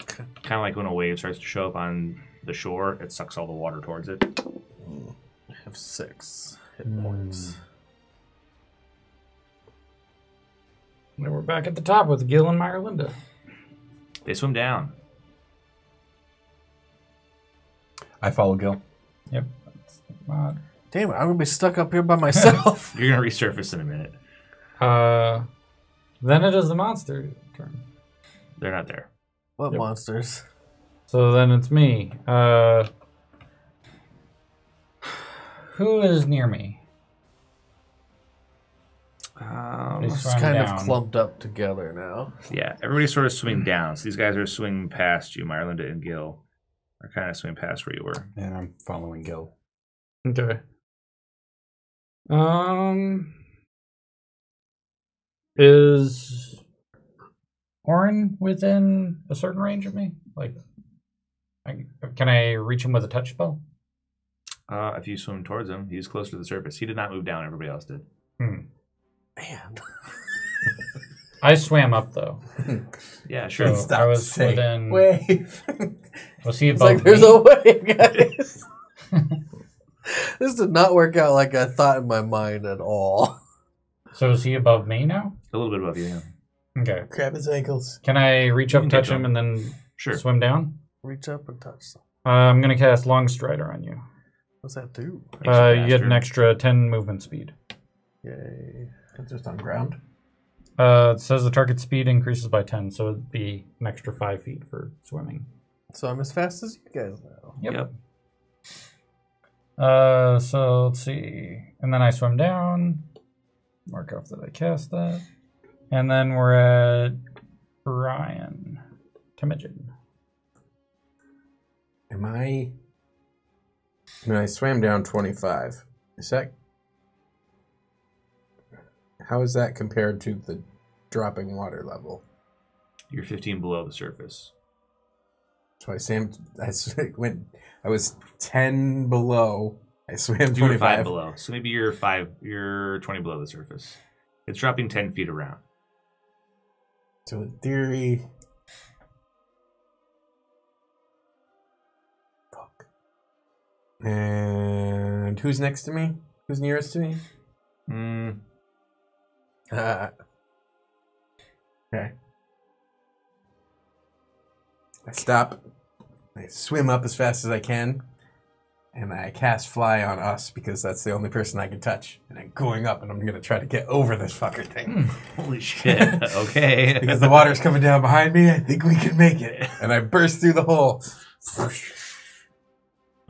Okay. Kind of like when a wave starts to show up on the shore, it sucks all the water towards it. I have 6 hit points. And we're back at the top with Gil and Myrlinda. They swim down. I follow Gil. Yep. Damn it, I'm going to be stuck up here by myself. You're going to resurface in a minute. Then it is the monster turn. They're not there. What monsters? So then it's me. Who is near me? It's kind of clumped up together now. Yeah, everybody's sort of swimming down. So these guys are swinging past you, Myrlinda and Gil. Are kind of swimming past where you were. And I'm following Gil. Okay. Is Orin within a certain range of me? Like, can I reach him with a touch spell? If you swim towards him, he's closer to the surface. He did not move down. Everybody else did. Man. I swam up, though. Yeah, sure. So I was within... Wave. Was he above me? There's a wave, guys. This did not work out like I thought in my mind at all. So is he above me now? A little bit above you, yeah. Okay. Grab his ankles. Can I reach up, touch him, and then swim down? Reach up and touch them. I'm going to cast Longstrider on you. What's that do? You get an extra 10 movement speed. Yay. That's just on ground? It says the target speed increases by 10, so it'd be an extra 5 feet for swimming. So I'm as fast as you guys now. Yep. So let's see. And then I swim down. Mark off that I cast that. And then we're at Brian. Temujin. Am I... I mean, I swam down 25. Is that... How is that compared to the dropping water level? You're 15 below the surface. So I swam. I was 10 below. I swam 25 below. So maybe you're 5. You're 20 below the surface. It's dropping 10 feet around. So in theory, fuck. And who's next to me? Who's nearest to me? Okay. I stop. I swim up as fast as I can, and I cast Fly on us because that's the only person I can touch. And I'm going up, and I'm gonna try to get over this fucker thing. Holy shit! Okay. Because the water's coming down behind me, I think we can make it. And I burst through the hole.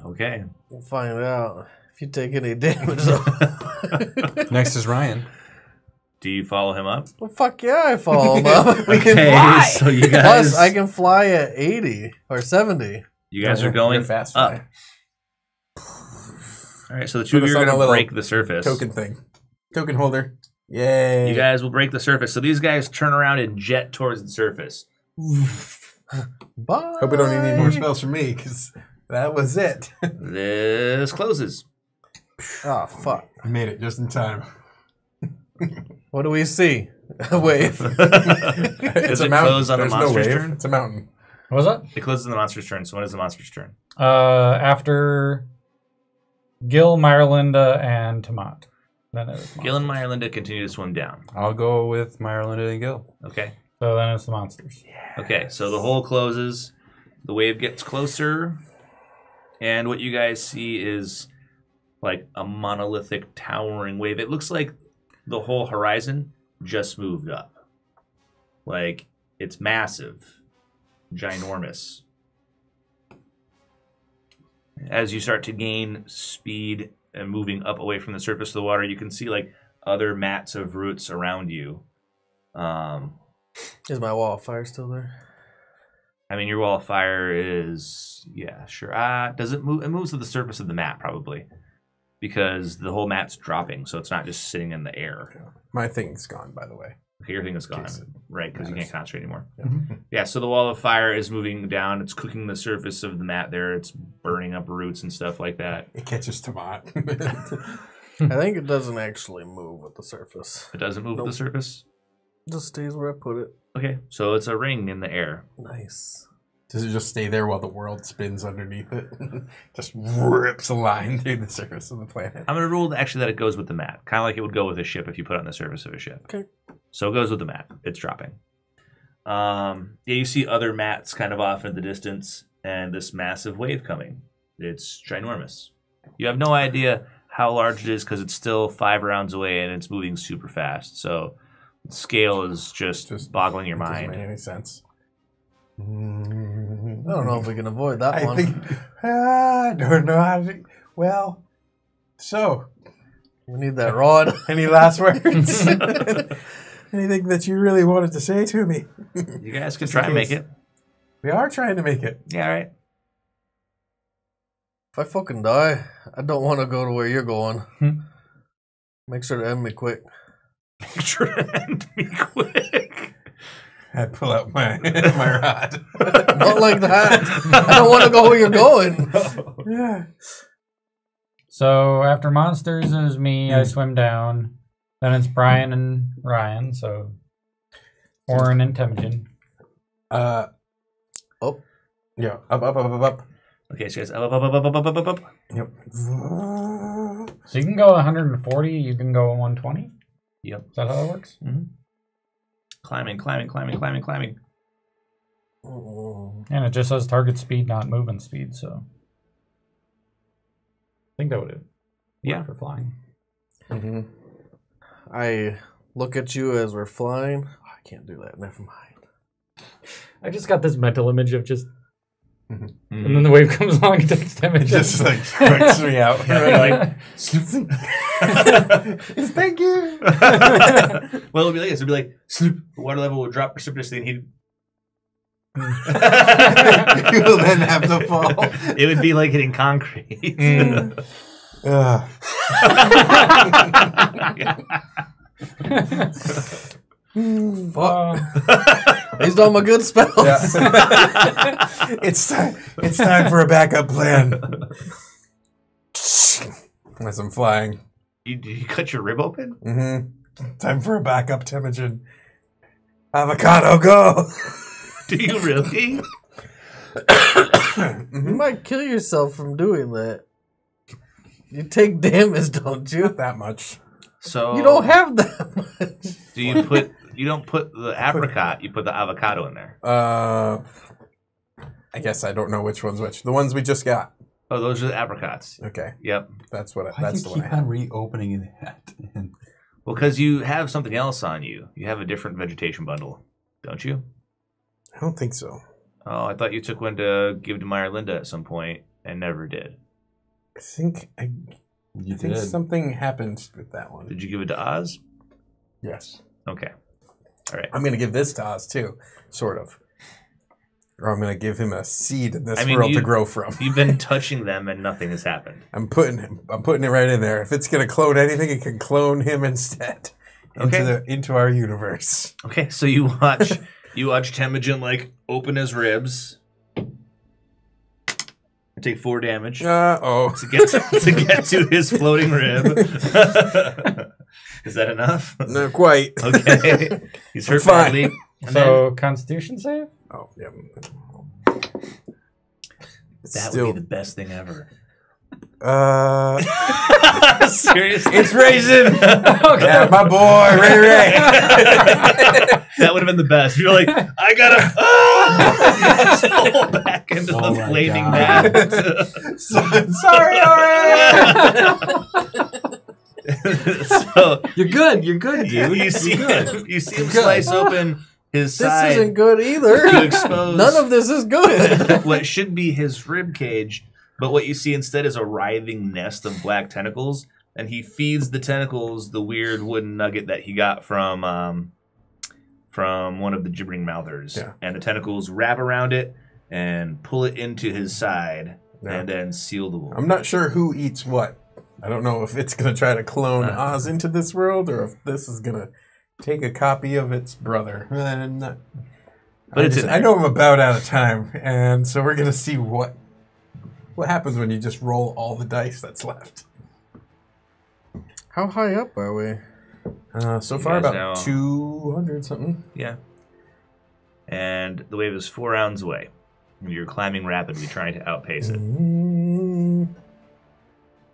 Okay. We'll find out if you take any damage. Next is Ryan. Do you follow him up? Well, fuck yeah, I follow him up. We can fly. So you guys... Plus, I can fly at 80 or 70. You guys are going fast. Up. All right, so the two of you are going to break the surface. Token thing. Token holder. Yay. You guys will break the surface. So these guys turn around and jet towards the surface. Bye. Hope we don't need any more spells from me, because that was it. This closes. Oh, fuck. I made it just in time. What do we see? A wave. It's a mountain. Close on the monster's turn? It's a mountain. What was that? It closes on the monster's turn. So when is the monster's turn? After Gil, Myrlinda, and Tamat. Then it is Gil and Myrlinda continue to swim down. I'll go with Myrlinda and Gil. Okay. So then it's the monsters. Yes. Okay. So the hole closes. The wave gets closer. And what you guys see is like a monolithic towering wave. It looks like the whole horizon just moved up. Like, it's massive. Ginormous. As you start to gain speed and moving up away from the surface of the water, you can see, like, other mats of roots around you. Is my wall of fire still there? I mean, your wall of fire is... Yeah, sure. Does it move? It moves to the surface of the mat, probably. Because the whole mat's dropping, so it's not just sitting in the air. My thing's gone, by the way. Okay, your thing is gone, right? Because you can't concentrate anymore. Yeah. Yeah, so the wall of fire is moving down. It's cooking the surface of the mat there. It's burning up roots and stuff like that. It catches Tamat. I think it doesn't actually move with the surface. It doesn't move with the surface? It just stays where I put it. Okay, so it's a ring in the air. Nice. Does it just stay there while the world spins underneath it? Just rips a line through the surface of the planet. I'm going to rule actually that it goes with the mat. Kind of like it would go with a ship if you put it on the surface of a ship. Okay. So it goes with the mat. It's dropping. Yeah, you see other mats kind of off in the distance and this massive wave coming. It's ginormous. You have no idea how large it is because it's still 5 rounds away and it's moving super fast. So the scale is just boggling your mind. It doesn't make any sense. I don't know if we can avoid that one. I don't know how to... Well, so... We need that rod. Any last words? Anything that you really wanted to say to me? You guys can try and make it. We are trying to make it. Yeah, all right. If I fucking die, I don't want to go to where you're going. Hmm? Make sure to end me quick. Make sure to end me quick. I pull out my rod. Not like that. I don't want to go where you're going. No. Yeah. So after monsters is me, I swim down. Then it's Brian and Ryan. So Orin and Temujin. Up. Yeah. Up. Okay, so you guys up. Yep. So you can go 140. You can go 120. Yep. Is that how that works? Mm-hmm. Climbing. And it just says target speed, not movement speed, so. I think that would work for flying. Mm-hmm. I look at you as we're flying. Oh, I can't do that, never mind. I just got this mental image of just... Mm-hmm. And then the wave comes along and takes damage. Just like cracks me out. Like, thank you. Well, it'll be like this. It'll be like, sloop. The water level will drop precipitously, and he'd. You will then have to fall. It would be like hitting concrete. Mm. Fuck. These are my good spells. Yeah. It's time for a backup plan. As I'm flying. Did you cut your rib open? Mm-hmm. Time for a backup, Temujin. Avocado, go! Do you really? You might kill yourself from doing that. You take damage, don't you? Not that much. So you don't have that much. Do you put... You don't put the apricot, you put the avocado in there. I guess I don't know which one's which. The ones we just got. Oh, those are the apricots. Okay. Yep. That's what. That's the one I keep on reopening that. Well, because you have something else on you. You have a different vegetation bundle, don't you? I don't think so. Oh, I thought you took one to give to Myrlinda at some point and never did. I think something happened with that one. Did you give it to Oz? Yes. Okay. All right. I'm going to give this to Oz too, sort of. Or I'm going to give him a seed in this world to grow from. You've been touching them and nothing has happened. I'm putting it right in there. If it's going to clone anything, it can clone him instead. Okay. Into our universe. Okay, so you watch Temujin like open his ribs. Take 4 damage. To get to his floating rib. Is that enough? Not quite. Okay. He's hurt badly. So then, Constitution save? Oh yeah. That would be the best thing ever. Seriously, it's Raisin. Okay. Yeah, my boy Ray Ray. That would have been the best. You're like, I gotta fall back into the flaming bat. Sorry, Orin. So you're good, dude. You see him slice open his side. This isn't good either. To expose none of this is good. What should be his rib cage. But what you see instead is a writhing nest of black tentacles, and he feeds the tentacles the weird wooden nugget that he got from one of the gibbering mouthers. Yeah. And the tentacles wrap around it and pull it into his side, and then seal the wound. I'm not sure who eats what. I don't know if it's going to try to clone Oz into this world, or if this is going to take a copy of its brother. I know I'm about out of time, and so we're going to see what happens when you just roll all the dice that's left. How high up are we? So far about 200 something. Yeah. And the wave is 4 rounds away. You're climbing rapidly, trying to outpace it.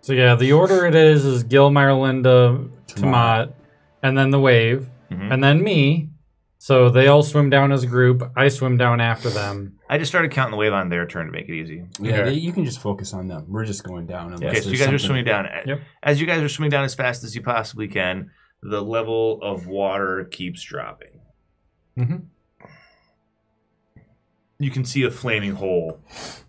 So yeah, the order it is Gil, Myrlinda, Tamat, and then the wave, and then me. So they all swim down as a group. I swim down after them. I just started counting the wave on their turn to make it easy. Yeah, you can just focus on them. We're just going down. Okay, so you guys are swimming down. Yep. As you guys are swimming down as fast as you possibly can, the level of water keeps dropping. You can see a flaming hole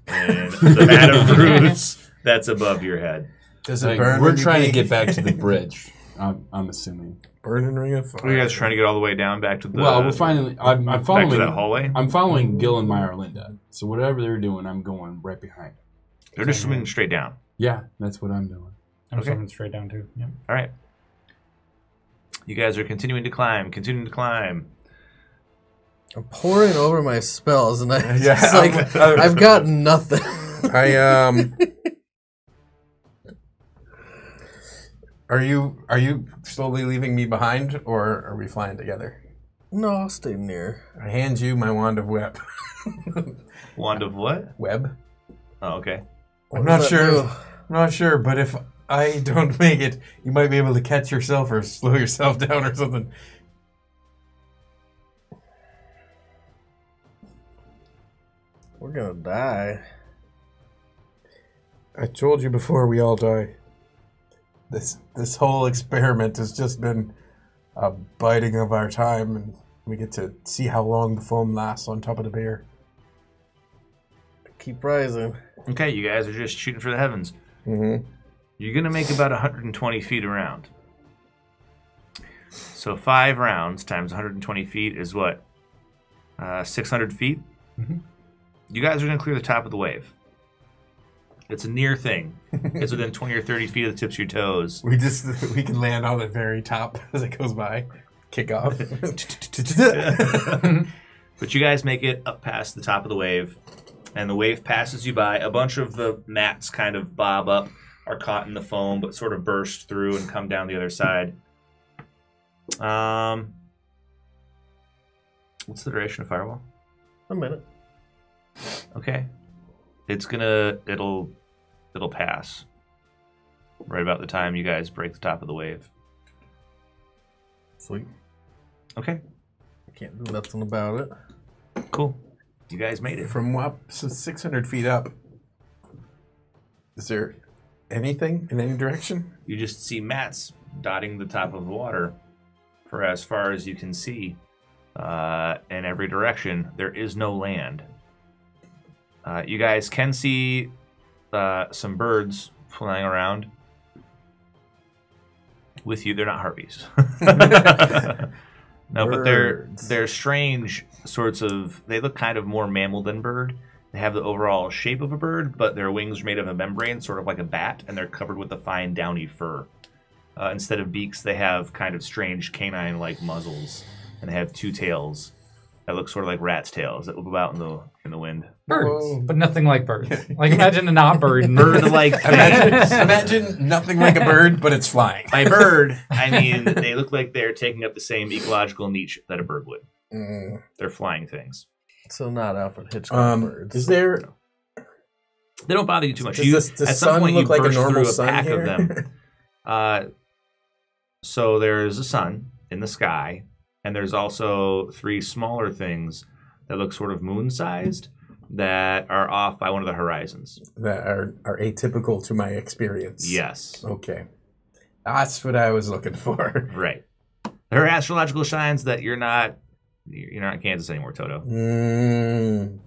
in the mat of roots that's above your head. Does it burn? We're trying to get back to the bridge. I'm assuming. Burning Ring of Fire. Are you guys trying to get all the way down back to the... Well, we're finally... I'm following... Back to that hallway? I'm following Gil and Myrlinda. So whatever they're doing, I'm going right behind. They're just swimming straight down. Yeah, that's what I'm doing. I'm swimming straight down, too. Yeah. All right. You guys are continuing to climb. I'm pouring over my spells, and I've got nothing. Are you slowly leaving me behind, or are we flying together? No, I'll stay near. I hand you my Wand of Web. Wand of what? Web. Oh, okay. I'm not sure, but if I don't make it, you might be able to catch yourself or slow yourself down or something. We're gonna die. I told you before, we all die. This whole experiment has just been a biting of our time, and we get to see how long the foam lasts on top of the bear. Keep rising. Okay, you guys are just shooting for the heavens. You're going to make about 120 feet around. So 5 rounds times 120 feet is what? 600 feet? You guys are going to clear the top of the wave. It's a near thing. It's within 20 or 30 feet of the tips of your toes. We can land on the very top as it goes by. Kick off. But you guys make it up past the top of the wave, and the wave passes you by. A bunch of the mats kind of bob up, are caught in the foam, but sort of burst through and come down the other side. What's the duration of Firewall? A minute. Okay. It'll pass right about the time you guys break the top of the wave. Sweet. Okay. I can't do nothing about it. Cool. You guys made it. From up to 600 feet up, is there anything in any direction? You just see mats dotting the top of the water for as far as you can see in every direction. There is no land. You guys can see some birds flying around with you. They're not harpies. No, birds. But they're strange sorts of. They look kind of more mammal than bird. They have the overall shape of a bird, but their wings are made of a membrane, sort of like a bat, and they're covered with a fine downy fur. Instead of beaks, they have kind of strange canine-like muzzles, and they have two tails that look sort of like rats' tails that move out in the wind. Birds, whoa. But nothing like birds. Like imagine a not bird, bird-like. imagine nothing like a bird, but it's flying. By bird, I mean they look like they're taking up the same ecological niche that a bird would. Mm. They're flying things. So not Alfred Hitchcock birds. Is there? They don't bother you too much. At some point, you burst like through a pack of them. So there's a sun in the sky, and there's also three smaller things that look sort of moon-sized that are off by one of the horizons. That are atypical to my experience. Yes. Okay. That's what I was looking for. Right. There are astrological signs that you're not in Kansas anymore, Toto. Mm.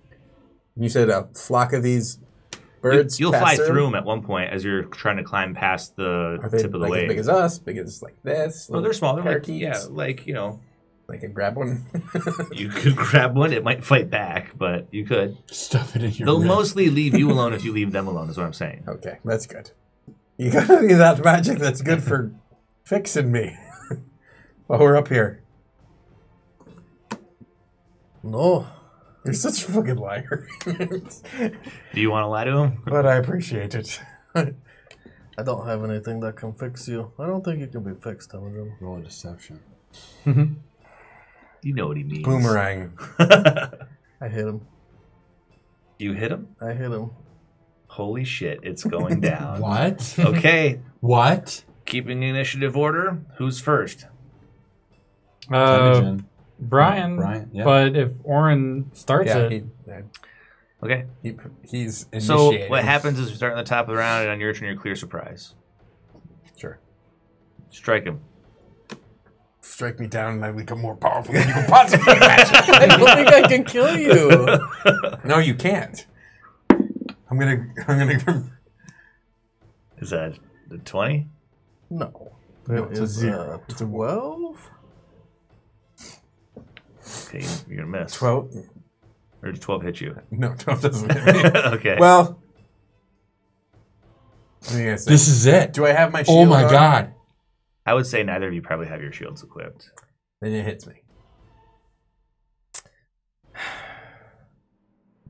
You said a flock of these birds. You'll fly through them at one point as you're trying to climb past the tip of the wave. As big as us, big as like this. No, they're small. They're like, yeah, like, you know. I could grab one. You could grab one. It might fight back, but you could. Stuff it in your They'll mostly leave you alone if you leave them alone, is what I'm saying. Okay, that's good. You gotta be that magic that's good for fixing me while we're up here. No. You're such a fucking liar. Do you want to lie to him? But I appreciate it. I don't have anything that can fix you. I don't think you can be fixed, Temujin. Roll a deception. You know what he means. Boomerang. I hit him. You hit him? I hit him. Holy shit, it's going down. What? Okay. What? Keeping initiative order, who's first? Temujin. Brian, yeah. But if Orin starts okay. He's initiating. So what happens is we start on the top of the round, and on your turn, you clear surprise. Sure. Strike him. Strike me down, and I become more powerful than you can possibly imagine. I don't think I can kill you. No, you can't. I'm gonna. Is that a 20? No, it's a 0. It's a 12. Okay, you're gonna miss. 12? Or did 12 hit you? No, 12 doesn't hit me. Okay. Well, this is it. Do I have my shield? Oh my god. I would say neither of you probably have your shields equipped. Then it hits me.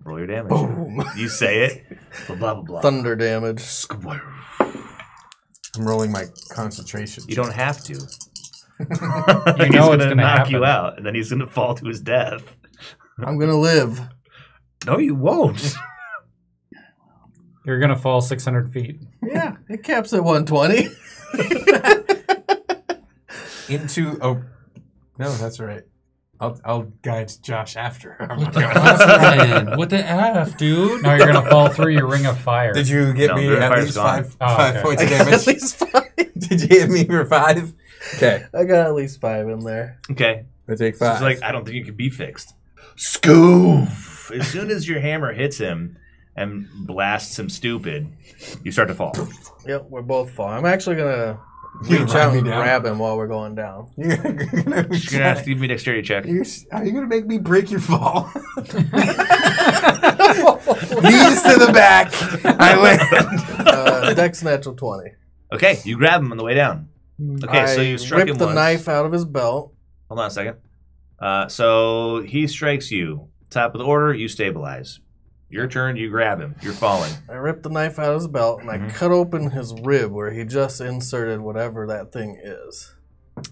Roll your damage. Boom. You say it. Blah, blah, blah, blah. Thunder damage. Square. I'm rolling my concentration. You don't have to. You know he's gonna knock you out, and then he's gonna fall to his death. I'm gonna live. No, you won't. You're gonna fall 600 feet. Yeah, it caps at 120. No, that's all right. I'll guide Josh after. What the F, dude? No, you're gonna fall through your ring of fire. Did you get me at least 5 points of damage? At least 5. Did you hit me for 5? Okay. I got at least 5 in there. Okay. I take 5. It's like, I don't think you can be fixed. Scoof! As soon as your hammer hits him and blasts him stupid, you start to fall. Yep, we're both falling. I'm actually going to reach out and grab him while we're going down. You're going to have to give me a dexterity check. Are you going to make me break your fall? Knees to the back. I land. Dex natural 20. Okay, you grab him on the way down. Okay, so you struck him once. I ripped the knife out of his belt. Hold on a second. So he strikes you. Top of the order, you stabilize. Your turn, you grab him. You're falling. I ripped the knife out of his belt, and I cut open his rib where he just inserted whatever that thing is.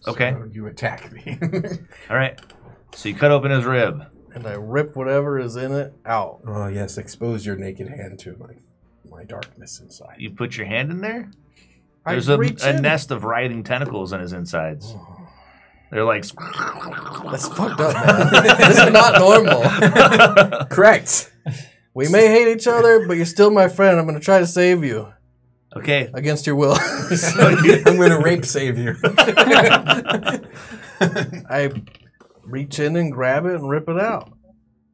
Okay. So you attack me. All right. So you cut open his rib. And I rip whatever is in it out. Oh, yes. Expose your naked hand to my darkness inside. You put your hand in there? There's a nest of writhing tentacles on his insides. Oh. They're like... That's fucked up, man. This is not normal. Correct. We may hate each other, but you're still my friend. I'm going to try to save you. Okay. Against your will. I'm going to rape save you. I reach in and grab it and rip it out.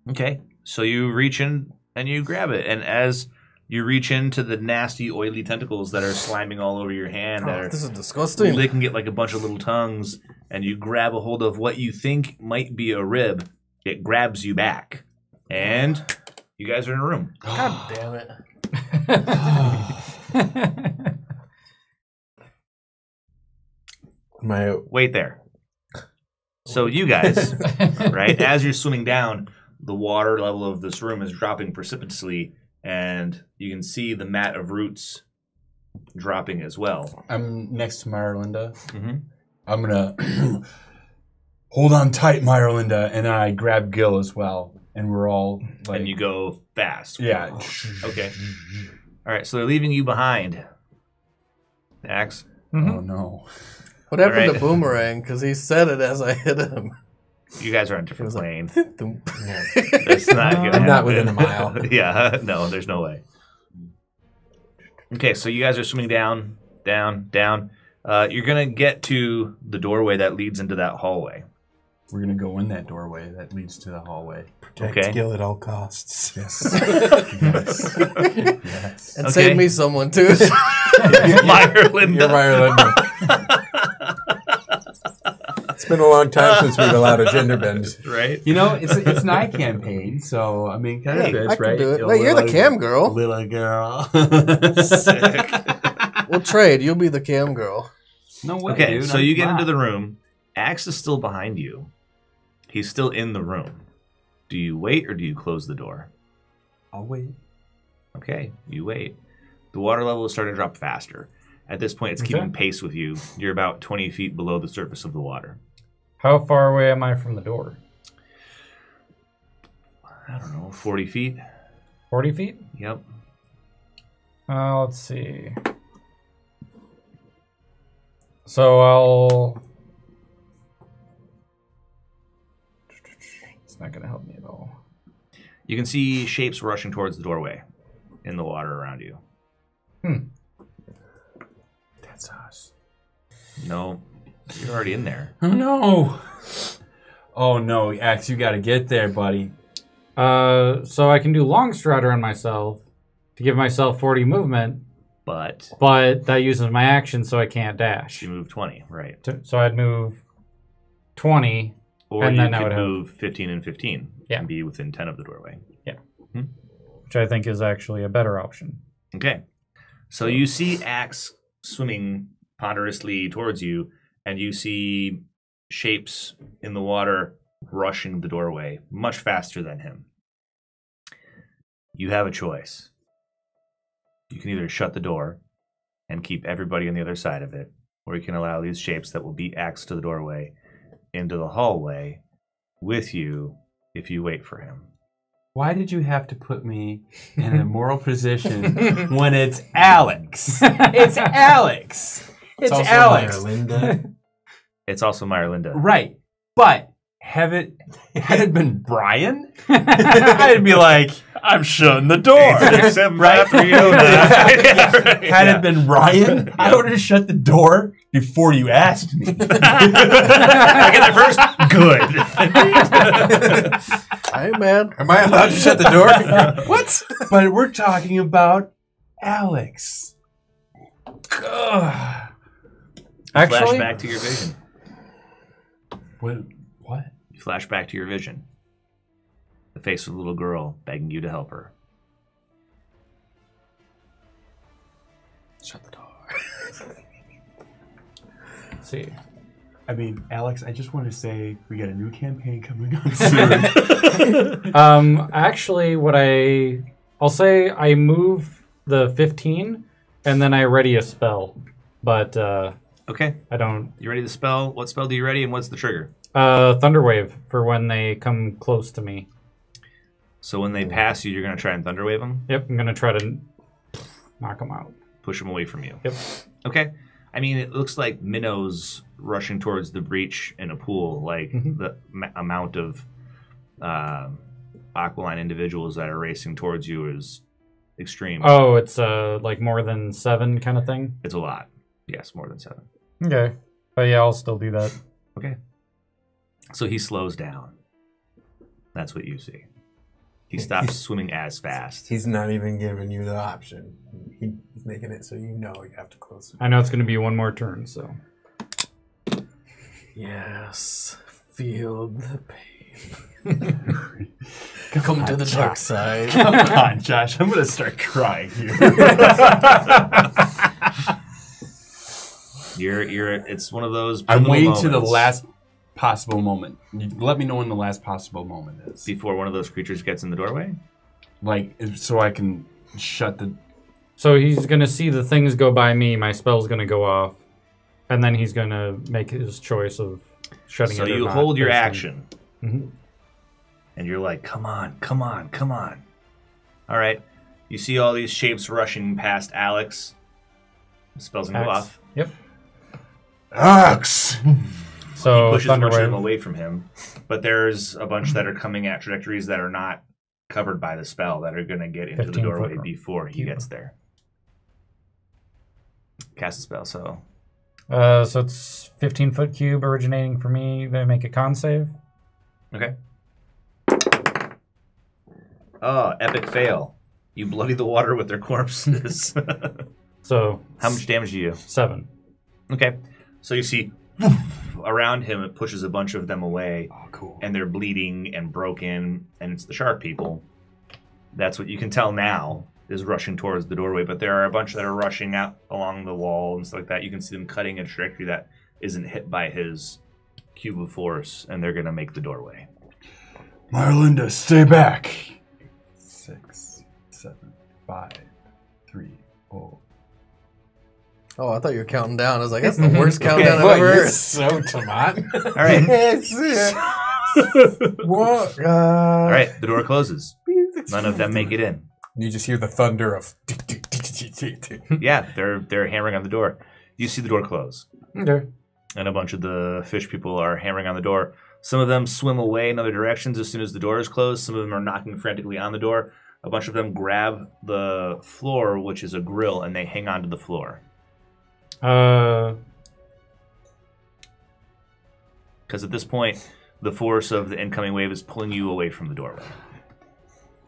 Okay. So you reach in and you grab it. And as You reach into the nasty, oily tentacles that are slamming all over your hand. This is disgusting. They can get like a bunch of little tongues, and you grab a hold of what you think might be a rib. It grabs you back, and you guys are in a room. God damn it. Wait there. So you guys, right, as you're swimming down, the water level of this room is dropping precipitously, and you can see the mat of roots dropping as well. I'm next to Myrlinda. Mm-hmm. I'm going to hold on tight, Myrlinda, and I grab Gil as well, and we're all like... And you go fast. Yeah. Okay. All right, so they're leaving you behind. Axe. Mm-hmm. Oh, no. What happened to Boomerang? Because he said it as I hit him. You guys are on a different plane. That's not going to happen. Not within a mile. Yeah, no, there's no way. Okay, so you guys are swimming down, down, down. You're going to get to the doorway that leads into that hallway. We're going to go in that doorway that leads to the hallway. Protect Gil at all costs. Yes. Yes. Yes. And save me someone, too. Myrlinda. You're Myrlinda. It's been a long time since we've allowed a gender bend, right? You know, it's an eye campaign, so I mean, kind of is, right? Do it. Wait, you're the cam girl, little girl. Sick. We'll trade. You'll be the cam girl. No way. Okay, dude, so you get into the room. Axe is still behind you. He's still in the room. Do you wait or do you close the door? I'll wait. Okay, you wait. The water level is starting to drop faster. At this point, it's keeping pace with you. You're about 20 feet below the surface of the water. How far away am I from the door? I don't know, 40 feet. 40 feet? Yep. Let's see. So I'll... It's not going to help me at all. You can see shapes rushing towards the doorway in the water around you. Hmm. That's us. No. You're already in there. Oh, no. Oh, no. Axe, you got to get there, buddy. So I can do Longstrider on myself to give myself 40 movement. But that uses my action, so I can't dash. You move 20, right. So I'd move 20. Or and you then could move 15 and 15 and be within 10 of the doorway. Yeah. Hmm? Which I think is actually a better option. Okay. So you see Axe swimming ponderously towards you, and you see shapes in the water rushing the doorway much faster than him. You have a choice. You can either shut the door and keep everybody on the other side of it, or you can allow these shapes that will beat Axe to the doorway into the hallway with you if you wait for him. Why did you have to put me in an immoral position when it's Alex? It's Alex. It's also Alex. Myrlinda. It's also Myrlinda. Right. But had it been Brian, I'd be like, I'm shutting the door. Right? For you. Had it been Ryan, I would have shut the door before you asked me. I get it first? Good. Hey, man. Am I allowed to shut the door? What? But we're talking about Alex. Ugh. Actually, flash back to your vision. What? You flash back to your vision. The face of a little girl begging you to help her. Shut the door. See. I mean, Alex, I just want to say we got a new campaign coming on soon. Actually, I'll say I move the 15 and then I ready a spell. But okay. I don't. You ready the spell? What spell do you ready and what's the trigger? Thunder Wave for when they come close to me. So when they pass you, you're going to try and Thunder Wave them? Yep, I'm going to try to knock them out. Push them away from you. Yep. Okay. I mean, it looks like minnows rushing towards the breach in a pool. Like the amount of Aquiline individuals that are racing towards you is extreme. Oh, it's like more than 7 kind of thing? It's a lot. Yes, more than 7. Okay. But yeah, I'll still do that. Okay. So he slows down. That's what you see. He stops swimming as fast. He's not even giving you the option. He's making it so you know you have to close it. I know it's going to be one more turn, so. Yes. Feel the pain. Come to the dark side. Come on, Josh. I'm going to start crying here. It's one of those. I'm waiting to the last possible moment. Let me know when the last possible moment is. Before one of those creatures gets in the doorway? Like, so I can shut the... So he's going to see the things go by me, my spell's going to go off, and then he's going to make his choice of shutting it or not. So you hold your action. Mm-hmm. And you're like, come on, come on, come on. All right. You see all these shapes rushing past Alex. The spell's going to go off. Yep. Axe! So he pushes a bunch of them away from him, but there's a bunch that are coming at trajectories that are not covered by the spell that are going to get into the doorway before he gets there. Cast a spell, so... so it's 15-foot cube originating for me. They make a con save. Okay. Oh, epic fail. You bloody the water with their corpses. So... How much damage do you do? 7. Okay. So you see... around him, it pushes a bunch of them away. Oh, cool. And they're bleeding and broken, and it's the shark people. That's what you can tell now is rushing towards the doorway, but there are a bunch that are rushing out along the wall and stuff like that. You can see them cutting a trajectory that isn't hit by his cube of force, and they're going to make the doorway. Myrlinda, stay back. 6, 7, 5, 3, 4. Oh, I thought you were counting down. I was like, that's the worst countdown I've ever heard. So, Tamat. All right. What? All right, the door closes. None of them make it in. You just hear the thunder of... Yeah, they're hammering on the door. You see the door close. Okay. And a bunch of the fish people are hammering on the door. Some of them swim away in other directions as soon as the door is closed. Some of them are knocking frantically on the door. A bunch of them grab the floor, which is a grill, and they hang onto the floor. Because at this point, the force of the incoming wave is pulling you away from the doorway.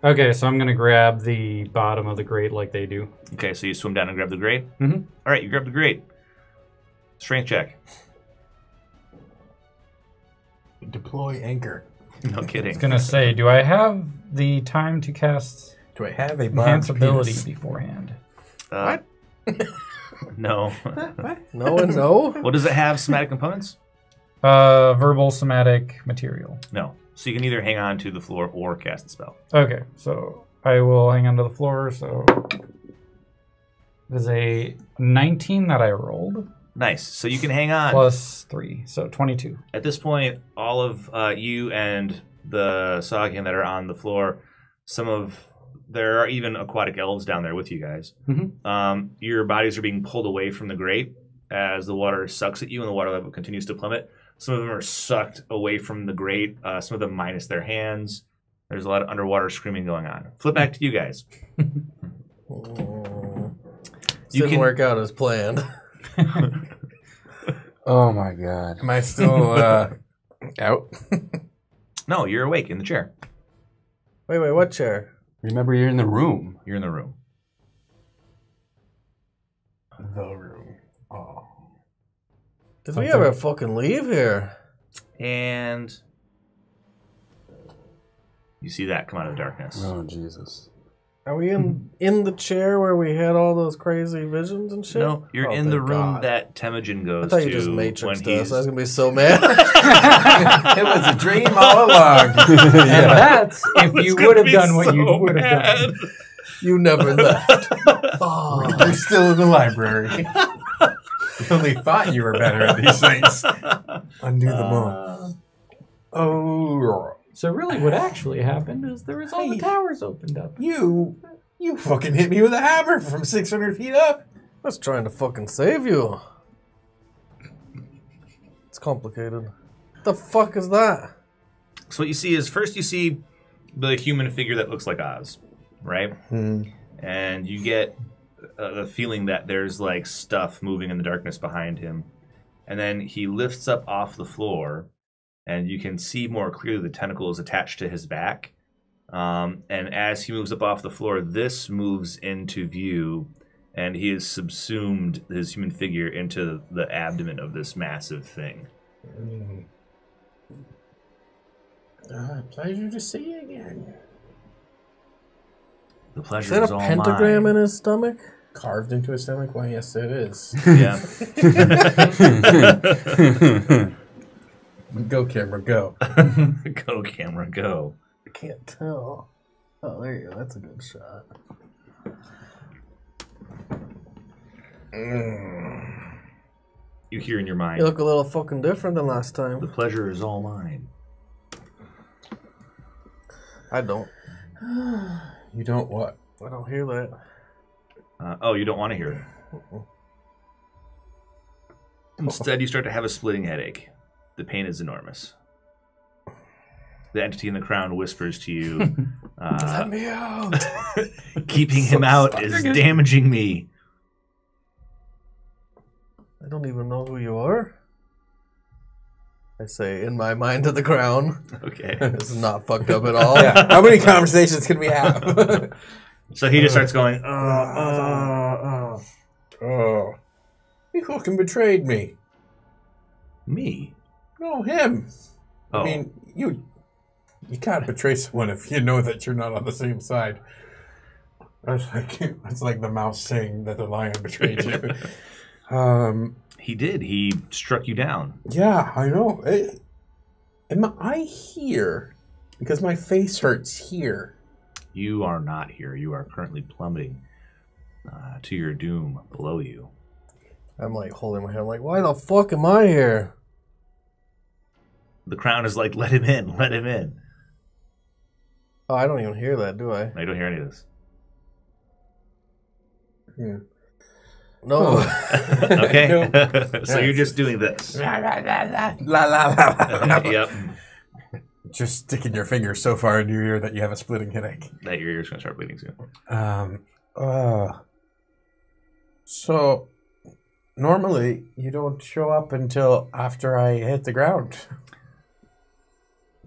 Okay, so I'm going to grab the bottom of the grate like they do. Okay, so you swim down and grab the grate? Mm-hmm. All right, you grab the grate. Strength check. Deploy anchor. No kidding. I was going to say, do I have the time to cast... Do I have a enhance ability beforehand? What? No. No. Well, does it have somatic components? Verbal, somatic, material. No. So you can either hang on to the floor or cast the spell. Okay. So I will hang on to the floor. So there's a 19 that I rolled. Nice. So you can hang on. Plus 3. So 22. At this point, all of you and the Sogin that are on the floor, there are even aquatic elves down there with you guys. Mm-hmm. Your bodies are being pulled away from the grate as the water sucks at you and the water level continues to plummet. Some of them are sucked away from the grate. Some of them minus their hands. There's a lot of underwater screaming going on. Flip back to you guys. Didn't work out as planned. Oh, my God. Am I still out? No, you're awake in the chair. Wait, what chair? Remember, you're in the room. You're in the room. The room. Oh. Did we ever fucking leave here? And you see that come out of the darkness. Oh, Jesus. Are we in the chair where we had all those crazy visions and shit? No, you're in the room that Temujin goes to. I thought you just matrixed us. I was going to be so mad. It was a dream all along. And that's if you would have done what you would have done. You never left. Oh, you're still in the library. You only thought you were better at these things. Undo them all. Oh, so really what actually happened is all the towers opened up. You fucking hit me with a hammer from 600 feet up. I was trying to fucking save you. It's complicated. What the fuck is that? So what you see is, first you see the human figure that looks like Oz, right? Hmm. And you get the feeling that there's like stuff moving in the darkness behind him. And then he lifts up off the floor. And you can see more clearly the tentacles attached to his back. And as he moves up off the floor, this moves into view, and he has subsumed his human figure into the abdomen of this massive thing. Mm. Pleasure to see you again. The pleasure is all mine. Is that a pentagram in his stomach? Carved into his stomach? Well, yes, it is. Yeah. Go, camera, go. Go, camera, go. I can't tell. Oh, there you go. That's a good shot. Mm. You hear in your mind. You look a little fucking different than last time. The pleasure is all mine. I don't. You don't what? I don't hear that. Oh, you don't want to hear it. Uh-oh. Instead, you start to have a splitting headache. The pain is enormous. The entity in the crown whispers to you, "Let me out." Keeping him out is damaging me. I don't even know who you are. I say in my mind to the crown. Okay. This is not fucked up at all. Yeah. How many conversations can we have? So he just starts going, oh. He fucking betrayed me. Me? No, him. Oh. I mean, you can't betray someone if you know that you're not on the same side. That's like the mouse saying that the lion betrayed you. He did. He struck you down. Yeah, I know. Am I here? Because my face hurts here. You are not here. You are currently plummeting to your doom below you. I'm like holding my head. I'm like, why the fuck am I here? The crown is like, let him in, let him in. Oh, I don't even hear that, do I? I don't hear any of this. Yeah. No. Okay. No. So you're just doing this. La la la la la la la. Yep. Just sticking your finger so far into your ear that you have a splitting headache. That your ear's gonna start bleeding soon. So normally you don't show up until after I hit the ground.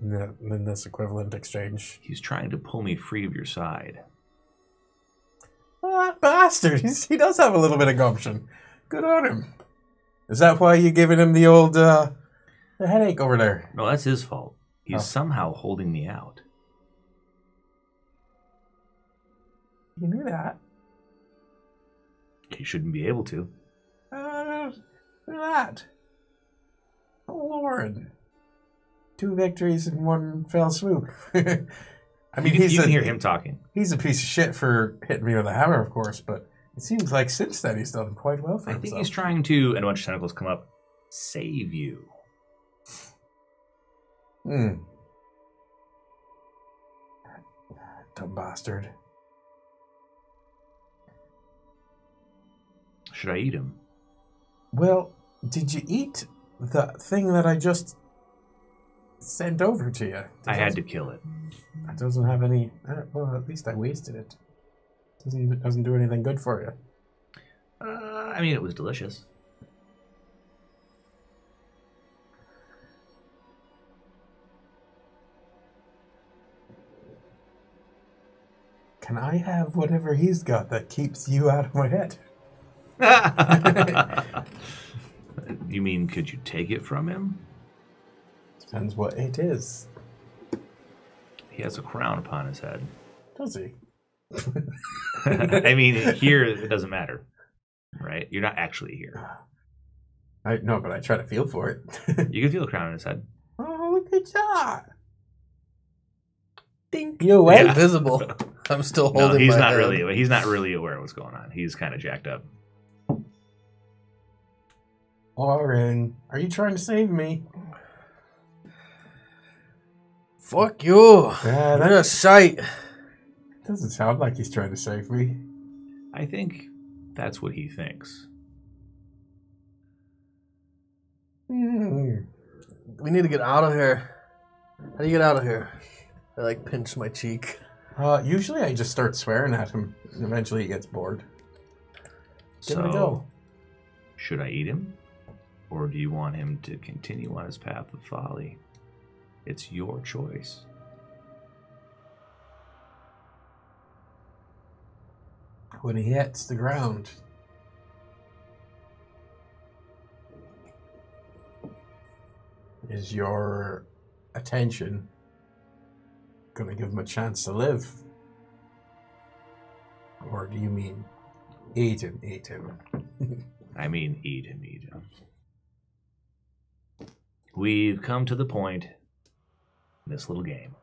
In this equivalent exchange. He's trying to pull me free of your side. Well, that bastard, he does have a little bit of gumption. Good on him. Is that why you're giving him the old the headache over there? No, that's his fault. He's somehow holding me out. You knew that. He shouldn't be able to. Look at that. Lauren. 2 victories in 1 fell swoop. I mean, you can hear him talking. He's a piece of shit for hitting me with a hammer, of course, but it seems like since then he's done quite well for himself. I think he's trying to, and a bunch of tentacles come up, save you. Hmm. Dumb bastard. Should I eat him? Well, did you eat the thing that I just sent over to you? I had to kill it. That doesn't have any. Well, at least I wasted it. Doesn't do anything good for you. I mean, it was delicious. Can I have whatever he's got that keeps you out of my head? You mean, could you take it from him? Depends what it is. He has a crown upon his head. Does he? I mean, here it doesn't matter, right? You're not actually here. I no, but I try to feel for it. You can feel the crown on his head. Oh, look at that! Think you're way invisible. I'm still holding. No, he's not really. He's not really aware of what's going on. He's kind of jacked up. Orin, are you trying to save me? Fuck you! Yeah, that's a sight. Doesn't sound like he's trying to save me. I think that's what he thinks. Mm. We need to get out of here. How do you get out of here? I like pinch my cheek. Usually I just start swearing at him, and eventually he gets bored. Give it a go. Should I eat him, or do you want him to continue on his path of folly? It's your choice. when he hits the ground. Is your attention going to give him a chance to live? Or do you mean eat him, eat him? I mean eat him, eat him. We've come to the point in this little game,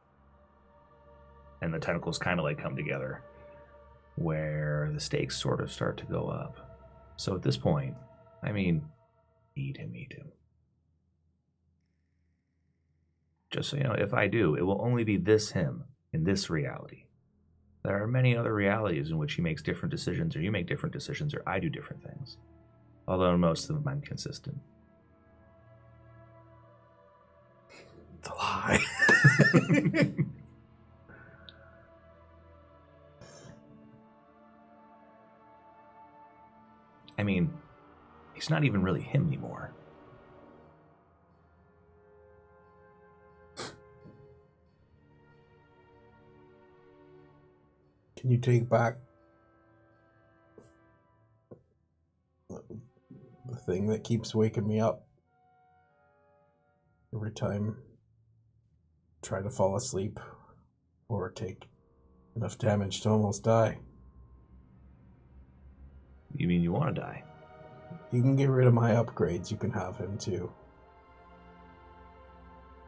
and the tentacles kind of like come together, where the stakes sort of start to go up. So at this point, I mean, eat him, eat him. Just so you know, if I do, it will only be this him in this reality. There are many other realities in which he makes different decisions, or you make different decisions, or I do different things. Although most of them I'm consistent. It's a lie. I mean, he's not even really him anymore. Can you take back the thing that keeps waking me up every time I try to fall asleep or take enough damage to almost die? You mean you want to die? You can get rid of my upgrades. You can have him too.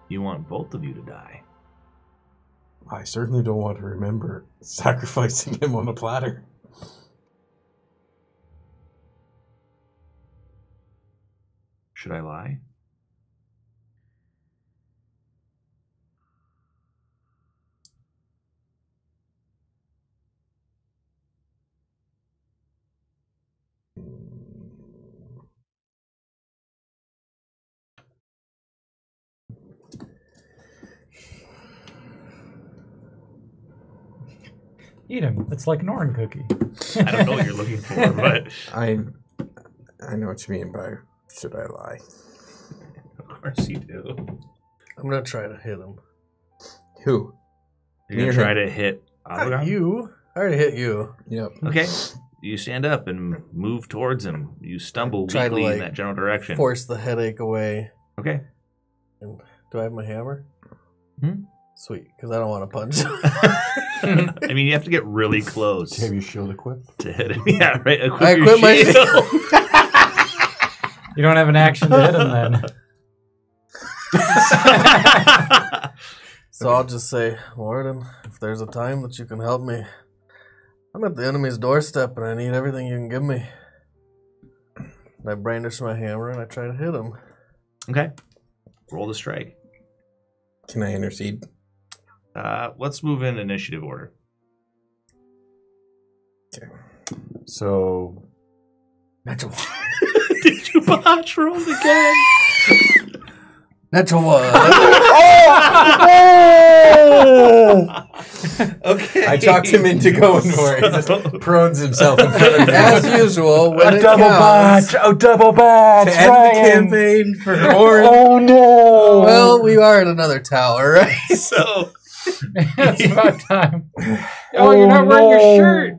You want both of you to die? I certainly don't want to remember sacrificing him on a platter. Should I lie? Eat him. It's like an Orin cookie. I don't know what you're looking for, but I know what you mean by should I lie? Of course you do. I'm gonna try to hit him. Who? You're gonna try to hit Ozagon? You? I already hit you. Yep. Okay. You stand up and move towards him. You stumble weakly in that general direction. Force the headache away. Okay. And do I have my hammer? Hmm. Sweet, because I don't want to punch. I mean, you have to get really close. Have your shield equipped? To hit him. Yeah, right. Equip my shield. You don't have an action to hit him then. So I'll just say, Warden, if there's a time that you can help me, I'm at the enemy's doorstep and I need everything you can give me. And I brandish my hammer and I try to hit him. Okay. Roll the strike. Can I intercede? Let's move in initiative order. Okay. So. Natural one. Did you botch rolls again? Natural one. Oh! Okay. I talked him into going for it. He just prones himself in front of me. As usual, when it counts. A double botch. To end the campaign for Orin. Oh, no. Well, we are at another tower, right? So. It's about time. Oh, you're not wearing your shirt.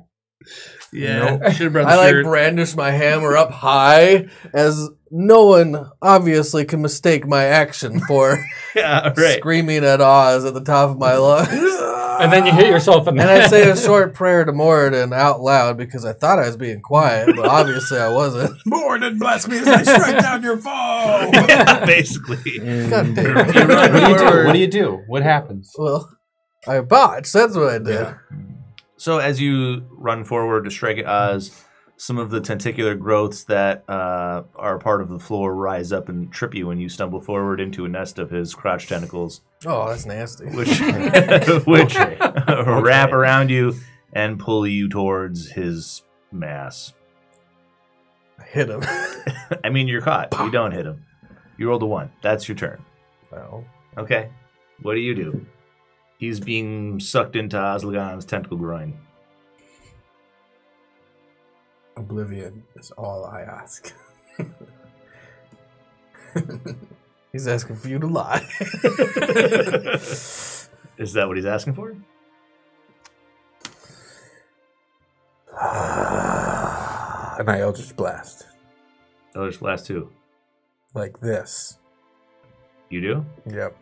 Yeah, nope. Should have brought the shirt. I brandish my hammer up high, as no one obviously can mistake my action for screaming at Oz at the top of my lungs. And then you hit yourself in the head. And I say a short prayer to Morden out loud because I thought I was being quiet, but obviously I wasn't. Morden, bless me as I strike down your foe. Yeah, basically. God damn it. What do you do? What happens? Well, I botched. That's what I did. Yeah. So as you run forward to strike at Oz, some of the tentacular growths that are part of the floor rise up and trip you, and you stumble forward into a nest of his crotch tentacles. Oh, that's nasty. Which wrap around you and pull you towards his mass. I hit him. I mean, you're caught. Bah. You don't hit him. You rolled a 1. That's your turn. Well. Okay. What do you do? He's being sucked into Ozagon's tentacle groin. Oblivion is all I ask. He's asking for you to lie. Is that what he's asking for? And I Eldritch Blast. Eldritch Blast who? Like this. You do? Yep.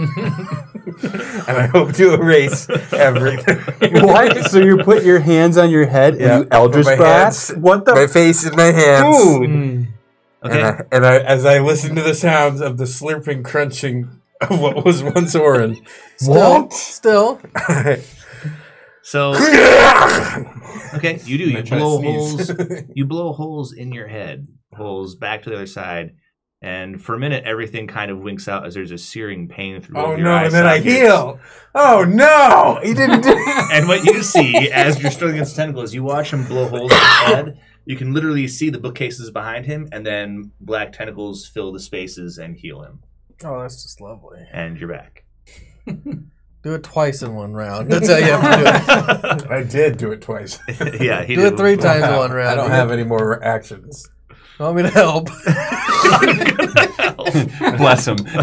And I hope to erase everything. What? So you put your hands on your head and you Eldritch Blast? What the? My face in my hands. Dude. Okay. And I, as I listen to the sounds of the slurping, crunching of what was once Orin. What? Still. So, okay, you do. You blow holes. You blow holes in your head, holes back to the other side, and for a minute, everything kind of winks out as there's a searing pain through your eyes. Oh no! And then I heal. Oh no! He didn't do it. And what you see as you're struggling against tentacles, you watch him blow holes in his head. You can literally see the bookcases behind him, and then black tentacles fill the spaces and heal him. Oh, that's just lovely. And you're back. Do it twice in one round. That's how you have to do it. I did do it twice. Yeah, he did it three times in one round. I don't have any more actions. Want me to help? I'm gonna help. Bless him. I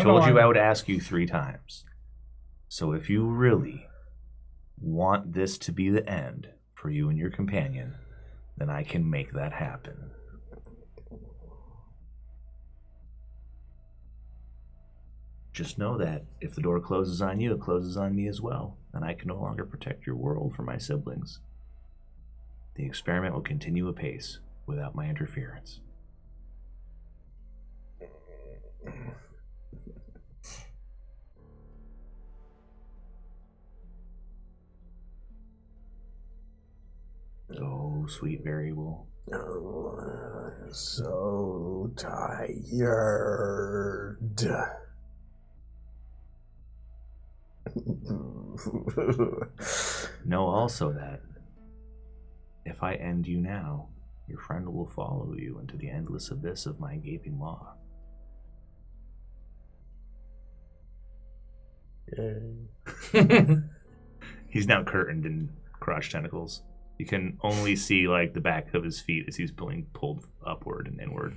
told you I would ask you 3 times. So if you really want this to be the end for you and your companion, then I can make that happen. Just know that if the door closes on you, it closes on me as well, and I can no longer protect your world from my siblings. The experiment will continue apace without my interference. Oh, sweet variable. Oh, I'm so tired. Know also that if I end you now, your friend will follow you into the endless abyss of my gaping maw. He's now curtained in crotch tentacles. You can only see like the back of his feet as he's being pulled upward and inward.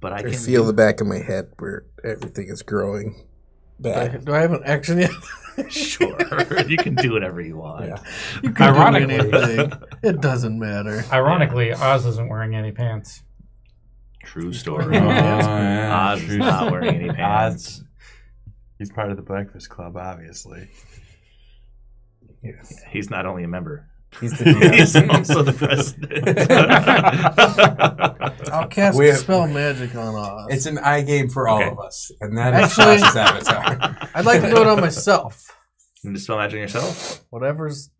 But I feel the back of my head where everything is growing back. Do I have an action yet? Sure. You can do whatever you want. Yeah. You can do anything. It doesn't matter. Ironically, Oz isn't wearing any pants. True story. Yeah. Oz is not wearing any pants. Oz. He's part of the Breakfast Club, obviously. Yes. Yeah, he's not only a member. He's also the president. I'll cast Dispel Magic on Oz. It's an eye game for all of us, and that is Oz's avatar. I'd like to do it on myself. You can Dispel Magic on yourself? Whatever's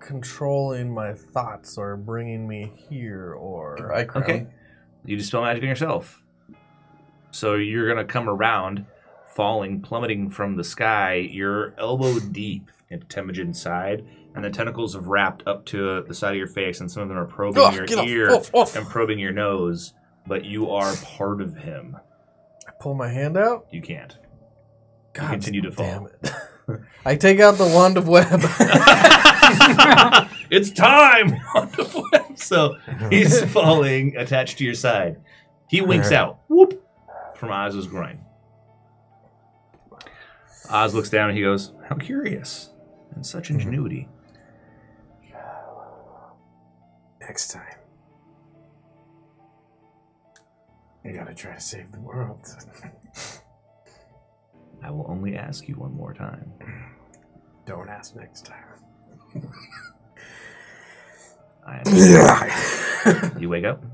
controlling my thoughts or bringing me here or... Okay, you Dispel Magic on yourself. So you're going to come around, falling, plummeting from the sky. You're elbow deep into Temujin's side. And the tentacles have wrapped up to the side of your face, and some of them are probing your ear and probing your nose, but you are part of him. I pull my hand out? You can't. God, you continue to fall. Damn it. I take out the Wand of Web. It's time! Wand of Web! So he's falling attached to your side. He winks out. Whoop! From Oz's groin. Oz looks down and he goes, "How curious. And such ingenuity." Next time. You gotta try to save the world. I will only ask you one more time. Don't ask next time. You wake up?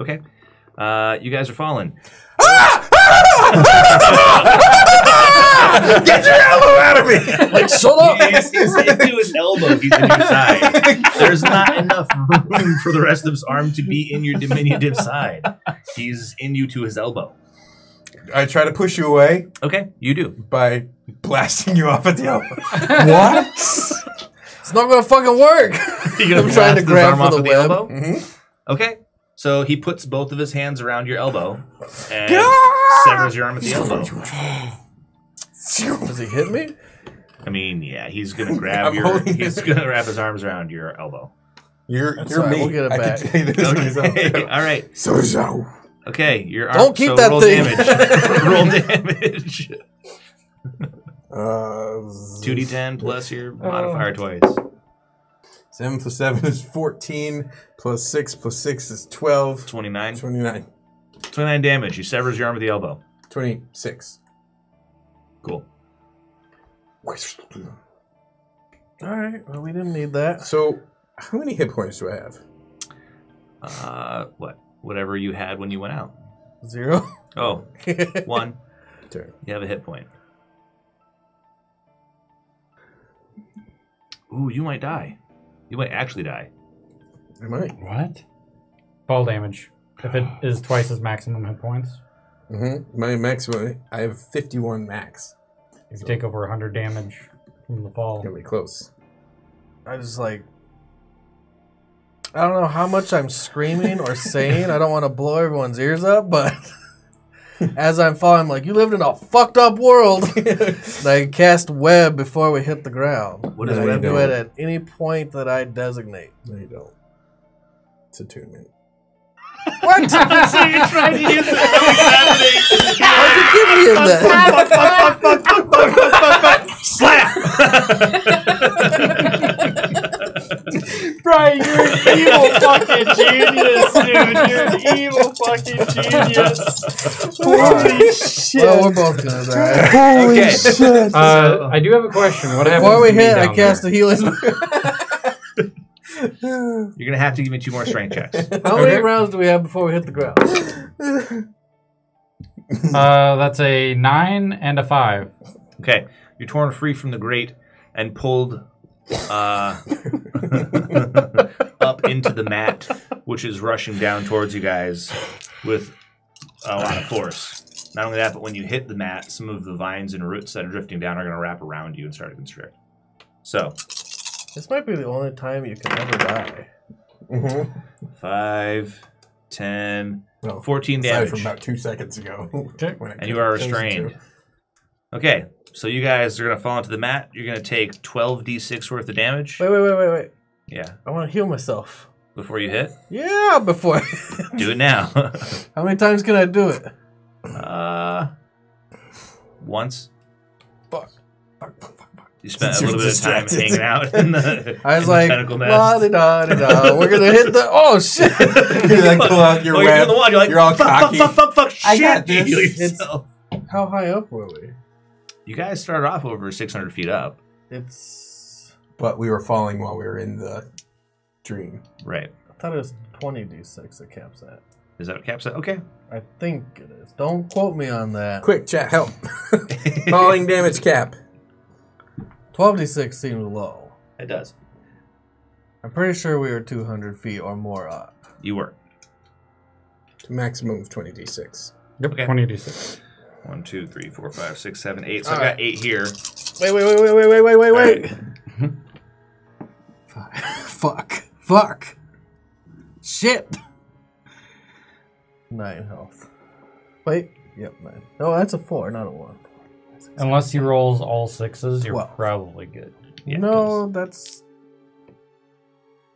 Okay. You guys are falling. Get your elbow out of me! Like, shut up! He's into his elbow. He's in your side. There's not enough room for the rest of his arm to be in your diminutive side. He's in you to his elbow. I try to push you away. Okay, you do. By blasting you off at the elbow. What? It's not going to fucking work. I'm trying to grab for the web. Elbow? Mm-hmm. Okay. So he puts both of his hands around your elbow and severs your arm at the elbow. Does he hit me? I mean, yeah, he's gonna grab he's gonna wrap his arms around your elbow. You're me. We'll get it back. All right. So. Okay, your arm. Don't keep so that roll thing. Damage. roll damage. 2d10 plus your modifier twice. 7 plus 7 is 14. Plus 6 plus 6 is 12. 29. 29. 29 damage. He severs your arm at the elbow. 26. Cool. All right. Well, we didn't need that. So, how many hit points do I have? What? Whatever you had when you went out. 0. Oh. 1. Turn. You have a hit point. Ooh, you might die. You might actually die. I might. What? Fall damage. If it is twice as maximum hit points. Mm-hmm. My maximum. I have 51 max. If you take over 100 damage from the fall. Gonna be close. I just like. I don't know how much I'm screaming or saying. I don't want to blow everyone's ears up, but as I'm falling, I'm like, you lived in a fucked up world. I cast web before we hit the ground. What is web? I can do it at any point that I designate. No, you don't. It's attunement. What? So you're trying to use it. Why'd you give me that? Fuck, slap! Brian, you're an evil fucking genius, dude. You're an evil fucking genius. Holy shit. Well, we're both gonna die. Holy shit. I do have a question. What happens before we hit, I cast a healing. You're gonna have to give me 2 more strength checks. How many rounds do we have before we hit the ground? That's a 9 and a 5. Okay. You're torn free from the grate and pulled... up into the mat, which is rushing down towards you guys with a lot of force. Not only that, but when you hit the mat, some of the vines and roots that are drifting down are going to wrap around you and start to constrict. So. This might be the only time you can ever die. Mm-hmm. 5, 10, 14 damage. From about 2 seconds ago. And you are restrained. Okay. So you guys are going to fall into the mat. You're going to take 12d6 worth of damage. Wait. Yeah. I want to heal myself. Before you hit? Yeah, before. Do it now. How many times can I do it? Once. Fuck. You spent a little bit of time hanging out in the tentacle nest. La-di-da-di-da. We're going to hit the... Oh, shit. You like pull out your web. You're in the water. You're like, you're all cocky. Fuck. Shit. I got this. How high up were we? You guys started off over 600 feet up. But we were falling while we were in the dream. Right. I thought it was 20d6 that caps that. Is that what caps that? Okay. I think it is. Don't quote me on that. Quick, chat, help. Falling damage cap. 12d6 seems low. It does. I'm pretty sure we were 200 feet or more up. You were. To maximum of 20d6. Yep, okay. 20d6. 1, 2, 3, 4, 5, 6, 7, 8. So I've got 8 here. Wait. Right. Fuck. Shit. 9 health. Wait. Yep, 9. No, that's a 4, not a 1. Unless he rolls all 6s, you're probably good. Yeah, no, that's...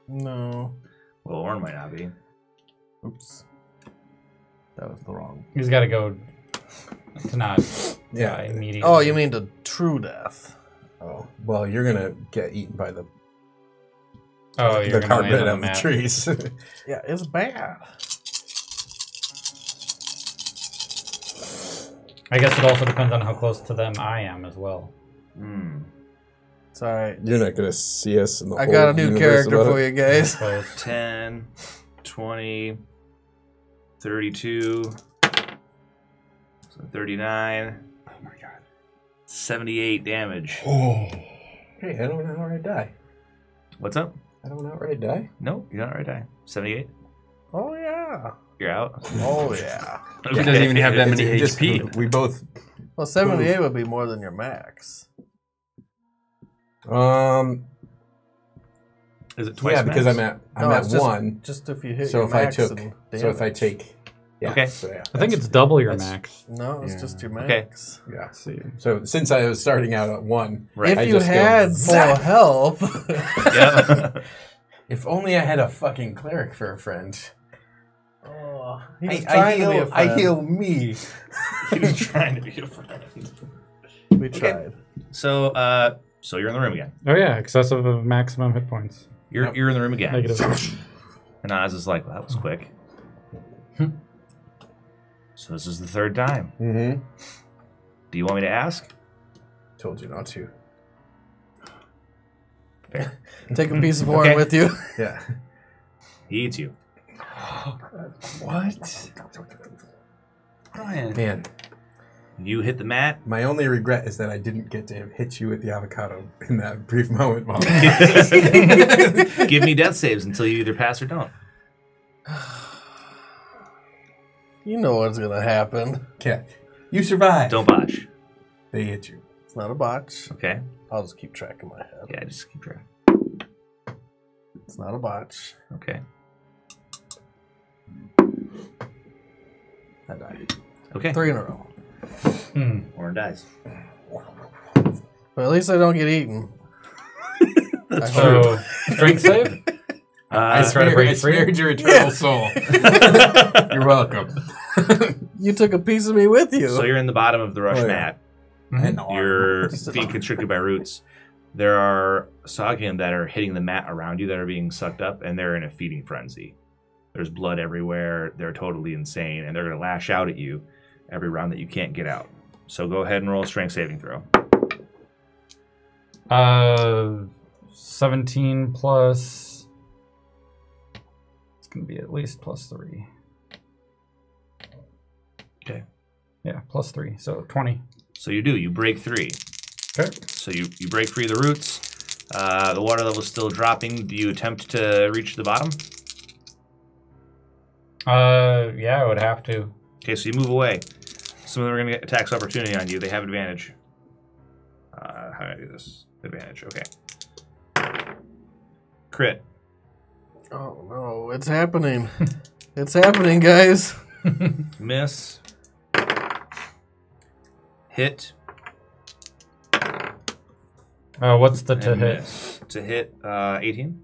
No. Well, Orin might not be. Oops. That was the wrong... He's got to go... To not die immediately. Oh, you mean to true death. Oh, well, you're going to get eaten by the carpet and the trees. Yeah, it's bad. I guess it also depends on how close to them I am as well. Mm. It's all right. You're not going to see us in the whole universe. I got a new character for you guys. 10, 20, 32... 39. Oh my god. 78 damage. Oh. Hey, I don't outright die. What's up? I don't outright die? No, you don't outright die. 78? Oh yeah. You're out? Oh yeah. He doesn't even have that many HP. We both... Well, 78 would be more than your max. Is it twice max? Yeah, because I'm at 1. Just if you hit your max. So if I take... Yeah, okay. So yeah, I think it's double your max. No, it's just your max. Okay. Yeah. See. So since I was starting out at 1, right? If you had more health. If only I had a fucking cleric for a friend. Oh. I heal me. He was trying to be a friend. We tried. Okay. So, so you're in the room again. Oh yeah, excessive of maximum hit points. You're in the room again. Negative. And Oz is like, well, that was quick. So this is the third time. Mm-hmm. Do you want me to ask? Told you not to. Fair. Take a piece of Orin with you. Yeah. He eats you. What? Brian. Man. You hit the mat. My only regret is that I didn't get to hit you with the avocado in that brief moment, Mom. Give me death saves until you either pass or don't. You know what's going to happen. Okay. You survive. Don't botch. They hit you. It's not a botch. Okay. I'll just keep track in my head. Yeah, just keep track. It's not a botch. Okay. I died. Okay. 3 in a row. Orin dies. But at least I don't get eaten. That's true. Strength save? I try to break free. I spared your eternal soul. You're welcome. You took a piece of me with you. So you're in the bottom of the rush mat. And your feet constricted by roots. There are Ozagon that are hitting the mat around you that are being sucked up, and they're in a feeding frenzy. There's blood everywhere. They're totally insane, and they're going to lash out at you every round that you can't get out. So go ahead and roll a strength saving throw. 17 plus... It's going to be at least plus 3. Okay. Yeah, plus 3, so 20. So you do. You break 3. Okay. So you break free the roots. The water level is still dropping. Do you attempt to reach the bottom? Yeah, I would have to. Okay, so you move away. Some of them are going to get attacks opportunity on you. They have advantage. How do I do this? Advantage, okay. Crit. Oh, no, it's happening. It's happening, guys. Miss. Hit. What's the to hit? To hit, 18?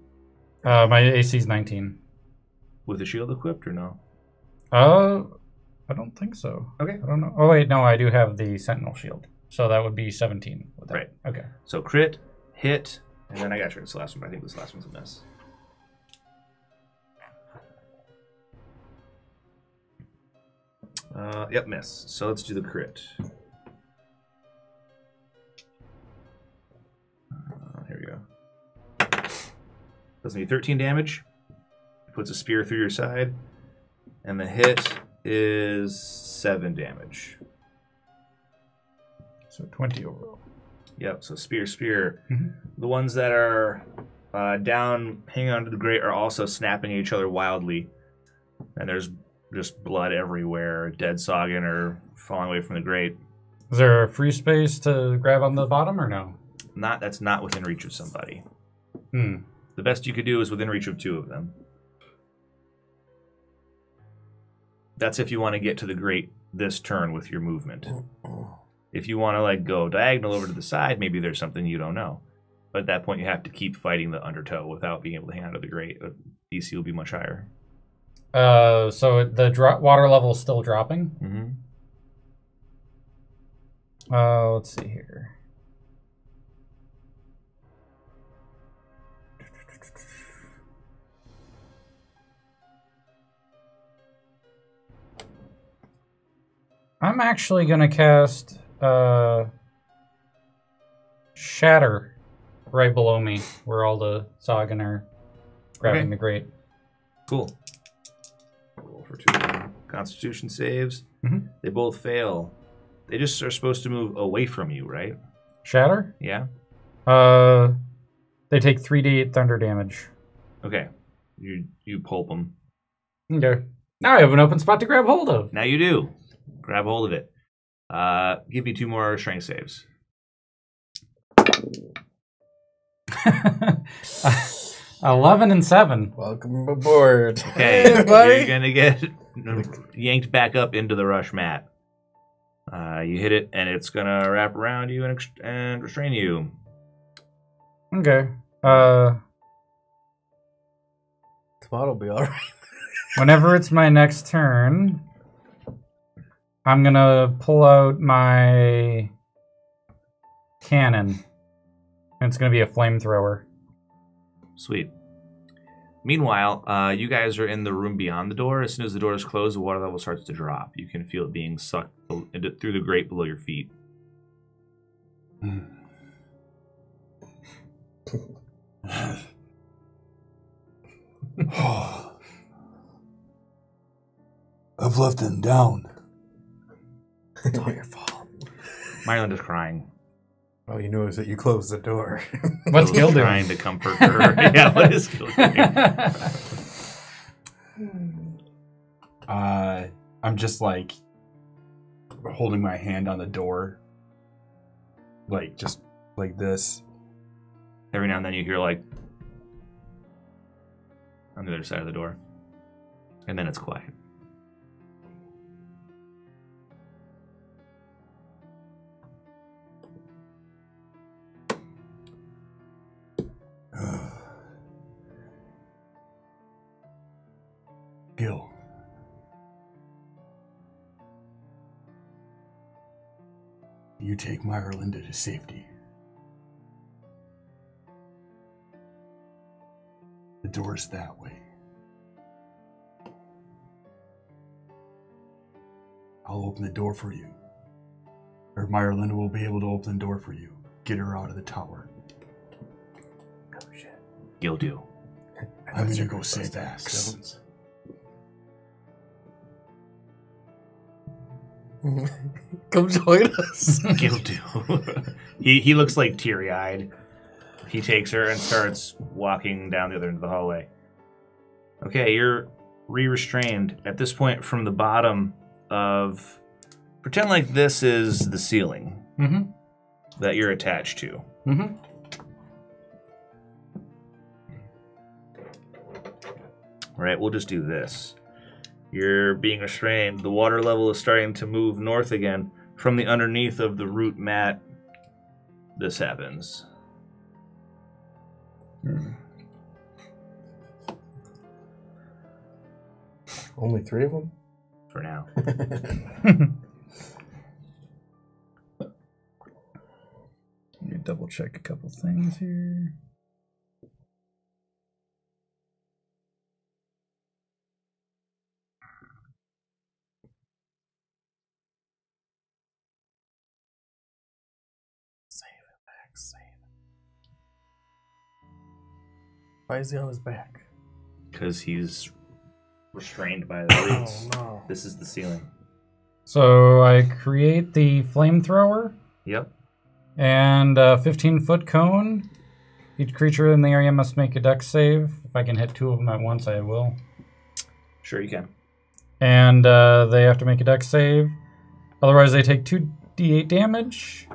My AC is 19. With the shield equipped or no? I don't think so. Okay. I don't know. Oh, wait, no, I do have the Sentinel Shield. So that would be 17. With that. Right. Okay. So crit, hit, and then I got you. It's the last one, but I think this last one's a miss. Yep, miss. So let's do the crit. Here we go. Doesn't need 13 damage. It puts a spear through your side. And the hit is 7 damage. So 20 overall. Yep, so spear. The ones that are down, hanging onto the grate, are also snapping at each other wildly. And there's just blood everywhere. Dead Ozagon are falling away from the grate. Is there a free space to grab on the bottom or no? That's not within reach of somebody. The best you could do is within reach of 2 of them. That's if you want to get to the grate this turn with your movement. If you want to like go diagonal over to the side, maybe there's something you don't know. But at that point, you have to keep fighting the undertow without being able to hang onto the grate. DC will be much higher. So the water level is still dropping. Let's see here. I'm actually going to cast Shatter right below me, where all the Ozagon are grabbing the grate. Cool. Roll for 2 Constitution saves. They both fail. They just are supposed to move away from you, right? Shatter? Yeah. They take 3d8 thunder damage. Okay. You pulp them. Okay. Now I have an open spot to grab hold of. Now you do. Grab hold of it. Give me 2 more strength saves. $11 and 7. Welcome aboard. Okay, hey, buddy. You're gonna get yanked back up into the rush mat. You hit it, and it's gonna wrap around you and restrain you. Okay. Tomorrow will be all right. Whenever it's my next turn, I'm going to pull out my cannon. And it's going to be a flamethrower. Sweet. Meanwhile, you guys are in the room beyond the door. As soon as the door is closed, the water level starts to drop. You can feel it being sucked through the grate below your feet. I've left him down. It's all your fault. Myrlinda is crying. All you knew is that you closed the door. What's Gil doing? Trying to comfort her. Yeah, what is Gil doing? I'm just like holding my hand on the door, like just like this. Every now and then you hear like on the other side of the door, and then it's quiet. Gil. You take Myrlinda to safety. The door's that way. I'll open the door for you. Or Myrlinda will be able to open the door for you. Get her out of the tower. Oh shit. Gil do. I'm gonna go save Axe. Come join us. Gil do. He looks like teary-eyed. He takes her and starts walking down the other end of the hallway. Okay, you're re-restrained. At this point, from the bottom of... Pretend like this is the ceiling that you're attached to. All right, we'll just do this. You're being restrained. The water level is starting to move north again. From the underneath of the root mat, this happens. Only three of them? For now. Let me double check a couple things here. Why is he on his back? Because he's restrained by the roots. Oh, no. This is the ceiling. So I create the flamethrower. Yep. And a 15-foot cone. Each creature in the area must make a dex save. If I can hit two of them at once, I will. Sure, you can. And they have to make a dex save. Otherwise, they take 2d8 damage.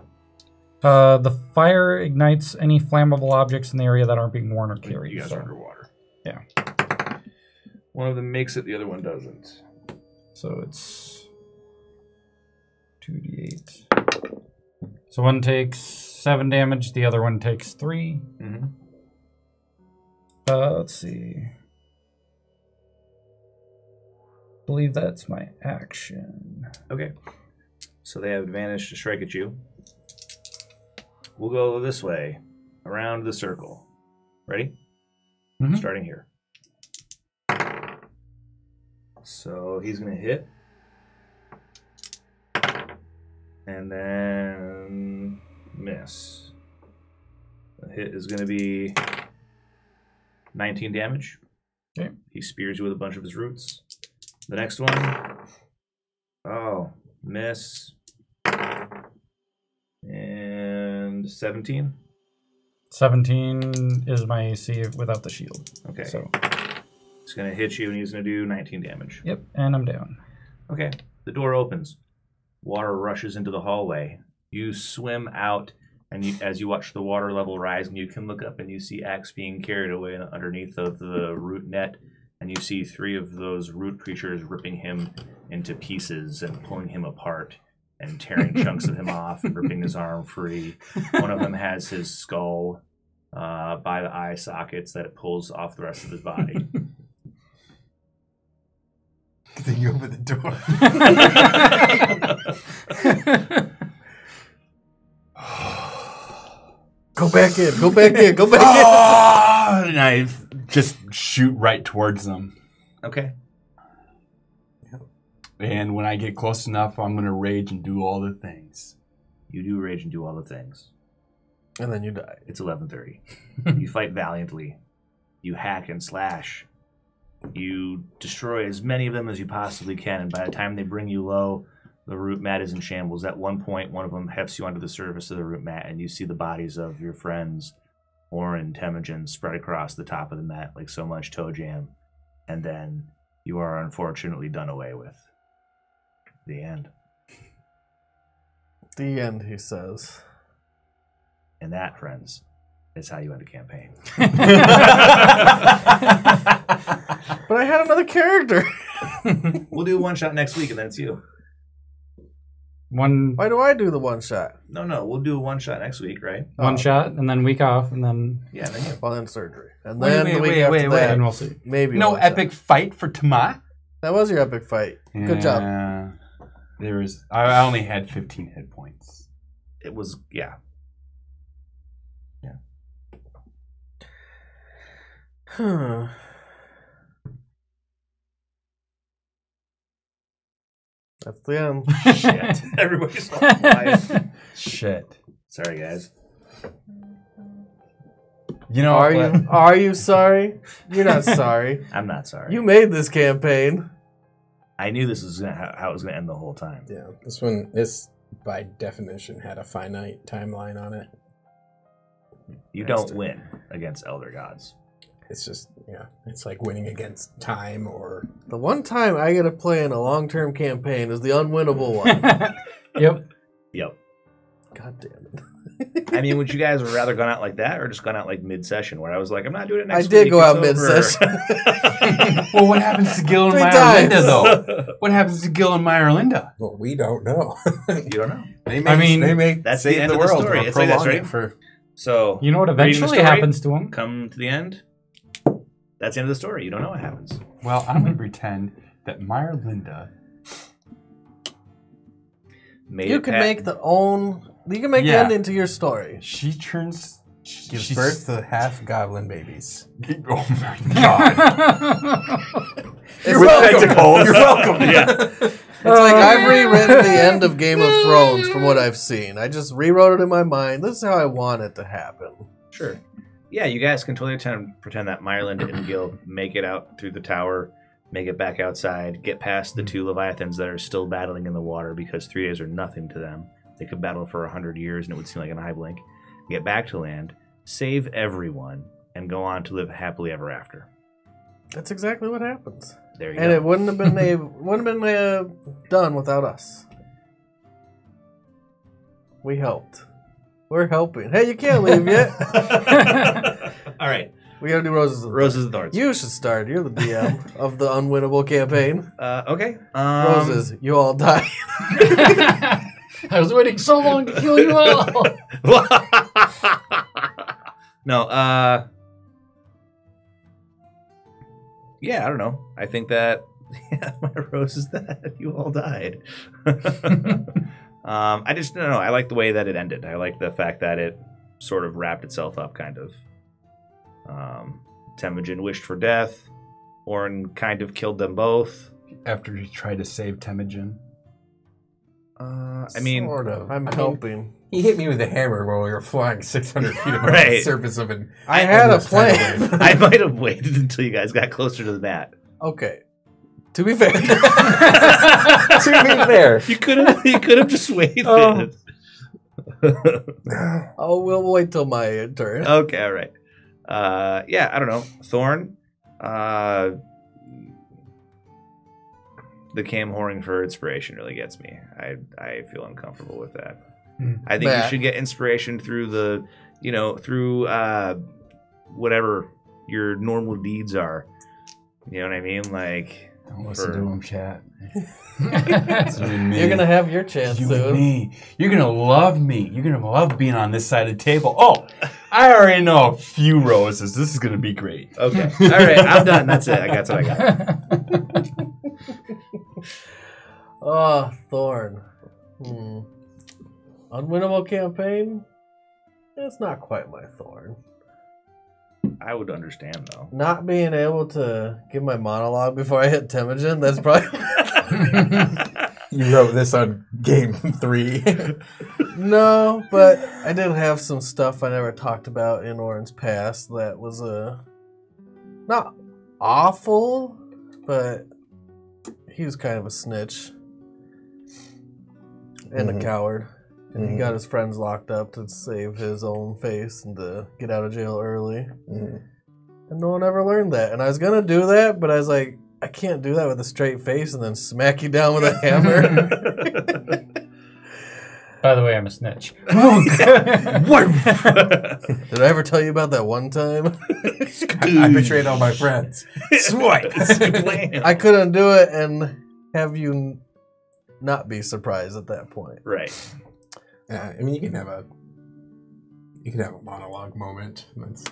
The fire ignites any flammable objects in the area that aren't being worn or carried. You guys are underwater. Yeah. One of them makes it, the other one doesn't. So it's 2d8. So one takes 7 damage, the other one takes 3. Mm-hmm. Let's see. I believe that's my action. Okay. So they have advantage to strike at you. We'll go this way, around the circle. Ready? Starting here. So he's going to hit. And then miss. The hit is going to be 19 damage. Okay. He spears you with a bunch of his roots. The next one. Oh, miss. And 17? 17 is my AC without the shield. Okay. So it's going to hit you, and he's going to do 19 damage. Yep, and I'm down. Okay. The door opens. Water rushes into the hallway. You swim out, and as you watch the water level rise, and you can look up, and you see Axe being carried away underneath of the root net, and you see 3 of those root creatures ripping him into pieces and pulling him apart. And tearing chunks of him off and ripping his arm free. One of them has his skull by the eye sockets that it pulls off the rest of his body. Good thing you opened the door. Go back in, go back in, go back in. And I just shoot right towards them. Okay. Yep. And when I get close enough, I'm going to rage and do all the things. You do rage and do all the things. And then you die. It's 11:30. You fight valiantly. You hack and slash. You destroy as many of them as you possibly can. And by the time they bring you low, the root mat is in shambles. At one point, one of them hefts you onto the surface of the root mat, and you see the bodies of your friends, Orin, Temujin, spread across the top of the mat like so much toe jam. And then you are unfortunately done away with. The end. The end, he says. And that, friends, is how you end a campaign. But I had another character. We'll do one shot next week, and then it's you. Why do I do the one shot? No, we'll do a one shot next week, right? One shot, and then week off, and then yeah, then you well, then surgery, and then wait, the week wait, after wait, that, and we'll see. Maybe no epic shot. Fight for Tama. That was your epic fight. Yeah, good job. There was I only had 15 hit points. It was yeah. Huh. That's the end. Shit. Everybody's all quiet. Shit. Sorry, guys. You know, are you sorry? You're not sorry. I'm not sorry. You made this campaign. I knew this was how it was going to end the whole time. Yeah, this one, this by definition had a finite timeline on it. You don't win against elder gods. It's just, yeah, it's like winning against time or... The one time I get to play in a long-term campaign is the unwinnable one. Yep. Yep. God damn it. I mean, would you guys have rather gone out like that or just gone out like mid-session where I was like, I'm not doing it next week. I did go out mid-session. Well, what happens to Gil and Myrlinda, though? What happens to Gil and Myrlinda? Well, we don't know. You don't know. They may that's the end of the story. It's like that's right for... So, you know what eventually happens to them? Come to the end. That's the end of the story. You don't know what happens. Well, I'm going to pretend that Myrlinda made You can make the ending to your story. She gives birth to half goblin babies. Oh my god! You're welcome. Tentacles. You're welcome. Yeah. It's like I've rewritten the end of Game of Thrones from what I've seen. I just rewrote it in my mind. This is how I want it to happen. Sure. Yeah, you guys can totally pretend that Myrlinda and Gil make it out through the tower, make it back outside, get past the two Leviathans that are still battling in the water because 3 days are nothing to them. They could battle for 100 years and it would seem like an eye blink. Get back to land, save everyone, and go on to live happily ever after. That's exactly what happens. There you go. And it wouldn't have been done without us. We helped. We're helping. Hey, you can't leave yet. All right. We got to do Roses and Thorns. You should start. You're the DM of the unwinnable campaign. Okay. Roses, you all die. I was waiting so long to kill you all. No. Yeah, I don't know. I think that my rose is that you all died. I just don't know. I like the way that it ended. I like the fact that it sort of wrapped itself up, kind of. Temujin wished for death. Orin kind of killed them both. After he tried to save Temujin. I mean... Sort of. I'm helping. He hit me with a hammer while we were flying 600 feet above the surface of an... I had a plan. I might have waited until you guys got closer to the mat. Okay. To be fair, you could have just waited. Oh, we'll wait till my turn. Okay, all right. Yeah, I don't know. Thorn, the cam whoring for inspiration really gets me. I feel uncomfortable with that. I think you should get inspiration through the, through whatever your normal deeds are. You know what I mean, like. Don't listen to him, chat. You're gonna have your chance soon. You're gonna love me. You're gonna love being on this side of the table. Oh, I already know a few roses. This is gonna be great. Okay. All right, I'm done. That's it. I got what I got. Oh, Thorn. Unwinnable campaign? It's not quite my Thorn. I would understand, though. Not being able to give my monologue before I hit Temujin, that's probably... You wrote this on game 3. No, but I did have some stuff I never talked about in Orin's past that was not awful, but he was kind of a snitch and a coward. And he got his friends locked up to save his own face and to get out of jail early. And no one ever learned that. And I was going to do that, but I was like, I can't do that with a straight face and then smack you down with a hammer. By the way, I'm a snitch. Did I ever tell you about that one time? I betrayed all my friends. Swipe. I couldn't do it and have you not be surprised at that point. Right. I mean, you can have a monologue moment. That's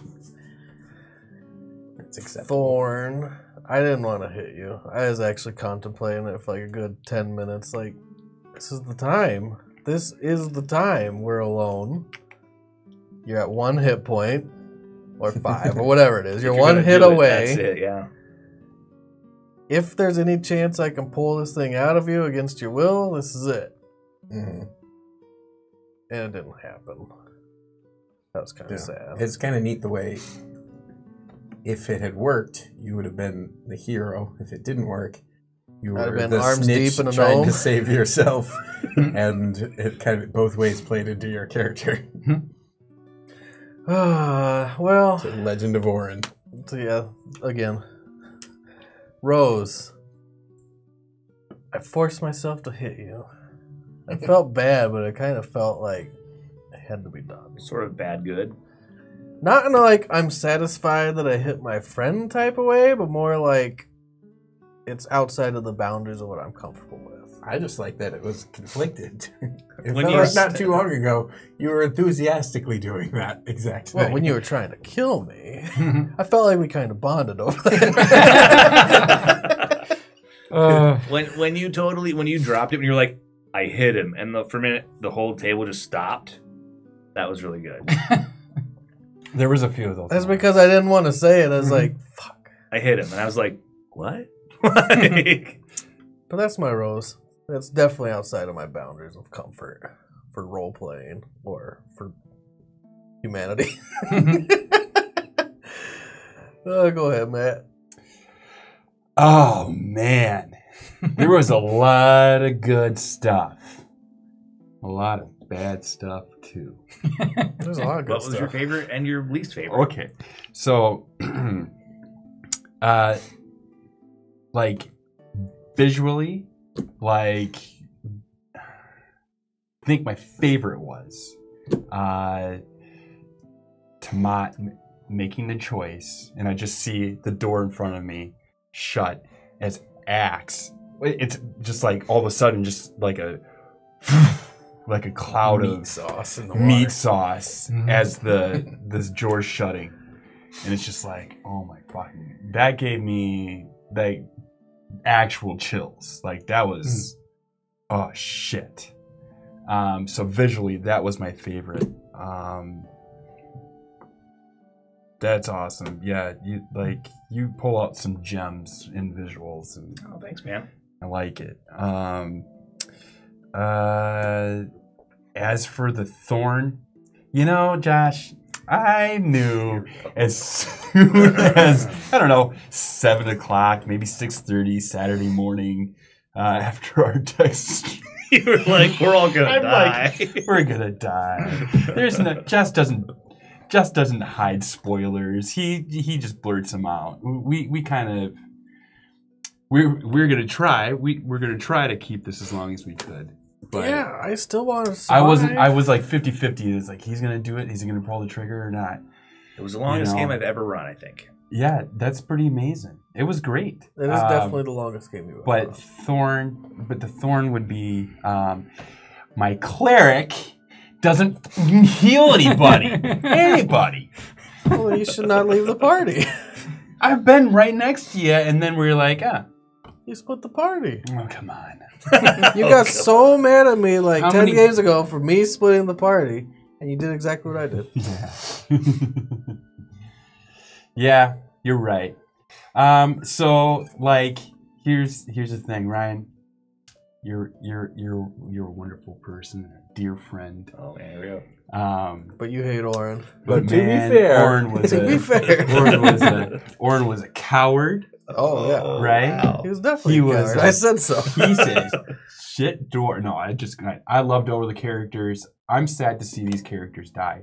acceptable. Thorn, I didn't want to hit you. I was actually contemplating it for like a good 10 minutes. Like, this is the time. This is the time. We're alone. You're at 1 hit point, or 5, or whatever it is. You're 1 hit away. That's it. Yeah. If there's any chance I can pull this thing out of you against your will, this is it. Mm-hmm. And it didn't happen. That was kind of sad. It's kind of neat the way, if it had worked, you would have been the hero. If it didn't work, you would have been the arms deep in a trying to save yourself. And it kind of both ways played into your character. Well. So Legend of Orin. So yeah, again. Rose. I forced myself to hit you. I felt bad, but I kind of felt like it had to be done. Sort of bad good. Not in a, like, I'm satisfied that I hit my friend type of way, but more like it's outside of the boundaries of what I'm comfortable with. I just like that it was conflicted. It felt like not too long ago, you were enthusiastically doing that exact thing. Well, when you were trying to kill me, I felt like we kind of bonded over that. When you dropped it and you were like, I hit him, and for a minute, the whole table just stopped. That was really good. There was a few of those. That's times. Because I didn't want to say it. I was like, fuck. I hit him, and I was like, what? Like, but that's my Rose. That's definitely outside of my boundaries of comfort for role-playing or for humanity. Oh, go ahead, Matt. Oh, man. There was a lot of good stuff. A lot of bad stuff, too. There's a lot of good stuff. What was your favorite and your least favorite? Okay. So, like, visually, like, I think my favorite was Tamat making the choice, and I just see the door in front of me shut as Axe. It's just like all of a sudden, just like a cloud of sauce in the water. Meat sauce as this door's shutting, and it's just like, oh my fucking! That gave me like actual chills. Like that was oh shit. So visually, that was my favorite. That's awesome. Yeah, you pull out some gems in visuals. And oh, thanks, man. I like it. As for the Thorn, you know, Josh, I knew as soon as, I don't know, 7 o'clock, maybe 6:30 Saturday morning after our text. You were like, we're all going to die. Like, we're going to die. There's no, Josh doesn't hide spoilers. He just blurts them out. We're gonna try. We're gonna try to keep this as long as we could. But yeah, I still want to survive. I was like 50-50. It's like he's gonna do it. He's gonna pull the trigger or not. It was the longest game I've ever run, I think. Yeah, that's pretty amazing. It was great. It was definitely the longest game you've ever run. But the Thorn would be my cleric. Doesn't heal anybody. Anybody. Well, you should not leave the party. I've been right next to you, and then we're like, ah. You split the party. Oh, come on. You got so mad at me like 10 games ago for me splitting the party, and you did exactly what I did. Yeah, yeah, you're right. So, like, here's the thing, Ryan. You're a wonderful person, a dear friend. Oh, man, real. But you hate Orin. But man, to be fair, Orin was a coward. Oh yeah, right. Wow. He was definitely. A coward. I said so. He says, "Shit, door." No, I loved over the characters. I'm sad to see these characters die.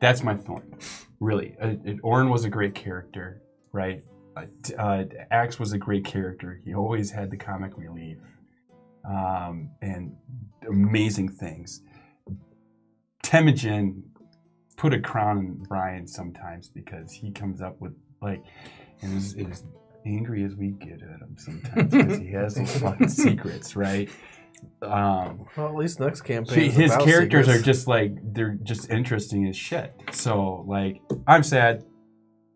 That's my thorn, really. Orin was a great character, right? Axe was a great character. He always had the comic relief and amazing things. Temujin put a crown in Brian sometimes because he comes up with like it was angry as we get at him sometimes because he has those fucking secrets, right? Well, at least next campaign his characters are just like they're just interesting as shit. So like I'm sad,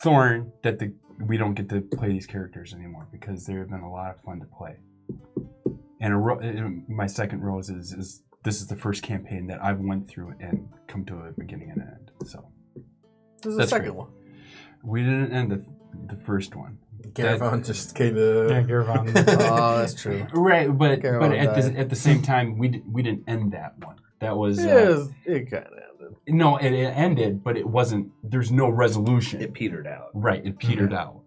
Thorn, that we don't get to play these characters anymore because they have been a lot of fun to play. And my second rose is this is the first campaign that I've went through and come to a beginning and an end. So this is the second one. We didn't end the first one. Garavon just came to... Yeah, Garavon. Oh, that's true. Right, but at the same time, we didn't end that one. That was... it kind of ended. No, it ended, but it wasn't... There's no resolution. It petered out. Right, it petered out.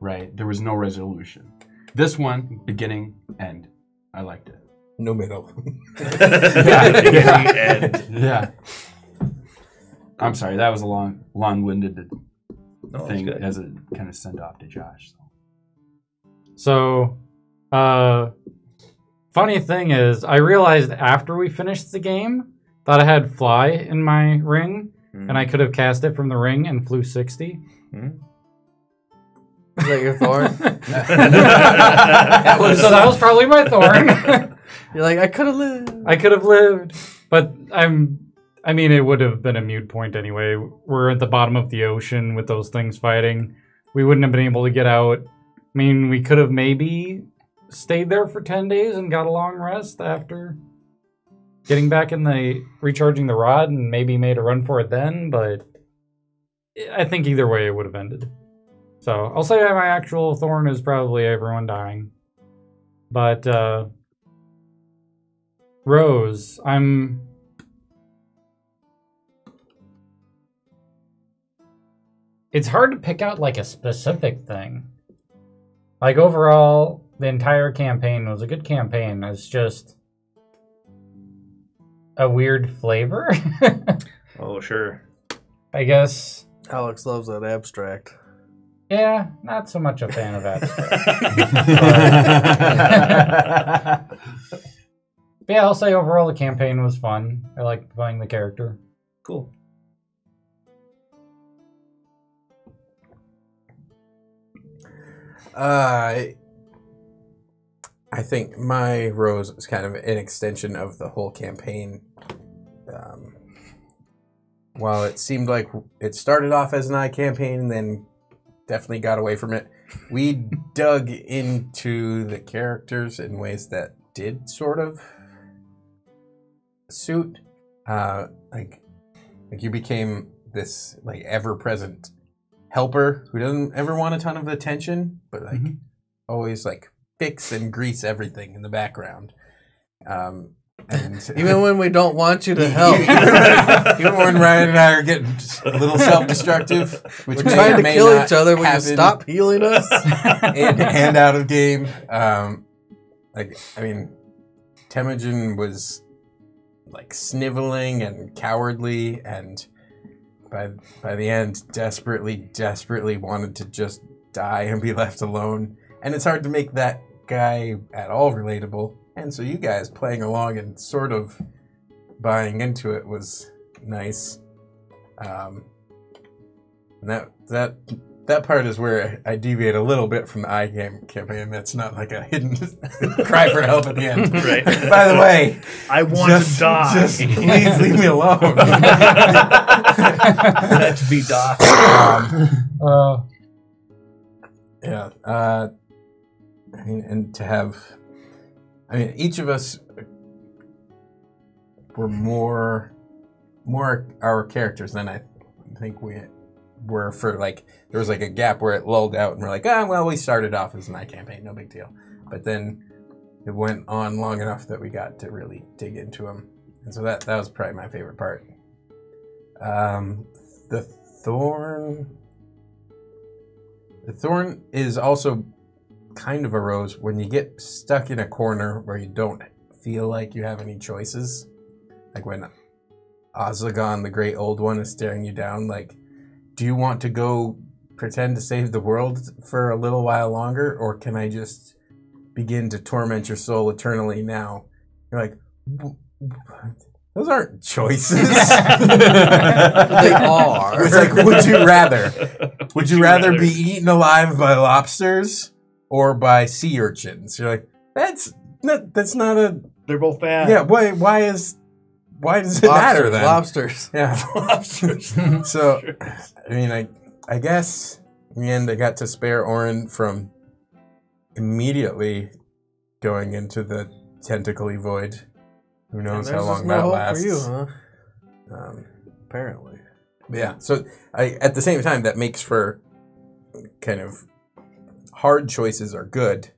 Right, there was no resolution. This one, beginning, end. I liked it. No middle. End. Yeah. I'm sorry, that was a long-winded... thing as a kind of send off to Josh. So, funny thing is, I realized after we finished the game that I had fly in my ring, and I could have cast it from the ring and flew 60. Is that your thorn? that was probably my thorn. You're like, I could have lived. I could have lived, but I mean, it would have been a moot point anyway. We're at the bottom of the ocean with those things fighting. We wouldn't have been able to get out. I mean, we could have maybe stayed there for 10 days and got a long rest after getting back in recharging the rod and maybe made a run for it then, but I think either way it would have ended. So I'll say my actual thorn is probably everyone dying. But, Rose, it's hard to pick out like a specific thing. Like overall, the entire campaign was a good campaign. It's just a weird flavor. Oh, sure. I guess. Alex loves that abstract. Yeah, not so much a fan of abstract. But yeah, I'll say overall the campaign was fun. I liked playing the character. Cool. I think my rose is kind of an extension of the whole campaign. While it seemed like it started off as an I campaign and then definitely got away from it, we dug into the characters in ways that did sort of suit. Like you became this like ever-present helper who doesn't ever want a ton of attention, but like always like fix and grease everything in the background. And even when we don't want you to help, even when Ryan and I are getting just a little self-destructive, which we're trying to kill each other when you stop healing us and out of game. I mean, Temujin was like sniveling and cowardly and. By the end, desperately wanted to just die and be left alone. And it's hard to make that guy at all relatable. And so you guys playing along and sort of buying into it was nice. And that part is where I deviate a little bit from the iGame campaign. That's not like a hidden cry for help at the end. Right. By the way, I want to die. Just please leave me alone. Let's be docile. Yeah. and to have, I mean, each of us were more our characters than I think we were for, like, there was like a gap where it lulled out and we're like, ah, well, we started off as my campaign, no big deal. But then it went on long enough that we got to really dig into them. And so that was probably my favorite part. The thorn. The thorn is also kind of a rose when you get stuck in a corner where you don't feel like you have any choices. Like when Ozagon, the great old one, is staring you down, like, do you want to go pretend to save the world for a little while longer, or can I just begin to torment your soul eternally now? You're like, those aren't choices. They are. It's like, would you rather? Would you rather be eaten alive by lobsters or by sea urchins? You're like, that's not a... They're both bad. Yeah, why does it matter then? Lobsters. Yeah. Lobsters. So, I mean, I guess in the end I got to spare Orin from immediately going into the tentacly void. Who knows how long that lasts? For you, huh? Apparently. Yeah. So at the same time, that makes for kind of hard choices are good.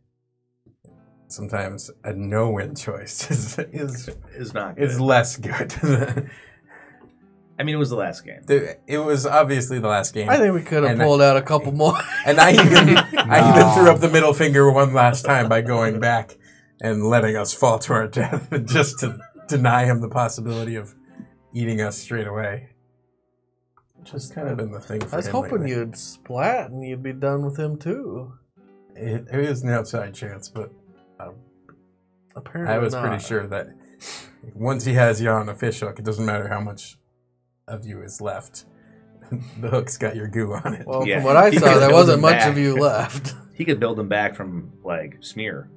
Sometimes a no-win choice is not good. Is less good. I mean, it was the last game. It was obviously the last game. I think we could have pulled out a couple more. And I even threw up the middle finger one last time by going back and letting us fall to our death just to deny him the possibility of eating us straight away. Just kind of been the thing for him. I was hoping lately. You'd splat and you'd be done with him too. It is an outside chance, but apparently I was pretty sure that once he has you on official, it doesn't matter how much of you is left. The hook's got your goo on it. Well, yeah. From what I saw, there wasn't much of you left. He could build him back from, like, smear.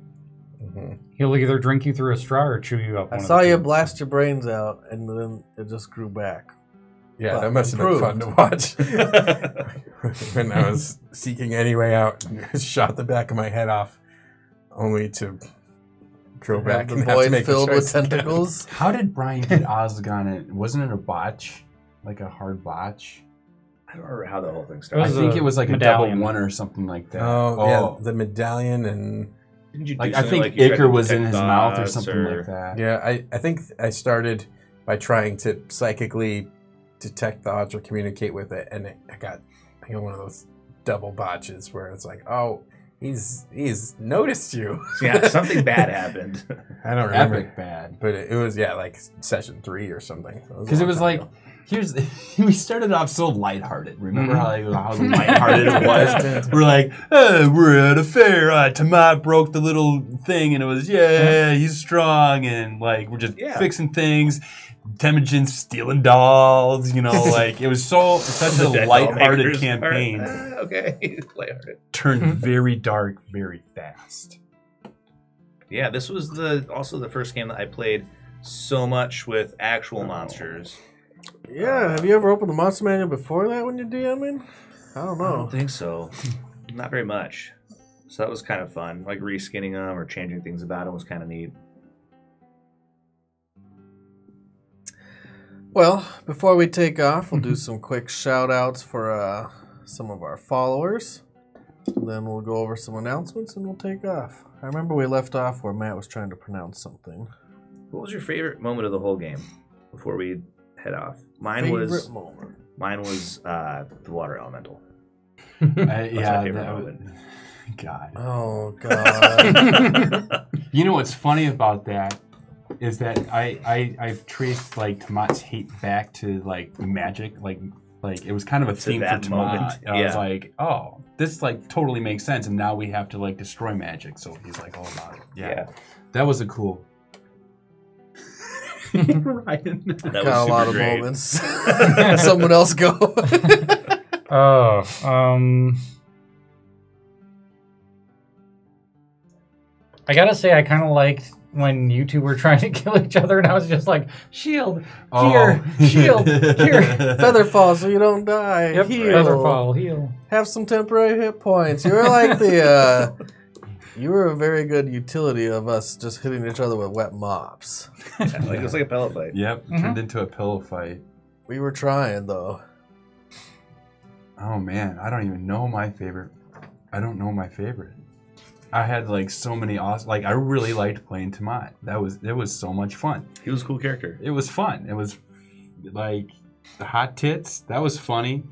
Mm-hmm. He'll either drink you through a straw or chew you up. I saw you blast your brains out, and then it just grew back. Yeah, but that must have been fun to watch. When I was seeking any way out, and shot the back of my head off, only to grow back and have to make filled with tentacles. How did Brian get Ozagon? Wasn't it a botch? Like a hard botch? I don't remember how the whole thing started. I think it was like medallion. A double one or something like that. Oh, yeah, the medallion and... Didn't you do like, I think like Iker was in his mouth or something like that. Yeah, I think I started by trying to psychically detect thoughts or communicate with it, and I got one of those double botches where it's like, oh, he's noticed you. Yeah, something bad happened. I don't remember. Epic bad. But it was, yeah, like session 3 or something. Because it was like... Ago. We started off so lighthearted. Remember how lighthearted it was? We're like, oh, we're at a fair. Tamat broke the little thing, and it was, yeah, he's strong, and like we're just fixing things. Temujin stealing dolls, you know, like it was such a lighthearted campaign. Okay, lighthearted. Turned very dark, very fast. Yeah, this was also the first game that I played so much with actual monsters. Yeah, have you ever opened a monster manual before that when you're DMing? I don't know. I don't think so. Not very much. So that was kind of fun. Like reskinning them or changing things about them was kind of neat. Well, before we take off, we'll do some quick shout outs for some of our followers. And then we'll go over some announcements and we'll take off. I remember we left off where Matt was trying to pronounce something. What was your favorite moment of the whole game before we... head off. Mine was the water elemental. Yeah, God. Oh God. You know what's funny about that is that I've traced like Tamat's hate back to like magic, like it was kind of a theme for Tamat. I was like, oh, this like totally makes sense, and now we have to like destroy magic, so he's like all about it. Yeah. That was a cool. Ryan. That got was a lot of great. Moments. Someone else go. Oh, I gotta say, I kind of liked when you two were trying to kill each other, and I was just like, shield, here, shield, here. Feather fall so you don't die. Yep. Heal. Feather fall, heal. Have some temporary hit points. You were like the You were a very good utility of us just hitting each other with wet mops. Yeah, like, it was like a pillow fight. Yep, it turned into a pillow fight. We were trying, though. Oh, man, I don't even know my favorite. I don't know my favorite. I had, like, so many awesome... Like, I really liked playing Temujin. That was... It was so much fun. He was a cool character. It was fun. It was, like, the hot tits. That was funny,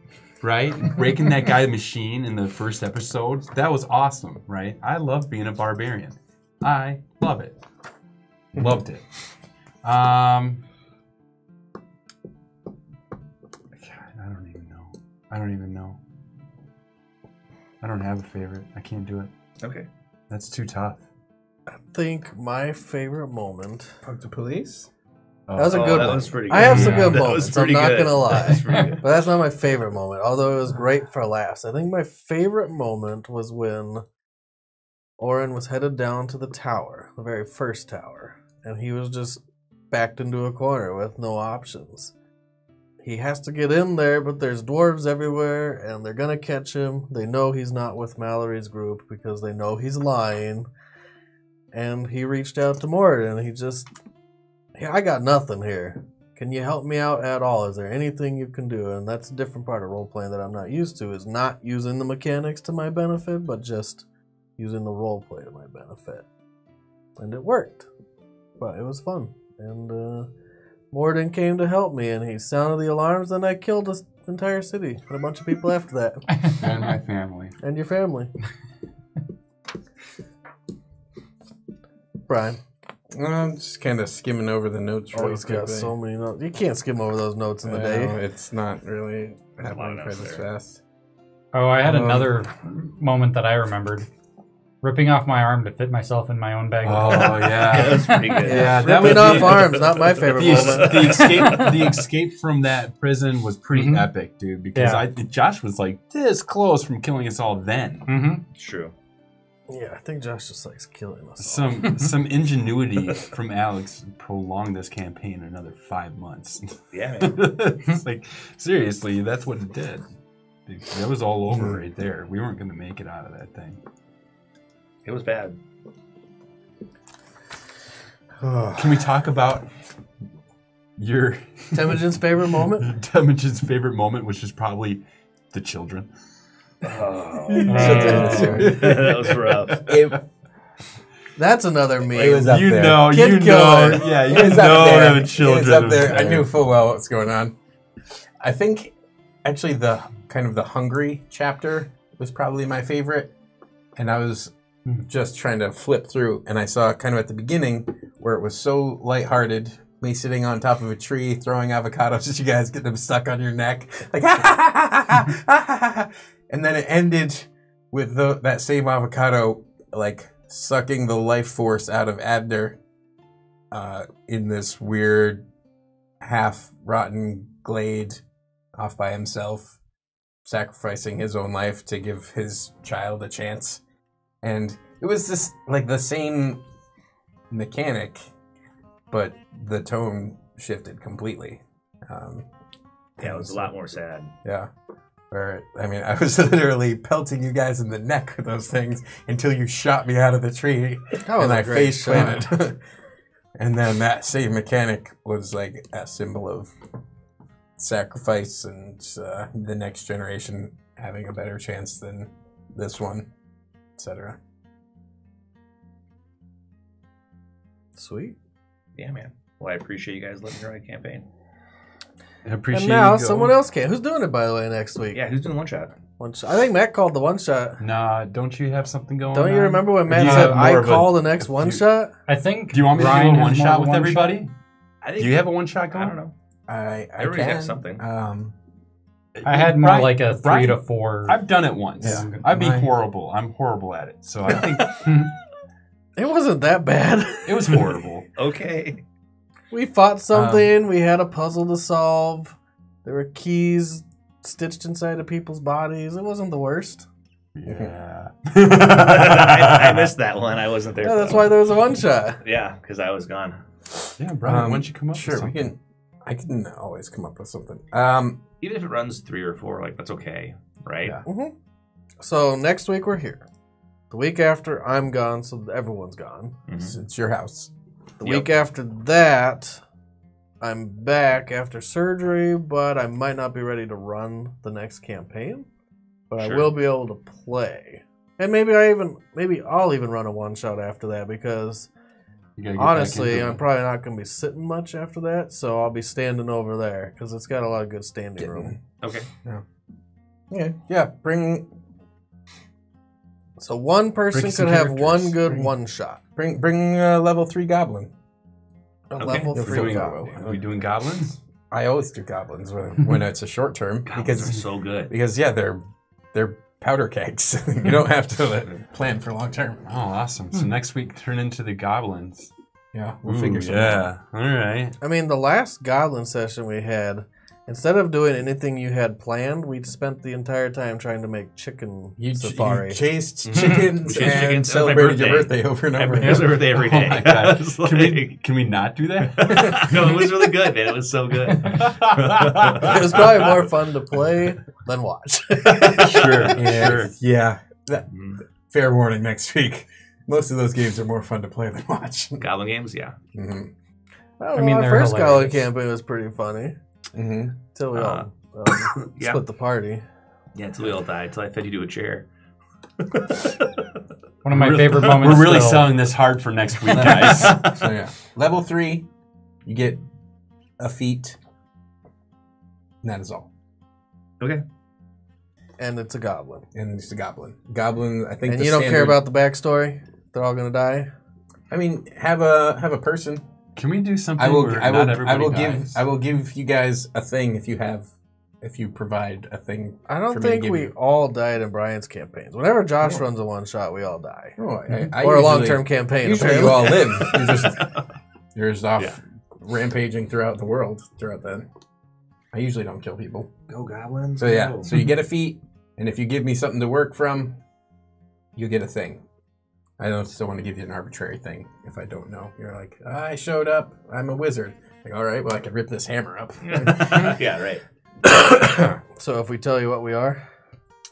right? Breaking that guy machine in the first episode. That was awesome, right? I love being a barbarian. I love it. Loved it. I don't even know. I don't have a favorite. I can't do it. Okay. That's too tough. I think my favorite moment... Punk the police? Oh. That was a good one. Was pretty good. I have some good moments, I'm not going to lie. That but that's not my favorite moment, although it was great for laughs. I think my favorite moment was when Orin was headed down to the tower, the very first tower, and he was just backed into a corner with no options. He has to get in there, but there's dwarves everywhere, and they're gonna catch him. They know he's not with Mallory's group because they know he's lying. And he reached out to Morden, and he just, hey, I got nothing here. Can you help me out at all? Is there anything you can do? And that's a different part of role-playing that I'm not used to, is not using the mechanics to my benefit, but just using the role-play to my benefit. And it worked, but it was fun. And, Morden came to help me, and he sounded the alarms, and I killed this entire city and a bunch of people after that. And my family. And your family. Brian. I'm just kind of skimming over the notes. Oh, he's got so many notes. You can't skim over those notes in the day. It's not really happening quite as fast. Oh, I had another moment that I remembered. Ripping off my arm to fit myself in my own bag. Oh, yeah. That was pretty good. Yeah, that ripping off arms, not my favorite moment. The escape from that prison was pretty epic, dude, because Josh was like this close from killing us all then. True. Yeah, I think Josh just likes killing us all. Some ingenuity from Alex prolonged this campaign another 5 months. Yeah, man. It's like, seriously, that's what it did. That was all over right there. We weren't going to make it out of that thing. It was bad. Can we talk about your... Temujin's favorite moment? Temujin's favorite moment, which is probably the children. Oh. That was rough. That's another meme. It was up there. You know. Yeah, you know the children. It was up there. I knew full well what was going on. I think, actually, the kind of the hungry chapter was probably my favorite. And I was... just trying to flip through, and I saw kind of at the beginning where it was so lighthearted, me sitting on top of a tree throwing avocados at you guys, getting them stuck on your neck, like ha ha ha ha ha ha ha, and then it ended with that same avocado like sucking the life force out of Adner in this weird half rotten glade off by himself, sacrificing his own life to give his child a chance. And it was just like the same mechanic, but the tone shifted completely. Yeah, it was a lot more sad. Yeah. Where, I mean, I was literally pelting you guys in the neck with those things until you shot me out of the tree and I face planted. And then that same mechanic was like a symbol of sacrifice and the next generation having a better chance than this one. Etc. Sweet. Yeah, man. Well, I appreciate you guys letting me run a campaign. I appreciate you. And now someone else can. Who's doing it, by the way, next week? Yeah, who's doing one shot? I think Matt called the one shot. Nah, don't you have something going on? Don't you remember when Matt said, I call the next one shot? I think. Do you want me to do a one shot with everybody? Do you have a one shot going? I don't know. I already have something. I had more like a 3 to 4. I've done it once. Yeah. I'd be horrible. I'm horrible at it. So I think it wasn't that bad. It was horrible. Okay. We fought something. We had a puzzle to solve. There were keys stitched inside of people's bodies. It wasn't the worst. Yeah. I missed that one. I wasn't there. Yeah, that's why there was a one shot. Yeah, because I was gone. Yeah, Brian, why don't you come up with something? I can always come up with something. Even if it runs 3 or 4, like, that's okay, right? Yeah. So next week we're here. The week after, I'm gone, so everyone's gone. Mm-hmm. It's your house. The week after that, I'm back after surgery, but I might not be ready to run the next campaign. But I will be able to play. And maybe I'll even run a one-shot after that, because honestly, I'm probably not going to be sitting much after that, so I'll be standing over there, because it's got a lot of good standing room. Okay. Yeah. Okay. Yeah, bring... So one person could have one good one-shot. Bring a level 3 goblin. Okay. Level 3 goblin. Are we doing goblins? I always do goblins when it's a short term. Goblins are so good. Because, yeah, they're powder kegs. You don't have to plan for long term. Oh, awesome. So next week, turn into the goblins. Yeah, we'll figure something out. Yeah, all right. I mean, the last goblin session we had, instead of doing anything you had planned, we spent the entire time trying to make chicken safari. You chased chickens and celebrated your birthday over and over. It was my birthday every day. Oh my God. Like... Can we not do that? No, it was really good, man. It was so good. It was probably more fun to play than watch. Sure. Yeah. Fair warning next week. Most of those games are more fun to play than watch. Goblin games, yeah. Mm-hmm. I mean, our first goblin campaign was pretty funny. Mm-hmm. Until we all split the party. Yeah, until we all died. Until I fed you to a chair. One of my favorite moments. We're really selling this hard for next week, guys. So yeah, level 3, you get a feat. And that is all. Okay. And it's a goblin. Goblin. I think. And you don't care about the backstory. They're all gonna die. I mean, have a person. Can we do something where not everybody dies? I will give you guys a thing if you provide a thing. I don't think we all died in Brian's campaigns. Whenever Josh runs a one-shot, we all die. Oh, or a long-term campaign. Usually you all live. You're just off rampaging throughout the world throughout then. I usually don't kill people. Go goblins. So yeah, so you get a feat, and if you give me something to work from, you get a thing. I don't still want to give you an arbitrary thing if I don't know. You're like, I showed up. I'm a wizard. Like, all right, well, I can rip this hammer up. Yeah, right. So if we tell you what we are?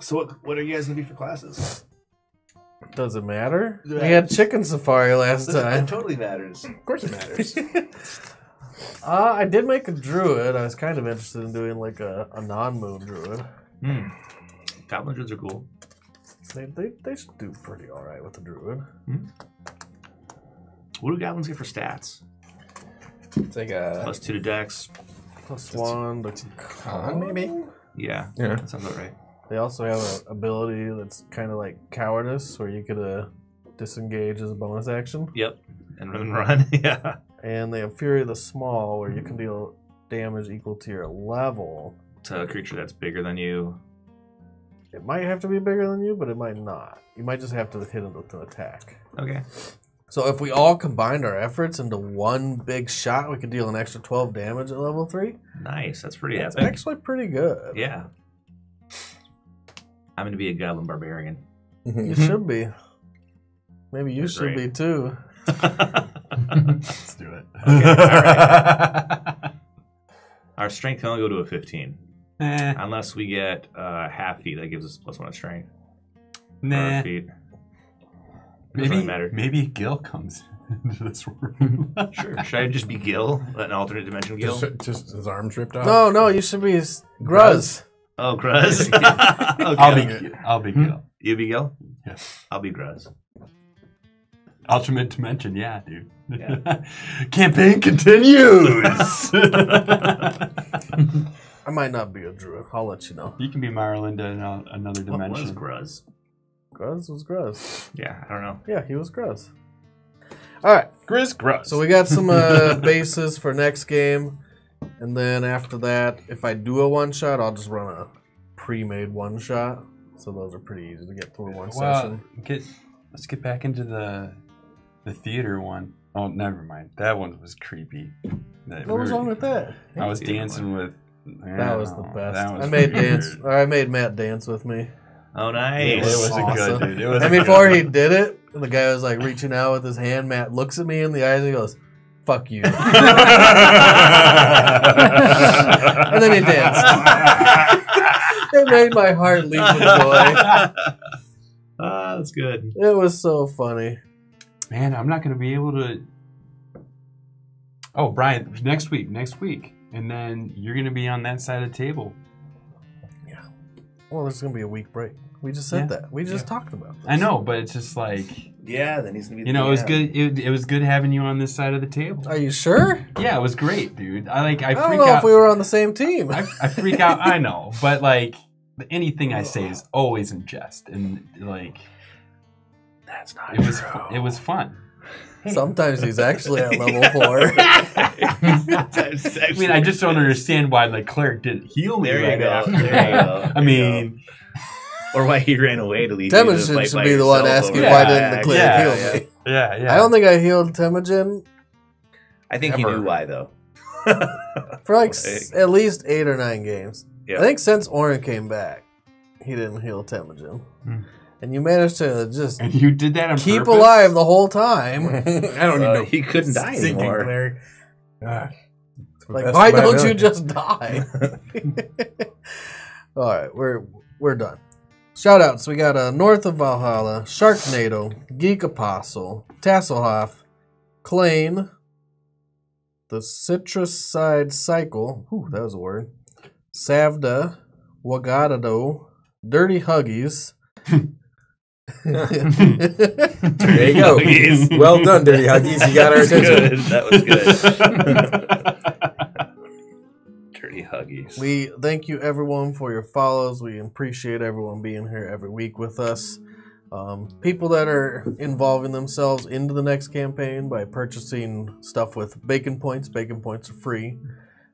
So what are you guys going to be for classes? Does it matter? We had chicken safari last time. It totally matters. Of course it matters. I did make a druid. I was kind of interested in doing like a non-moon druid. Goblin druids are cool. They should do pretty all right with the druid. What do goblins get for stats? It's like a +2 to dex, +1 to con, maybe. Yeah, that sounds about right. They also have an ability that's kind of like cowardice, where you could disengage as a bonus action. Yep, and run. Yeah. And they have Fury of the Small, where you can deal damage equal to your level to a creature that's bigger than you. It might have to be bigger than you, but it might not. You might just have to hit it with an attack. Okay. So if we all combined our efforts into one big shot, we could deal an extra 12 damage at level 3. Nice. That's pretty epic. That's actually pretty good. Yeah. I'm going to be a goblin barbarian. You should be. Maybe you should be too. Let's do it. Okay. All right. Our strength can only go to a 15. Nah. Unless we get half feet, that gives us +1 of strength. Nah. Feet. Maybe Gil comes into this room. Sure. Should I just be Gil? An alternate dimension Gil? Just his arms ripped off? No, you should be Gruz. Oh, Gruz. Okay. I'll be Gil. You be Gil? Yes. I'll be Gruz. Ultimate dimension, yeah, dude. Yeah. Campaign continues! I might not be a druid. I'll let you know. You can be Myrlinda in another dimension. What was Gruz? Gruz was Gruz. Yeah, I don't know. Yeah, he was Gruz. All right. Gruz. So we got some bases for next game. And then after that, if I do a one-shot, I'll just run a pre-made one-shot. So those are pretty easy to get through one session. Let's get back into the theater one. Oh, never mind. That one was creepy. What was wrong with that? I was dancing with... That was the best. I made Matt dance with me. Oh, nice! It was awesome. Good, dude. It was and before he did it, the guy was like reaching out with his hand. Matt looks at me in the eyes and he goes, "Fuck you!" And then he danced. It made my heart leap with joy. Ah, that's good. It was so funny. Man, I'm not going to be able to... Oh, Brian, next week. And then you're going to be on that side of the table. Yeah. Well, it's going to be a week break. We just said that. We just talked about this. I know, but it's just like... Yeah, then he's going to be... You know, it was good. It was good having you on this side of the table. Are you sure? Yeah, it was great, dude. I don't know if we were on the same team. I freak out. I know. But, like, anything I say is always in jest. And, like... That's not true. It was fun. Sometimes he's actually at level 4. I mean, I just don't understand why the cleric didn't heal me right after. There you go. I mean... Or why he ran away to leave. Temujin should be the one asking why didn't the cleric heal me. Yeah, yeah. I don't think I healed Temujin. I think he knew why, though. For like at least 8 or 9 games. Yeah. I think since Orin came back, he didn't heal Temujin. Hmm. And you managed to just keep alive the whole time. I don't even know. He couldn't die anymore. Like, why don't you just die? All right, we're done. Shoutouts. We got North of Valhalla, Sharknado, Geek Apostle, Tasselhoff, Klain, The Citrus Side Cycle. Ooh, that was a word. Savda, Wagadado, Dirty Huggies. There you go. Huggies. Well done, Dirty Huggies. You got our attention. That was good. Dirty Huggies. We thank you, everyone, for your follows. We appreciate everyone being here every week with us. People that are involving themselves into the next campaign by purchasing stuff with bacon points. Bacon points are free.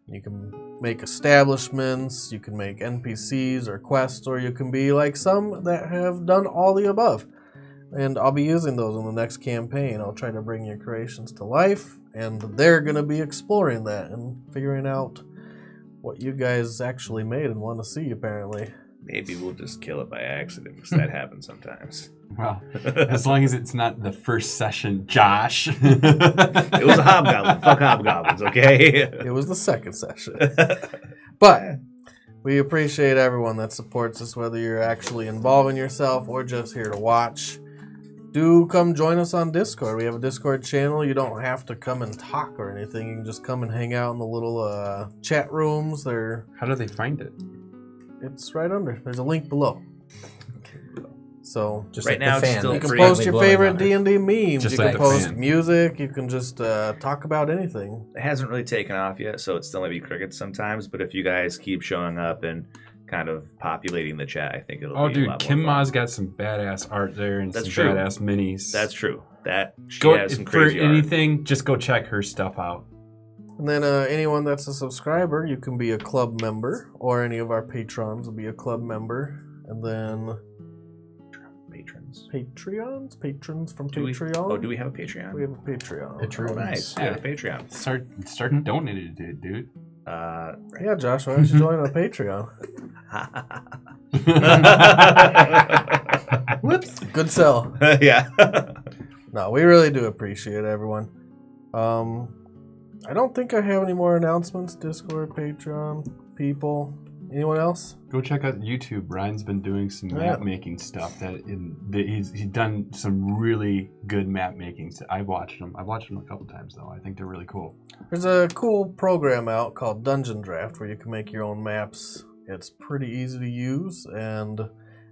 You can make establishments, you can make NPCs or quests, or you can be like some that have done all the above. And I'll be using those in the next campaign. I'll try to bring your creations to life, and they're going to be exploring that and figuring out what you guys actually made and want to see, apparently. Maybe we'll just kill it by accident, because that happens sometimes. Well, as long as it's not the first session, Josh. It was a hobgoblin. Fuck hobgoblins, okay? It was the second session. But we appreciate everyone that supports us, whether you're actually involving yourself or just here to watch. Do come join us on Discord. We have a Discord channel. You don't have to come and talk or anything. You can just come and hang out in the little chat rooms. How do they find it? It's right under. There's a link below. So just right now, you can post your favorite D&D memes. You can post music. You can just talk about anything. It hasn't really taken off yet, so it's still maybe crickets sometimes. But if you guys keep showing up and kind of populating the chat, I think it'll. Oh, be dude, a lot Kim Ma's got some badass art there and some badass minis. That's true. That she has some crazy art. For anything, just go check her stuff out. And then anyone that's a subscriber, you can be a club member, or any of our patrons will be a club member. And then patrons from Patreon. Do we have a Patreon? We have a Patreon. Patreon. Oh, nice. Yeah, Patreon. Start donating to it, dude. Right. Yeah, Josh, why don't you join our Patreon? Whoops. Good sell. Yeah. No, we really do appreciate everyone. I don't think I have any more announcements. Discord, Patreon, people. Anyone else? Go check out YouTube. Brian's been doing some map making stuff. He's done some really good map making. I've watched them. I've watched them a couple times though. I think they're really cool. There's a cool program out called Dungeon Draft where you can make your own maps. It's pretty easy to use, and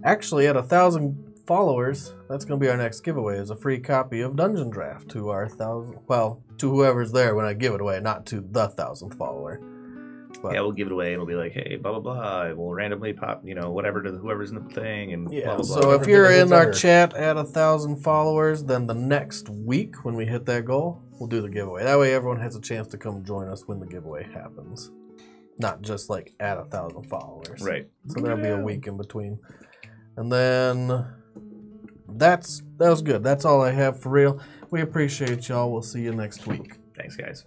actually at 1,000 followers, that's going to be our next giveaway, is a free copy of Dungeon Draft to our 1,000, well, to whoever's there when I give it away, not to the 1,000th follower. But yeah, we'll give it away and we'll be like, hey, blah, blah, blah, and we'll randomly pop, you know, whatever to whoever's in the thing and blah, blah, blah. So if you're in our chat at 1,000 followers, then the next week when we hit that goal, we'll do the giveaway. That way everyone has a chance to come join us when the giveaway happens. Not just like at 1,000 followers. Right. So there'll be a week in between. And then... that was good. That's all I have for real. We appreciate y'all. We'll see you next week. Thanks, guys.